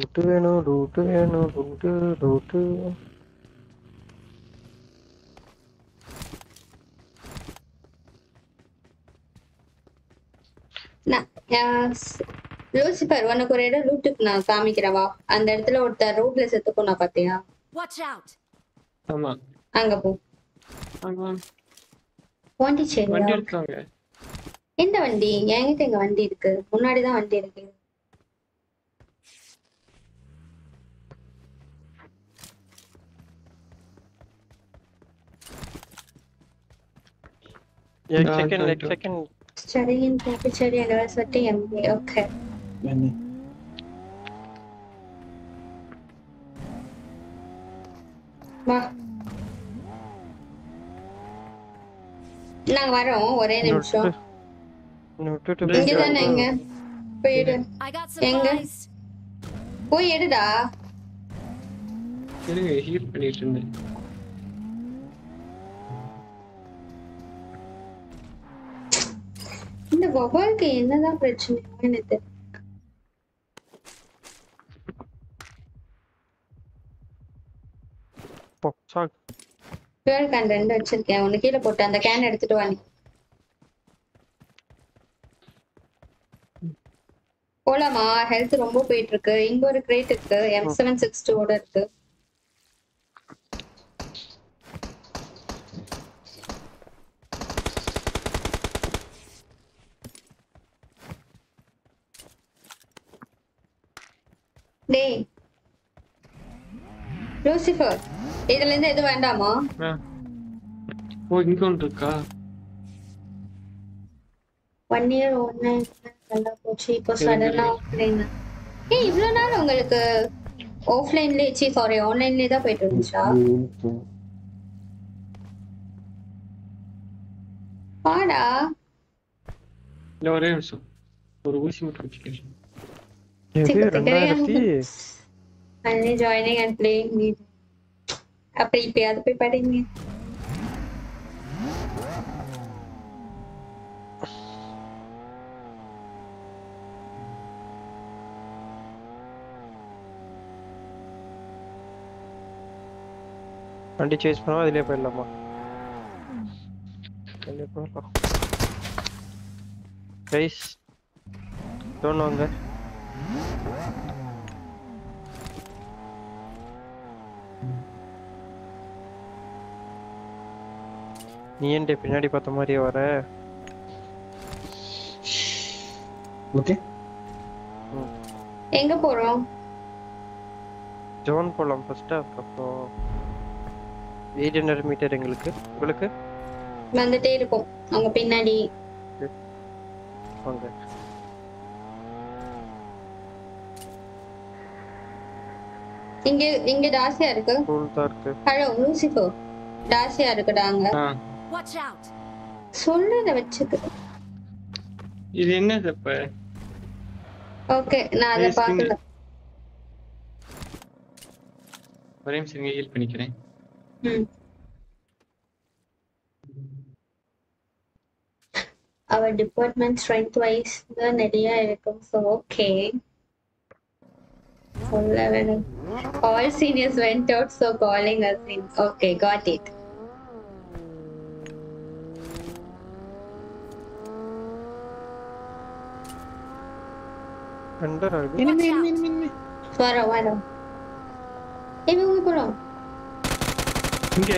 route veno route veno route route na yes lucifer unak oru eda route ku na kaamikiran va and edathila oru route la setukona pathiya watch out amma anga po anga vandi cheri vandi irukanga inda vandi engitta inga vandi irukku munnadi da vandi irukku एक second एक second चलिए इन पे चलिए अगर सटी M okay मैंने वाह நான் வரேன் ஒரே நிமிஷம் இங்க தான எங்க போய் எடு எங்க போய் எடுடா இருங்க ஹீல் பண்ணிட்டு இருந்தேன் இந்த வபால்க்கு என்னதான் பிரச்சனைன்னு தெரியல Song. Fuel can render itself. I only kill a pot and the can edit it one. Polama health rombo patrick, ingo crate M762 order. Day Lucifer, idle in the Vandama. What you going to car? 1 year old night, cheap or sudden offline. Hey, you don't know like a offline leech or online leather pattern shop. Pada no answer for wishing to education. Only joining and playing me. I prepared preparing me. And chase for all the level. Guys, don't know that. You are definitely going to be able to do it. Okay. Where are you going? John Polam first. So, 800 meters. Where are you? I'm going to go. I'm going to go. Okay. Inge daasya irukku hello Lucifer daasya irukudanga watch out sollada vechukku idu enna thappa okay na adha paakala parim singe help panikiren our department strength wise la nediya irukum so okay. All seniors went out, so calling us in. Okay, got it. Under or in me. Swara. Hey, we go.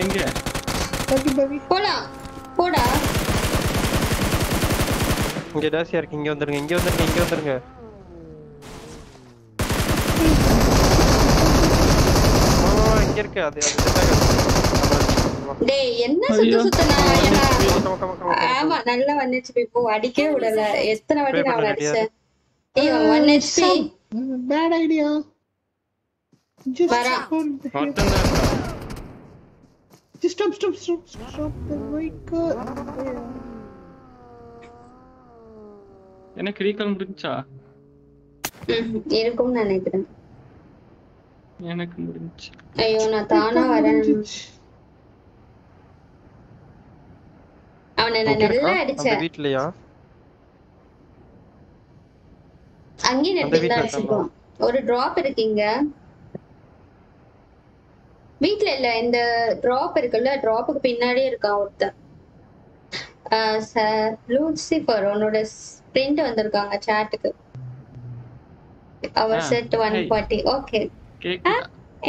Inge. Bagi. Pola. Inge das yar inge under. Day in the I'm another 1 HP. Adike would have a 1 HP. Bad idea. Just stop the vehicle. In a creek on Brincha. I don't know. Okay. Ah,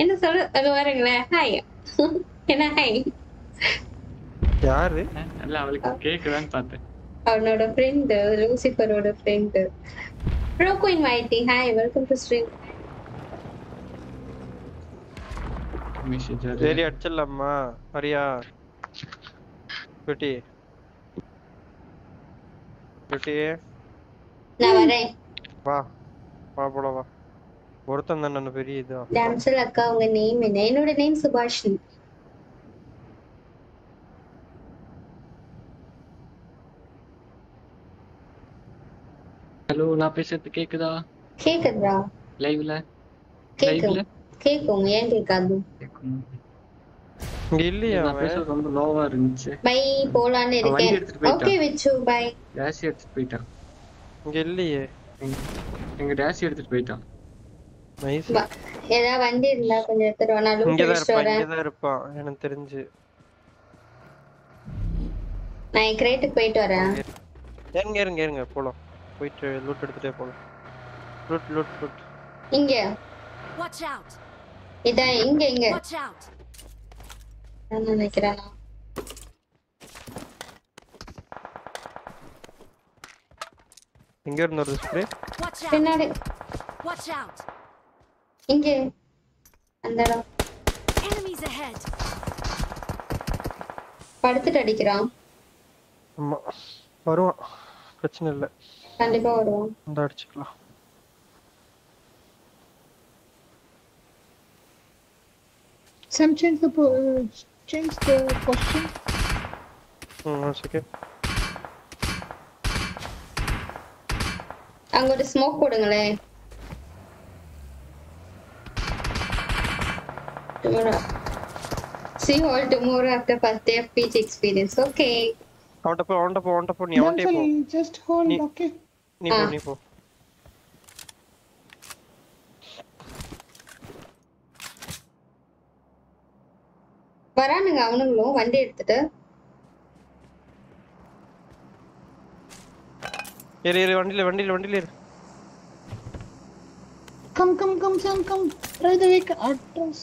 in the solo, hi. Hi. Cake our friend, Lucifer, our friend. Roku inviting. Hi, welcome to stream. Very Atchalamma, Maria. Pretty. Wow. Damsel Akka, your name and I know the name Subhashni. Hello, na pesat kekada. Kekada. Live la. Kekum yen kekadu. Gilliya. Na pesat romba lower irundhuchu. Bye, pola ne irukken. Okay, Vichu, bye. Dash eduthu poitan. Gilliye. Enga dash eduthu poitan. Nice. ஏதா வண்டி இருந்தா கொஞ்சம் எடுத்துட்டு வா. நான் இங்கதான் இருப்பான் எனக்கு தெரிஞ்சு. நான் கிரேட்டுக்கு போயிட்டு வரேன். ஏங்க ஏங்க ஏங்க போலாம். போயிட்டு லூட் எடுத்துட்டே போலாம். Loot loot loot. இங்க வாட்ச் அவுட். இதா இங்க இங்க. Watch out. நான் நினைக்கிறேன். இங்க இன்னொரு ஸ்ப்ரே. பின்னாடி. Watch out. இங்க அந்தடா. Enemies ahead. படுத்துட்டு அடிக்குறான். அம்மா வருவான் பிரச்சனை இல்ல கண்டிப்பா வருவான் அந்த அடிச்சுக்கலாம் சம்சன்ஸ் அப்போ சேஞ்ச் தி क्वेश्चन ஒரு செகண்ட் அங்க ஒரு ஸ்மோக் போடுங்களே tomorrow see all tomorrow after first day of pitch experience okay on top ni on table just hold ni, okay ni po varanunga avungalum vandi eduthittu ere vandile come come try the week address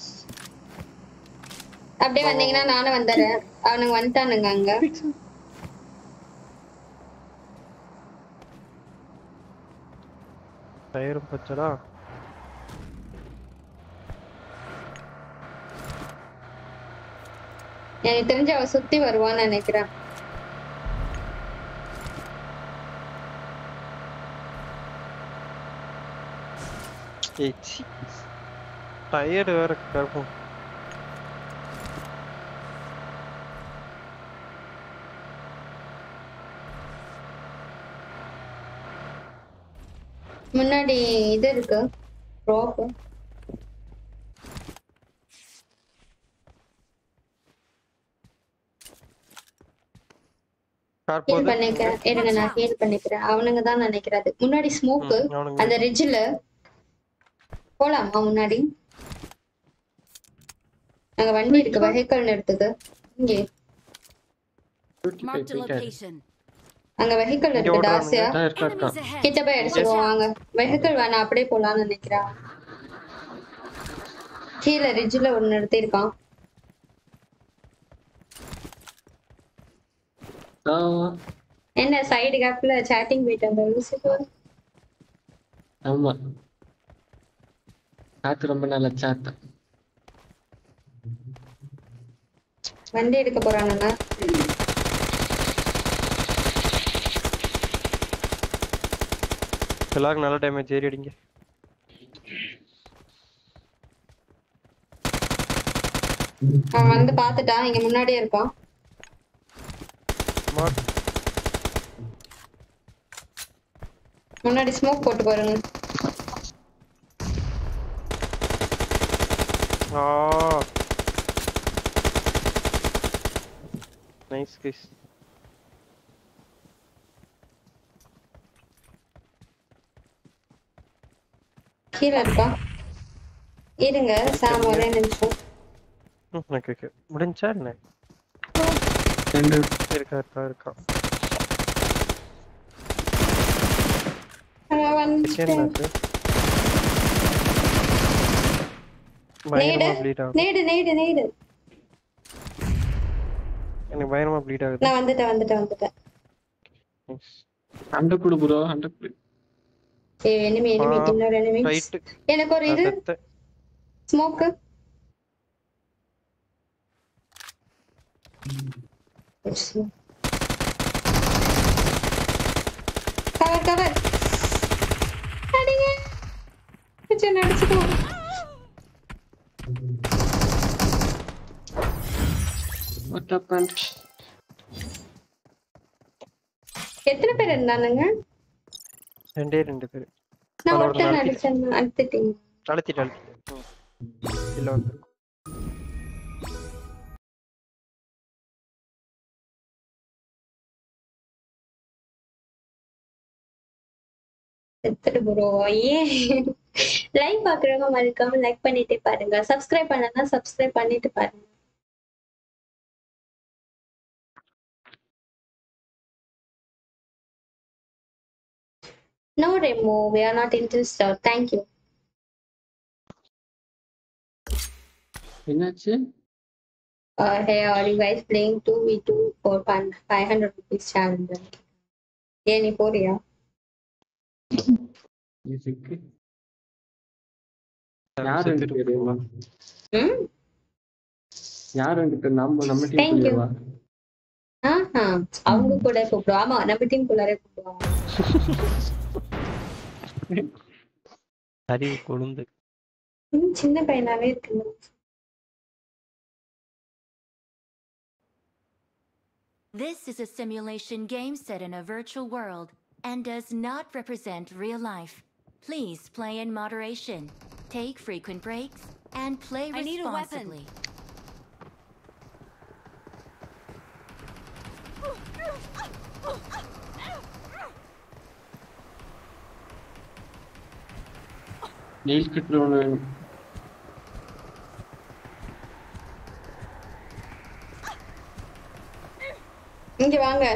apdi vandinga naanu vandare avunga vandanunga anga tire pachada yani terinja sutti varuva nenikira echi tire vera karpo முன்னாடி இது இருக்கு rope கார்போட் பண்ணிக்கிறேன் இருங்க நான் heel பண்ணிக்கிறேன் அவனுங்க தான் நினைக்கிறது முன்னாடி ஸ்மோக் அந்த ரிட்ஜ்ல போலாம் முன்னாடி அங்க வண்டி இருக்கு vehicle நிறுத்துது இங்க மார்க் தி லொகேஷன் அங்க vehicle இருக்கு டாஸ்யா கிட்ட போய் அடிச்சுடுவாங்க vehicle வான அப்படியே போலாம்னு நினைக்கிறா கீழ ரிட்ஜ்ல ஒன்னு நிறுத்தி இருக்கான் என்ன சைடு கேப்ல chatting போயிட்டாங்க லூசிபோ ஆமா காத்து ரொம்ப நல்ல chat வண்டி எடுக்க போறானேனா lag nalla damage eri adinga avan vandu paatata inga munnadi iruka munnadi smoke potu parunga ah nice guys கீழ இருக்கா இருங்க சாம் ஒரே நிமிஷம் ஓகே ஓகே முடிஞ்சா என்ன ரெண்டு இருக்கா ஆ வந்து நேடு எனக்கு பயங்கரமா ப்ளீட் ஆகுது நான் வந்துட்டேன் அந்த குடு bro அந்த குடு enemy இன்னொரு enemy எனக்கு ஒரு இது ஸ்மோக் கவர் அடிங்க கொஞ்சம் நடந்துடுவோம் what happened எத்தனை பேர் இருந்தானுங்க ரெண்டு பேர் நான் ஒருத்தன் அடிச்சேன் அடிச்சிட்டேன் இல்ல வந்து செத்துட்டு போறோம் ஏ Live பார்க்குறவங்க மறக்காம லைக் பண்ணிட்டே பாருங்க. Subscribe பண்ணலனா Subscribe பண்ணிட்டு பாருங்க. No demo, we are not interested. Thank you. Hey, are you guys playing 2v2 for 500 rupees challenge? Any for you? Thank you. சின்ன பையனாவே இருக்கு. This is a simulation game set in a virtual world and does not represent real life. Please play in moderation, take frequent breaks, and play responsibly. Nail kit on. இங்க வாங்க.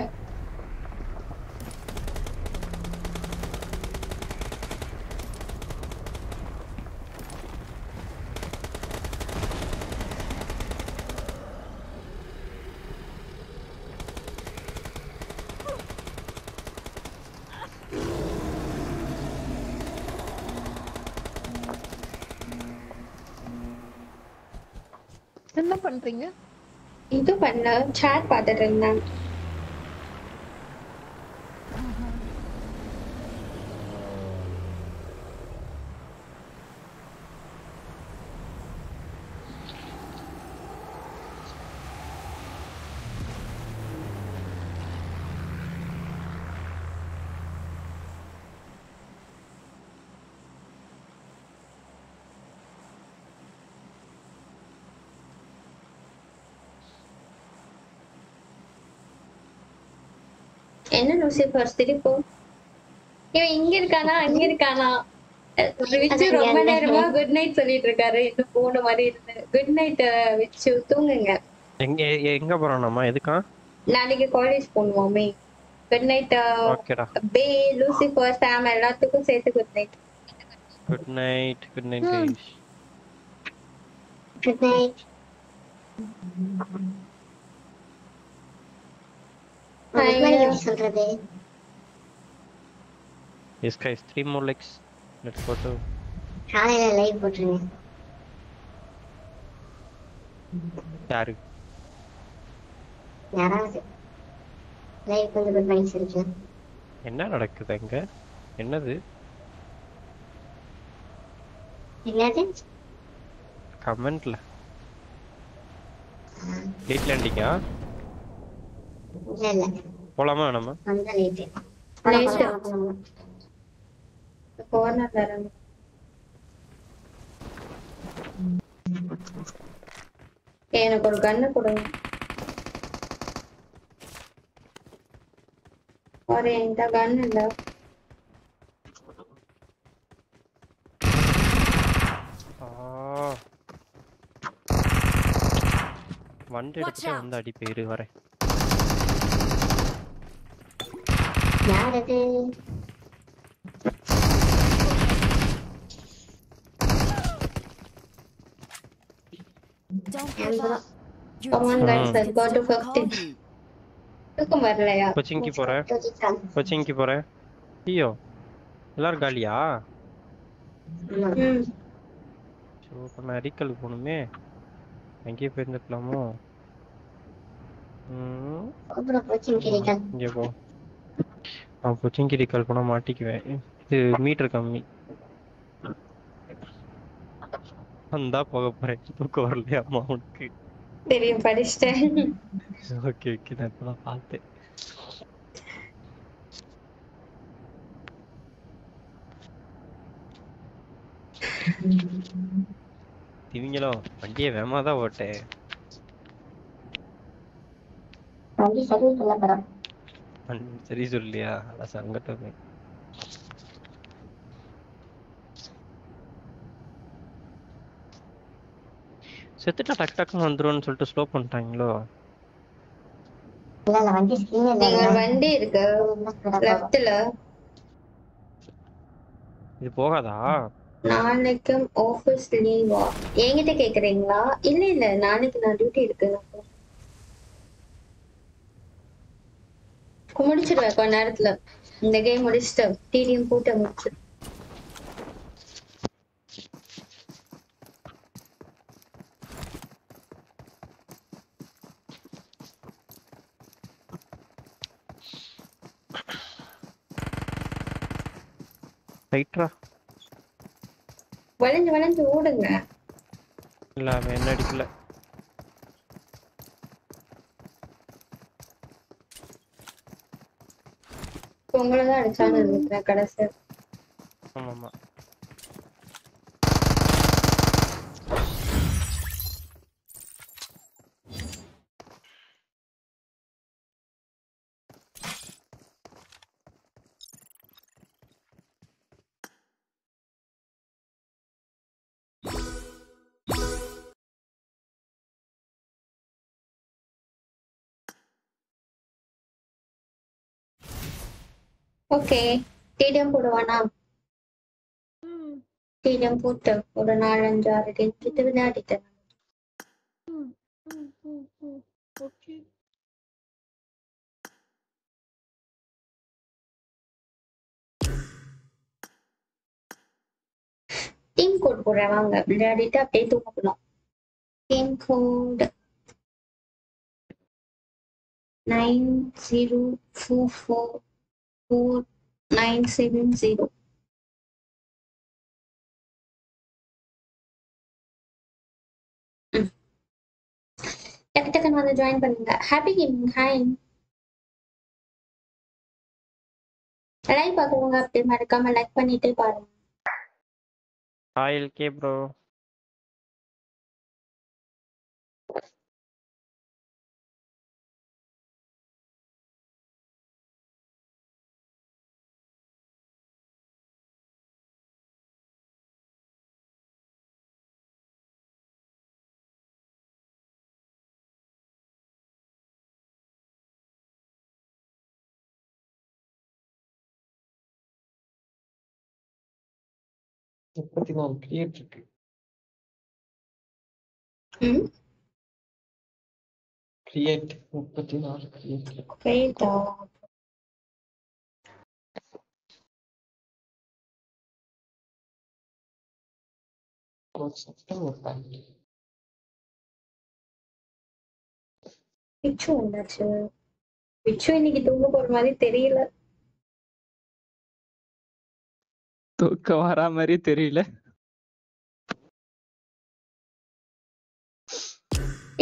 என்ன பண்றீங்க? இது பண்ண chat பார்த்துட்டு இருந்தேன். என்ன லூசிபர் திருப்போ இவன் இங்க இருக்கானா அங்க இருக்கானா விச்சு ரொம்ப நேரமா குட் நைட் சொல்லிட்டு இருக்காரு. இன்னும் போன மாதிரி இருந்து குட் நைட் விச்சு தூங்குங்க. எங்க எங்க போறானாமா எதுக்கா? நாளைக்கு காலேஜ் போணுமாமே. Good night. ஓகேடா பே லூசிபர் சாம் எல்லாத்துக்கும் சேர்த்து good night. Good night. Good night guys. Good night. Yes guys, 3 more likes. Let's go to. Kalaila live potrunga. Yaru. Yaravadhu. Live kondu good night solra. Enna nadakudhu enga? Ennadhu? Ennadhu? Comment la. Late landinga? இல்ல போலாமா நம்ம அந்த late late போறنا தரணும். எனக்கு ஒரு கண்ணு கொடுங்க. ஒரே இந்த கண்ணு இல்ல. வண்டி எடுத்து வந்து அடி பேரு வரே. यार अरे come on guys, let's go to 15. तू मर रहा है यार. कोचिंग की पो रहा है पियो எல்லார गालिया சோ பனரிக்கல் போணுமே எங்கே பேர்ந்துட்டலாமோ அப்புற कोचिंग கிட்ட இங்க போ. நான் கோச்சிங் கி ரிகால் பண்ண மாட்டிக்குவேன். இது மீட்டர் கம்மி வந்தா போக போறேன். தூக்கு வரலையா அம்மாவுக்கு தெரியும் படிச்சிட்டேன். ஓகே நான் இப்பதான் பார்த்தேன். திவிங்களோ வண்டியை வேமா தான் ஓட்டேன். வண்டி சர்வீஸ் பண்ண போறேன். சரி சொல்லியா அட சங்கட்டமே. செத்துட்டா டக் டக்னு வந்துரும்னு சொல்லிட்டு ஸ்லோ பண்ணிட்டாங்களோ இல்ல வண்டி ஸ்கிரீன்ல இல்ல வண்டி இருக்கு லெஃப்ட்ல இது போகாதா நாளைக்கு ஆபீஸ் லீவா என்கிட்ட கேக்குறீங்களா இல்ல இல்ல நாளைக்கு நான் டியூட்டி இருக்கு முடிச்சிடுவேன் கொஞ்ச நேரத்துல இந்த கேம் முடிச்சிட்டு டிடிஎம் போட்டு முடிச்சு ரைட்ரா வளைஞ்சு வளைஞ்சு ஓடுங்க இல்ல என்ன அடிக்கல பொங்கல தான் அடிச்சானே நினைக்கிறேன் கடைசி ஆமாமா Okay, TDM putuvana. TDM put oru 4-5 game kitta vinadita. Okay. Team code poravanga vinadita appadi thookalam. Team code 9044 4970 டக்கன் வந்து ஜாயின் பண்ணுங்க ஹாப்பி கேமிங் ஹாய் லைக் பாக்குறவங்க அப்படியே மறக்காம லைக் பண்ணிட்டே பாருங்க ஹாய் எல்கே ப்ரோ create இன்னைக்கு தூங்க போற மாதிரி தெரியல தூக்கம் வரா மாதிரி தெரியல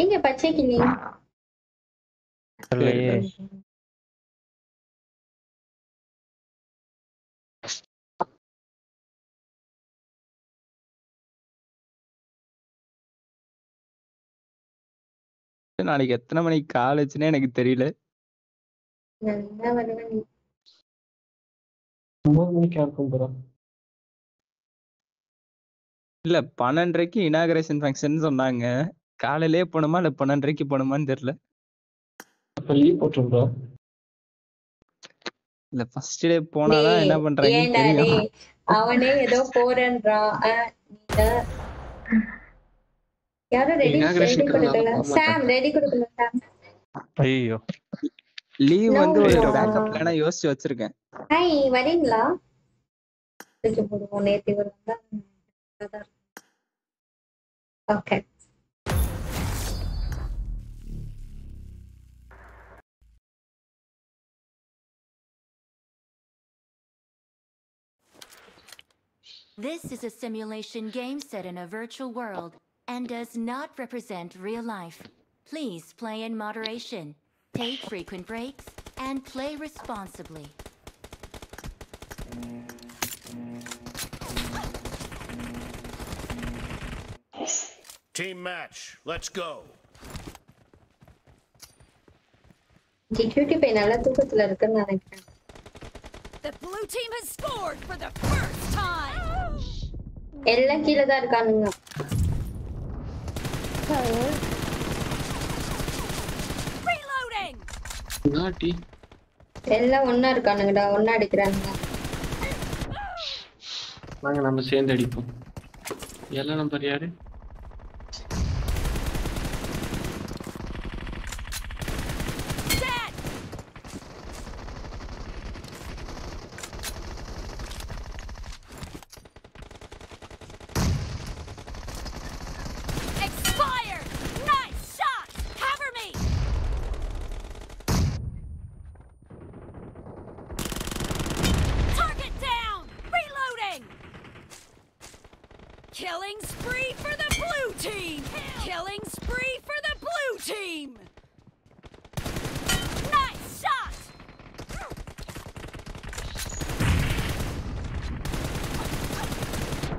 எங்க பச்சை கிளி நாளைக்கு எத்தனை மணிக்கு காலேஜ்னே எனக்கு தெரியல நல்லா வருவேன் 9 மணிக்கு ஆகும் போறோம் இல்ல 12:30க்கு இனாகரேஷன் ஃபங்க்ஷன் சொன்னாங்க காலையிலே போணுமா இல்ல 12:30க்கு போணுமான்னு தெரியல அப்ப லீவ் போட்டுறோம் bro இல்ல ஃபர்ஸ்ட் டே போனால என்ன பண்றாங்கன்னு தெரியும் அவனே ஏதோ போறன்றா நீங்க யாரோ ரெடி கொடுக்கல சாம் ரெடி கொடுக்கல சாம் ஐயோ லீவ் வந்து ஒரு பேக்கப் பிளானா யோசிச்சு வச்சிருக்கேன் ஹை வரீங்களா கொஞ்சம் போடுவோம் நேத்து வரதா Okay. This is a simulation game set in a virtual world and does not represent real life. Please play in moderation, take frequent breaks, and play responsibly. Team match. Let's go. DQT pe nalla thookathula irukku nanaikren. The blue team has scored for the first time. Ella keela da irukanunga. Reloading. Naughty. All one are coming. Da one are coming. Mang, we are same daddy. All number yare. Killing spree for the blue team! Killing spree for the blue team! Nice shot!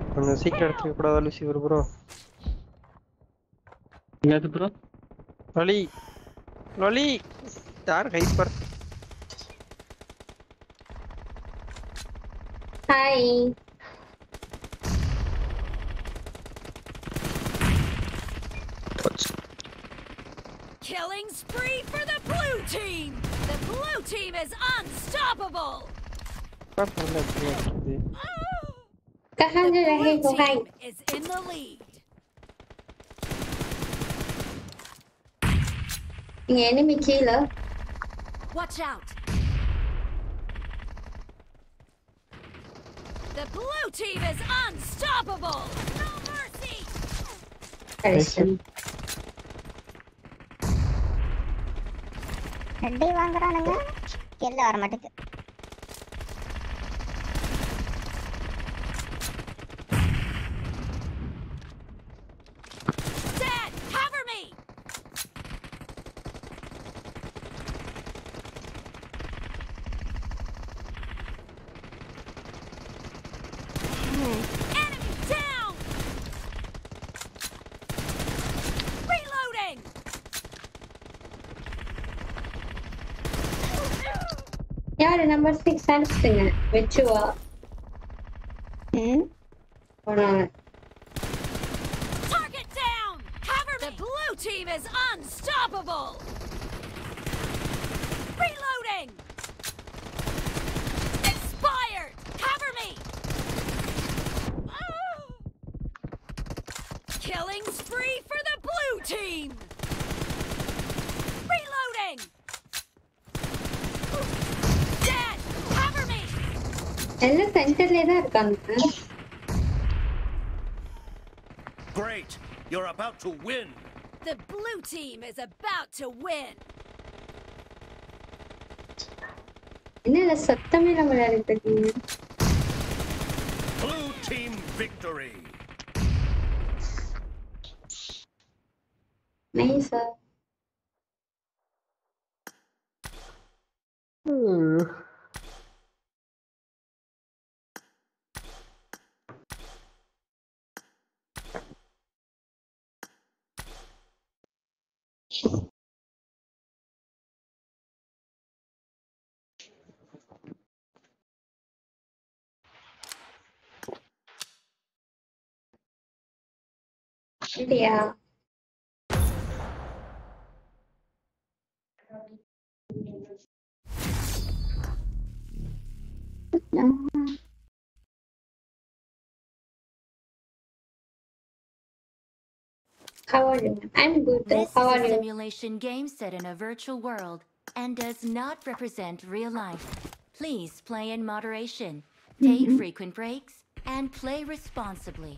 I'm going to go to Lucifer, bro. What, bro? Loli! Loli! Dar hyper. Hi! Killing spree for the blue team! The blue team is unstoppable! The blue team is in the lead. Enemy killer. Watch out! The blue team is unstoppable! No mercy! Headday வாங்குறானுங்க கேல்ல வர மாட்டேங்குது Dad cover me Enemy down Reloading Yeah, number 6 and singer, which you are. Target down! Cover me! The blue team is unstoppable! Reloading! Expired! Cover me! Killing spree for the blue team! Reloading! Hello, center Great! You're about to win! The blue team is about to win! Blue team victory! Nice. Yeah. How are you? I'm good. How are you? This simulation game set in a virtual world and does not represent real life. Please play in moderation. Take frequent breaks and play responsibly.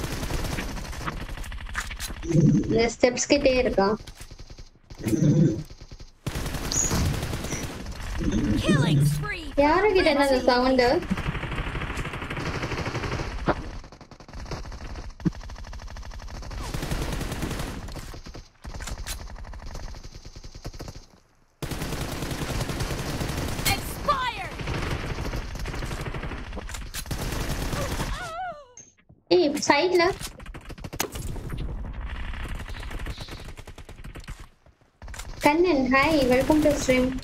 The steps ke there. Killing spree. Yeah, I get another sound. Hey, side la. Kannan, hi, welcome to stream.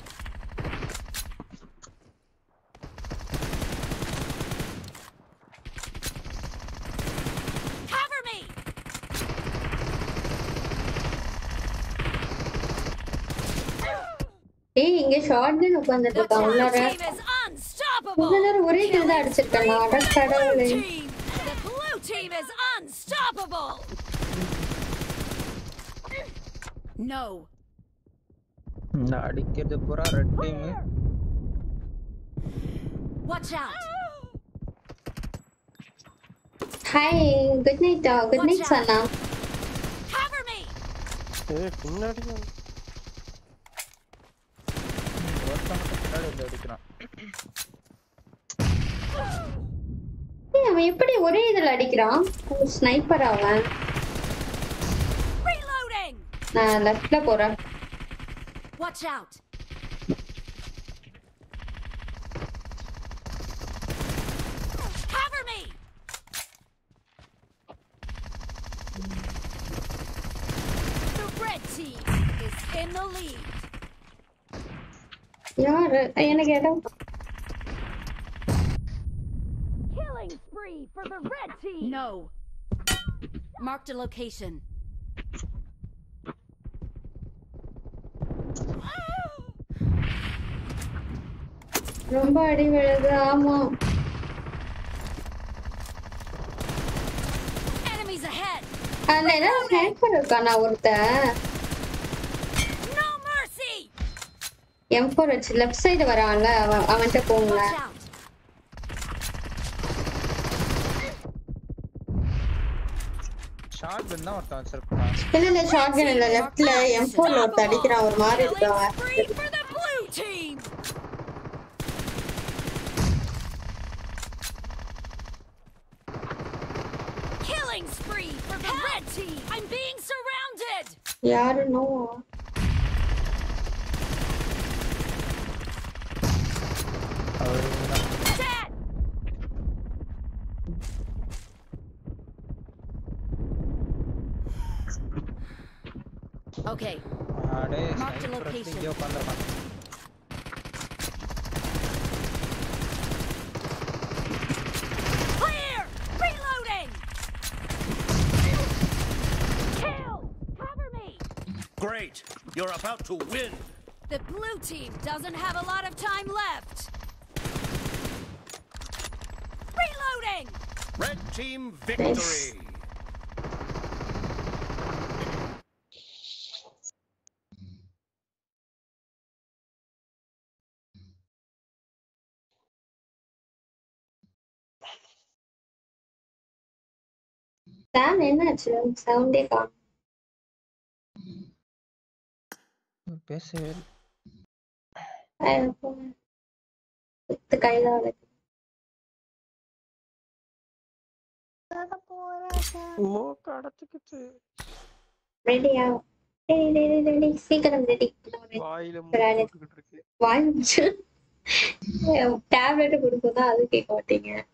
Shotgun open the town. The blue team is unstoppable. No. Watch out. Hi, good night, dog. Good night, Salem. Cover me. Hey, why are you shooting sniper? Reloading! I'm left. Watch out! Cover me! The red team is in the lead. Yeah, I'm gonna get him. Killing spree for the red team. No. Marked a location. Nobody will drama. Enemies ahead. And then I'll head for a gun. M4 left side varaanla avanta ponga shotgun na orthan sir illa shotgun illa left la M4 la adikira or maari irukava killing spree for the red team. I'm being surrounded. Yeah, I don't know. Okay. Mark the location. Clear! Reloading! Kill! Cover me! Great! You're about to win! The blue team doesn't have a lot of time left! Reloading! Red team victory! Nice. Damn, I'm sounding on. The guy like. Ready out. Ready. Seek them ready. One, two. Tablet would go the other thing.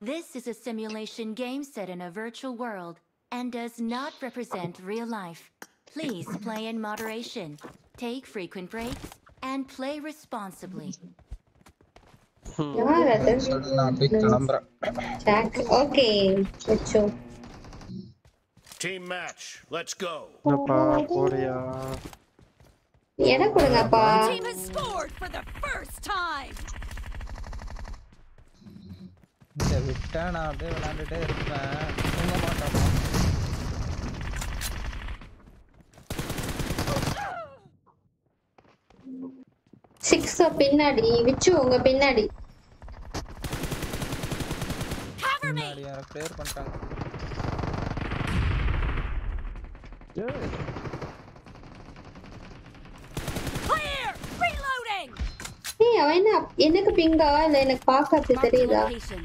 This is a simulation game set in a virtual world and does not represent real life. Please play in moderation, take frequent breaks, and play responsibly. Okay. Team match, let's go. The team has scored for the first time. Six up in Nadi, which you up in Nadi. Cover me. Yeah. Clear! Reloading! Hey, I'm not. I'm not pinging. I'm not packing.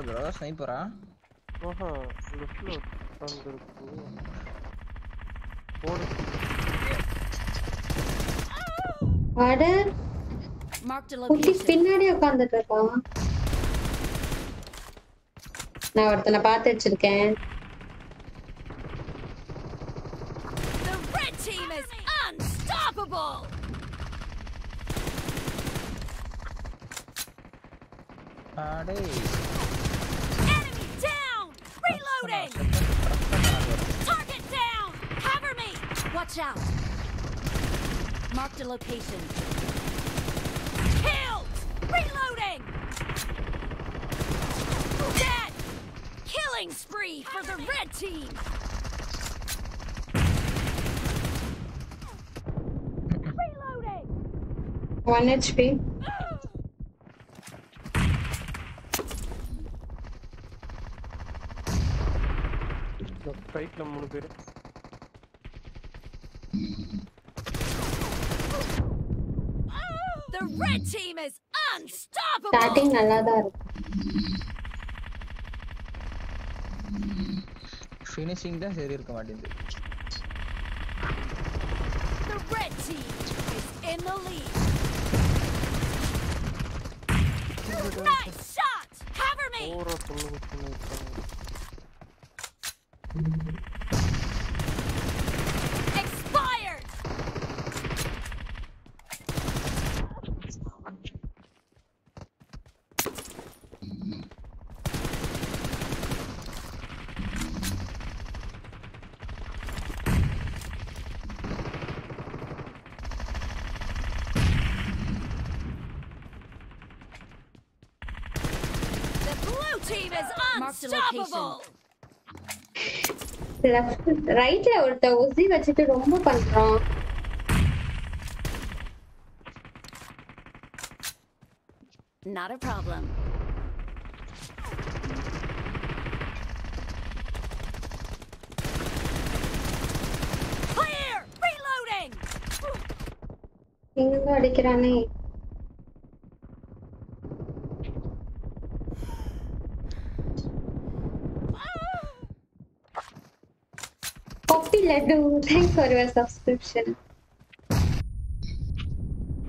யாரு bro ஸ்னைப்பரா ஓஹோ லெஃப்ட்ல வந்துருக்கு போடு அட mark the location பின்னாடி உட்கார்ந்துட்டப்பா நான் ஒருத்தனை பார்த்து வச்சிருக்கேன் The red team is unstoppable Enemy down! Reloading! Target down! Cover me! Watch out! Mark the location. Killed! Reloading! Dead! Killing spree for the red team! Reloading! 1 HP. Fight la 3 பேர் The red team is unstoppable Starting nallada irukku Finishing da seri irukka maatindhu The red team is in the lead Nice shot cover me Expired. The blue team is unstoppable. Left right la orta uzi vechittu romba pandran Not a problem Clear reloading Inga adikrane Laddu, thanks for your subscription.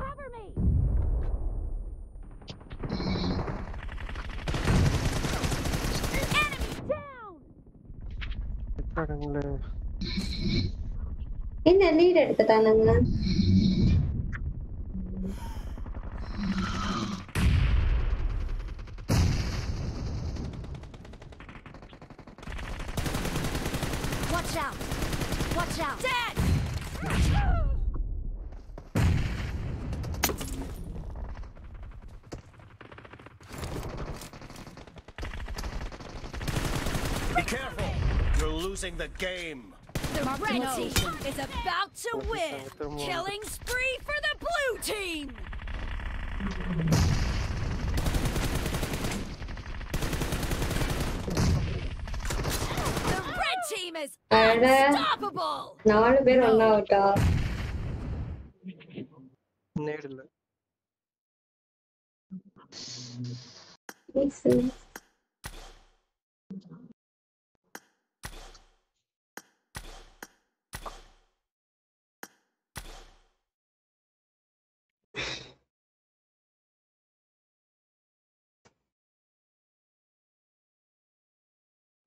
Cover me. Enemy down. Parangle. In the lead eduthanga. Watch out. Watch out! Dead! Be careful! You're losing the game! The red team is about to win! Killing spree for the blue team! Team is unstoppable. 4 பேர் ஒண்ணா அவுட்டா. நேர்ல.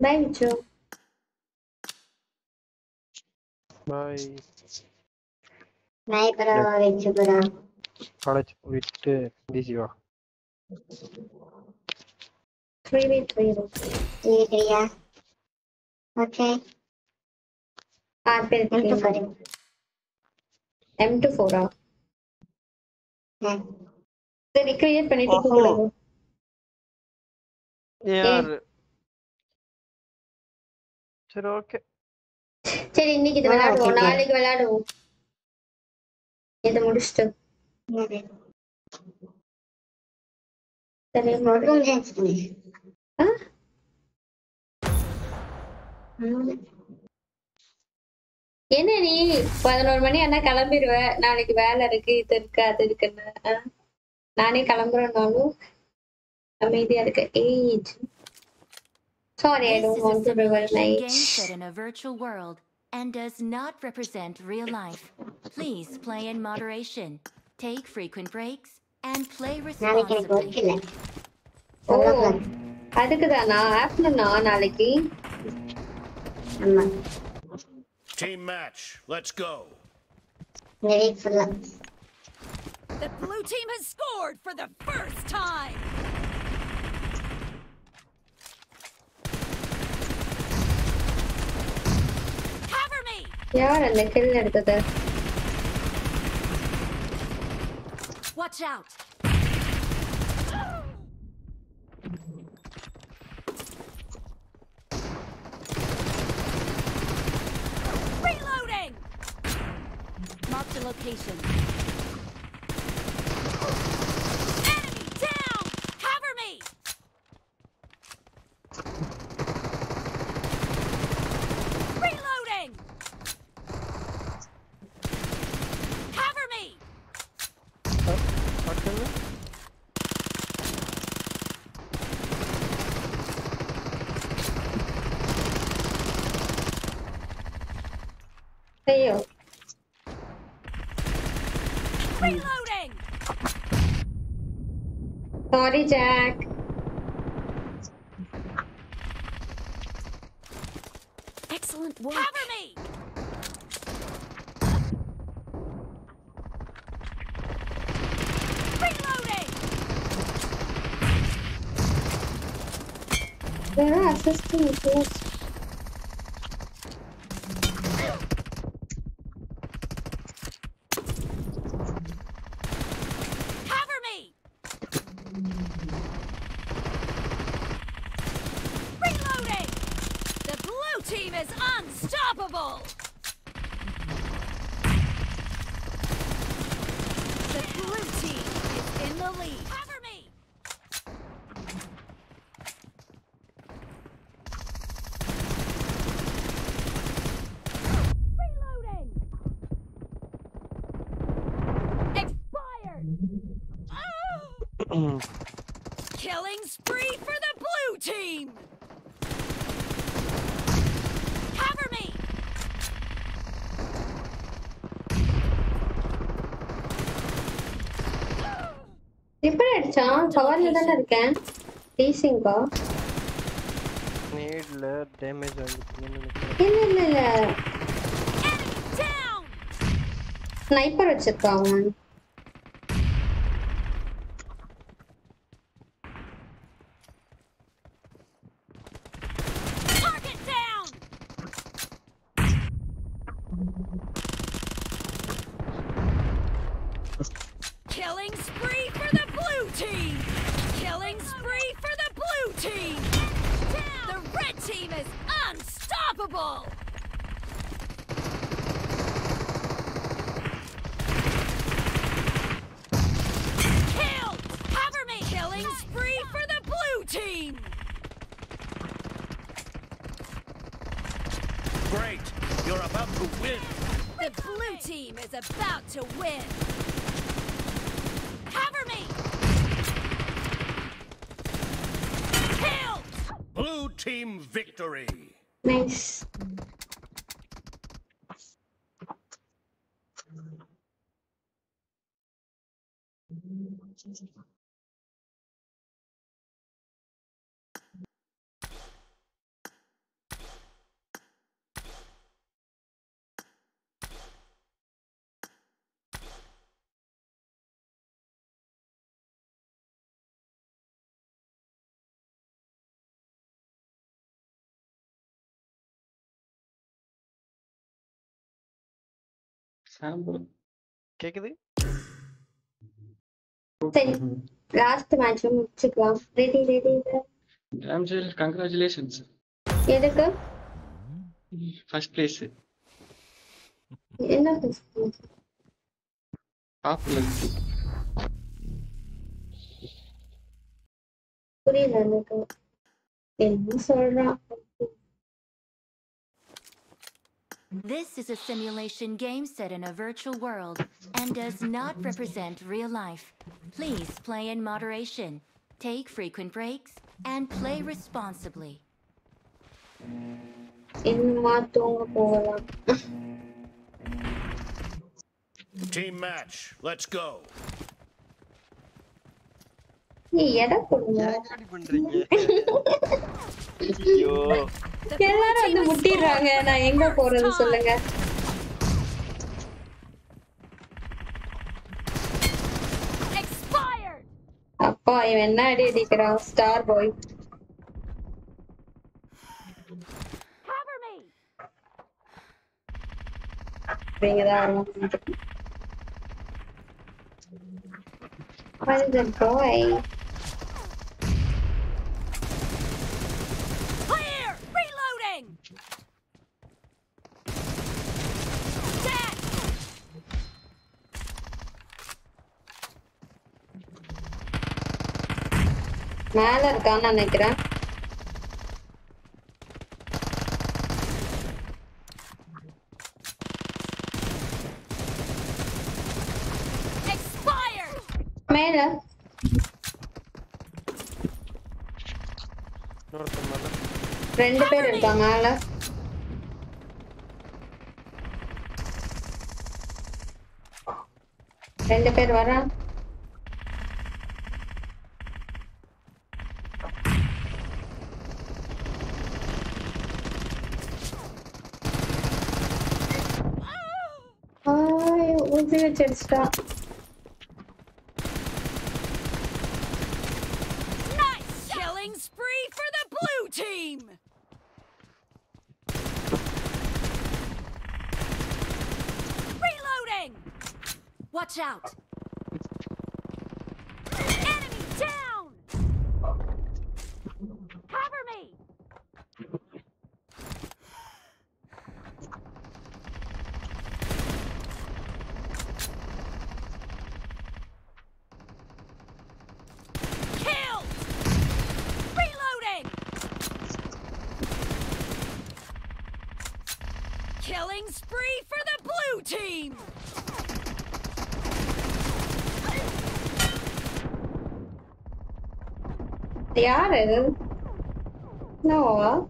Thank you. Bye. Bye, bro. Let's go. College with busy. 3v3. 3v3. Yeah. Okay. M24. M24. Yeah. Then recreate penalty. Oh. Yeah. Sure. Okay. சரி இன்னைக்கு இத விளையாடுவோம் நாளைக்கு விளையாடுவோம் இத முடிச்சிட்டு சரி மொத்தம் ஜெயிச்சிட்டீங்க என்ன நீ 11 மணி அண்ணா கிளம்பிடுவே நாளைக்கு வேலை இருக்கு இது இருக்கு அது இருக்குன்னு நானே கிளம்புறேன்னாலும் அமைதியா இருக்க ஏய் Tornado won't ruin my game set in a virtual world and does not represent real life. Please play in moderation. Take frequent breaks and play responsibly. Oh, team match, let's go. The blue team has scored for the first time. Cover me. Yeah, and the kill there. Watch out. Reloading. Mark the location. Reloading. Sorry, Jack. Excellent work. Cover me. Reloading. There are assistants. Team is unstoppable. The blue team is in the lead. Cover me. Reloading. Expired. Oh. Killing spree for the blue team. Sniper unstoppable! Kill! Cover me! Killing spree for the blue team! Great! You're about to win! The blue team is about to win! Cover me! Kill! Blue team victory! Nice. Last match ready. DAMSEL, congratulations. First place. This is a simulation game set in a virtual world and does not represent real life. Please play in moderation, take frequent breaks, and play responsibly. Inuma tunga po. Team match. Let's go. Yada purna. Yo. Kellaru andu muttiranga na enga poradhu solunga. Expired. Appa ivan enna adi adikra star boy. Cover me. Venga What is the boy? Clear! Reloading! Dad! Malar gana negra. Mela. Friend pair irukanga ala. Friend pair vara. Ay, uzi vechirsta. Watch out! Enemy down! Cover me! Kill! Reloading! Killing spree for the blue team! Yaru? No.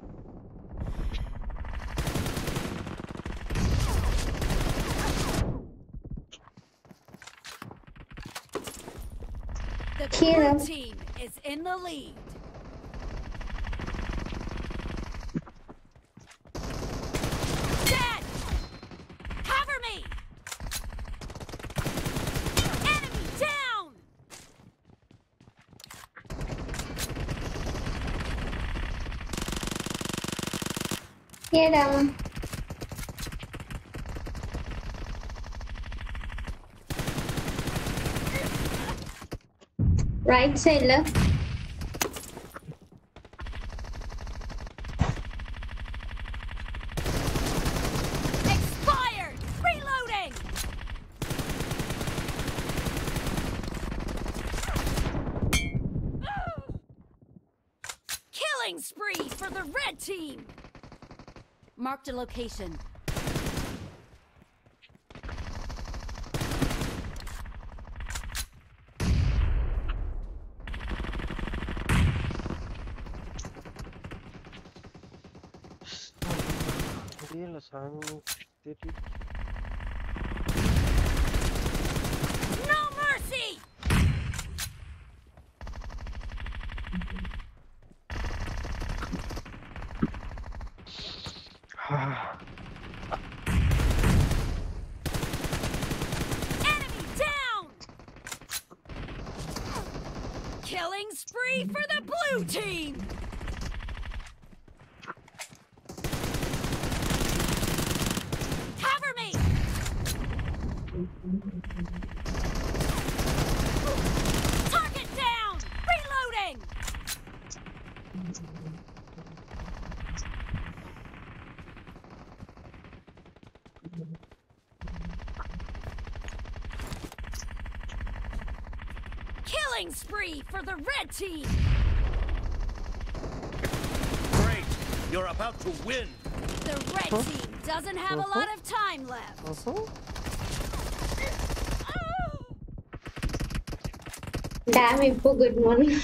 The blue team is in the lead. Dead! Cover me! Enemy down! Get down. Right side left. Expired. Reloading. Killing spree for the red team. Marked a location. No mercy. Enemy down! Killing spree for the blue team! Cover me! Target down! Reloading! Killing spree for the red team. Great, you're about to win. The red team doesn't have a lot of time left. Damn it, good morning.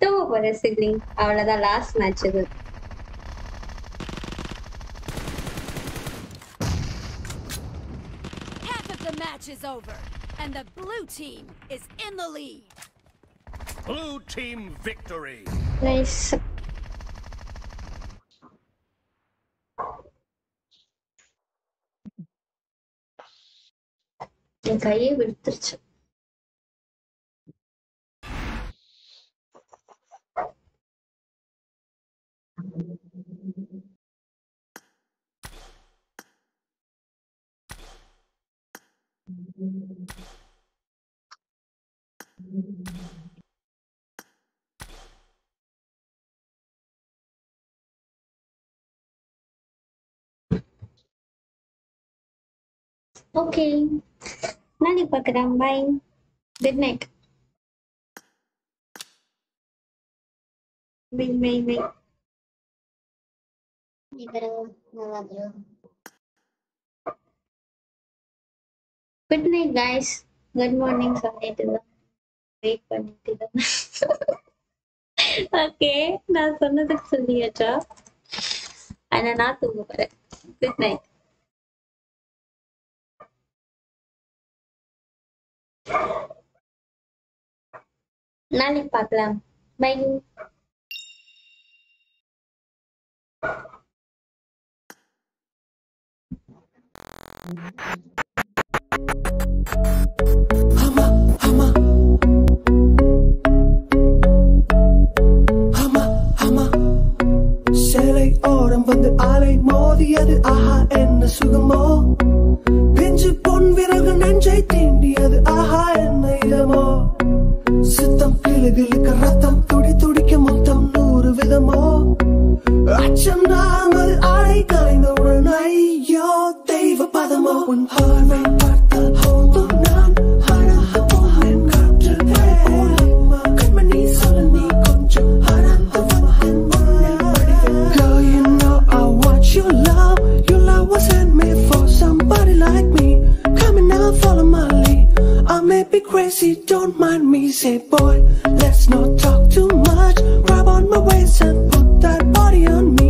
Two for a sibling. Our last match. match is over, and the blue team is in the lead. Blue team victory. Nice. Kayi will okay. Nani pakram bye. Good night. Bye. Good night, guys. Good morning, Sunday. Wait for me. Okay, now Sunday Sunday job. And now to good night. Nali paklam. Bye. Hama Sele oram vandu alai modiyadu aha enna sugamo pinju pon viragu nenjai thindiyadu aha enna idamo sitham pilagilka ratham thudi thudikka mottam 100 vidamo acham naangal alai kalainda udanai yo deiva padamo un harme partal hondo nan hara hapohan katte ma kamani solani konjam hara hapohan girl you know I want your love was sent me for somebody like me come and now follow my lead I may be crazy don't mind me say boy let's not talk too much grab on my waist and put that body on me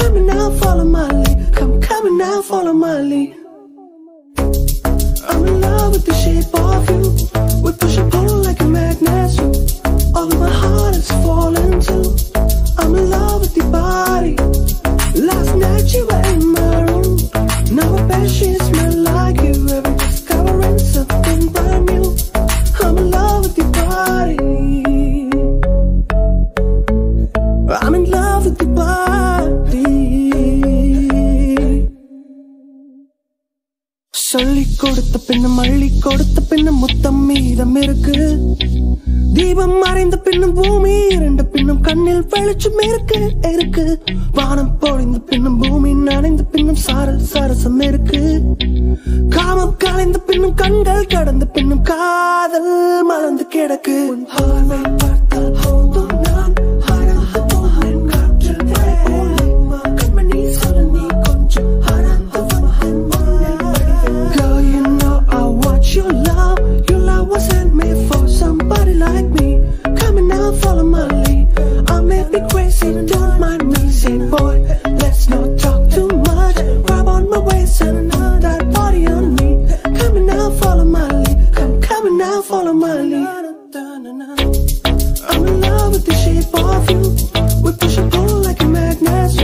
come and now follow my lead come and now follow my lead I'm in love with the shape of you we push and pull like a magnet all of my heart is falling too I'm in love with your body last night you were in my room now I bet she smell like you every discovering something brand new I'm in love with your body I'm in love with your body சொல்லி கொடுத்த பின்ன மல்லி கொடுத்த பின்ன முத்தம் மீதம் இருக்கு தீபம் மறைந்த பின்னும் பூமி இரண்டு பின்னும் கண்ணில் வெளிச்சம் இருக்கு வானம் பொழிந்த பின்னும் பூமி நனைந்த பின்னும் சாரல் சரசம் இருக்கு காமம் கலைந்த பின்னும் கண்கள் கடந்த பின்னும் காதல் மலர்ந்து கிடக்கு your love was sent me for somebody like me come and now follow my lead I may be crazy don't mind me say boy let's not talk too much grab on my waist and now that body on me come and now follow my lead come and now follow my lead I'm in love with the shape of you we push and pull like a magnet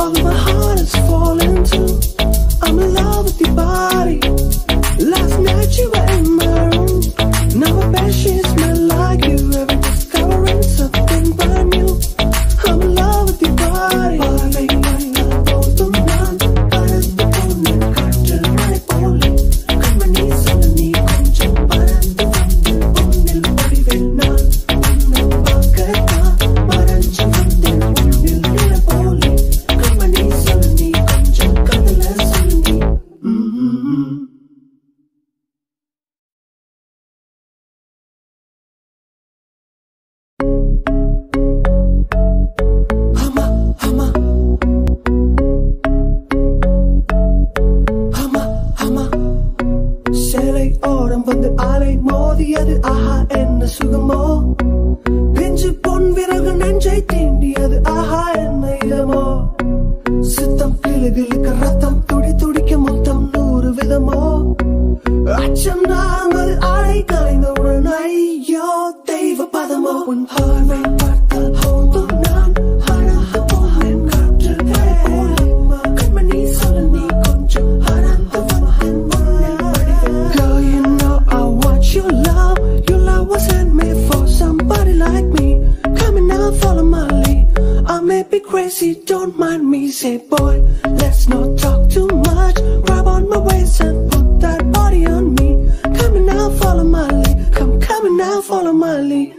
all of my heart is falling too I'm in love with your body last night you were in my room now I bet she smell like you every discovering something brand new I'm in love with your body me crazy, don't mind me. Say boy, let's not talk too much. Grab on my waist and put that body on me. Come and now, follow my lead. Come and now, follow my lead.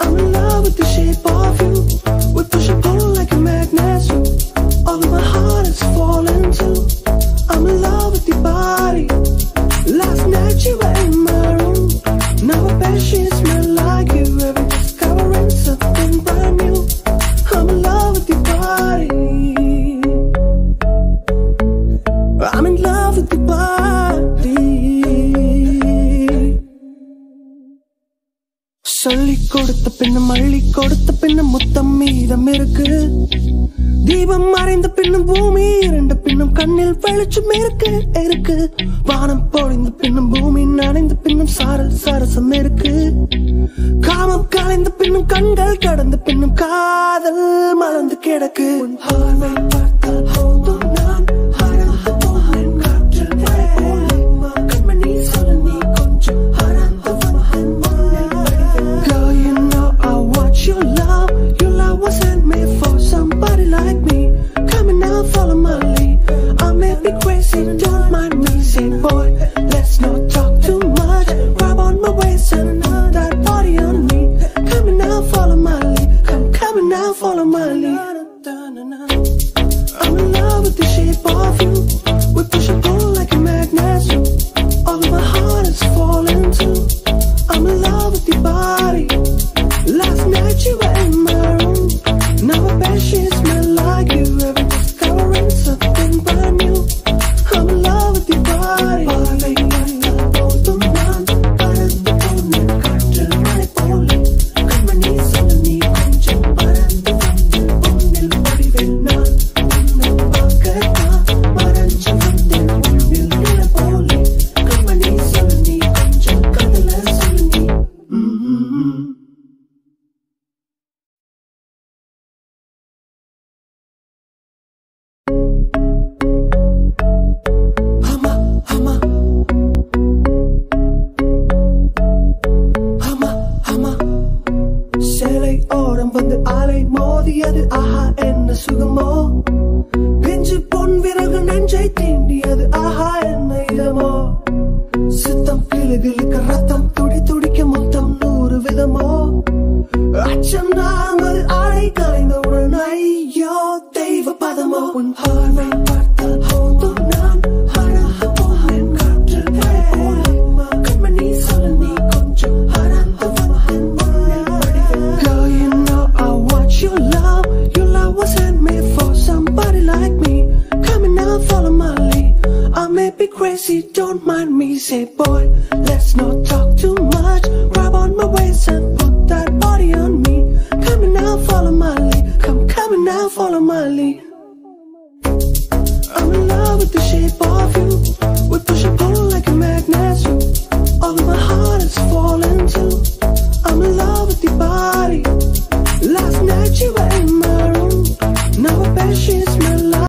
I'm in love with the shape of you. We push and pull like a magnet. All of my heart is falling too. I'm in love with your body. Last night you were in my room. Now I bet she smells like you. Every discovering something brand new. I'm in love with your body. I'm in love with your body. Solli kodutha pinna malli kodutha pinna mutham meedam irukku. தீபம் மறைந்த பின்னும் பூமி இரண்டு பின்னும் கண்ணில் வெளிச்சம் இருக்கு இருக்கு. வானம் பொழிந்த பின்னும் பூமி நனைந்த பின்னும் சாரல் சரசம் இருக்கு. காமம் கலைந்த பின்னும் கண்கள் கடந்த பின்னும் காதல் மலர்ந்து கிடக்கு.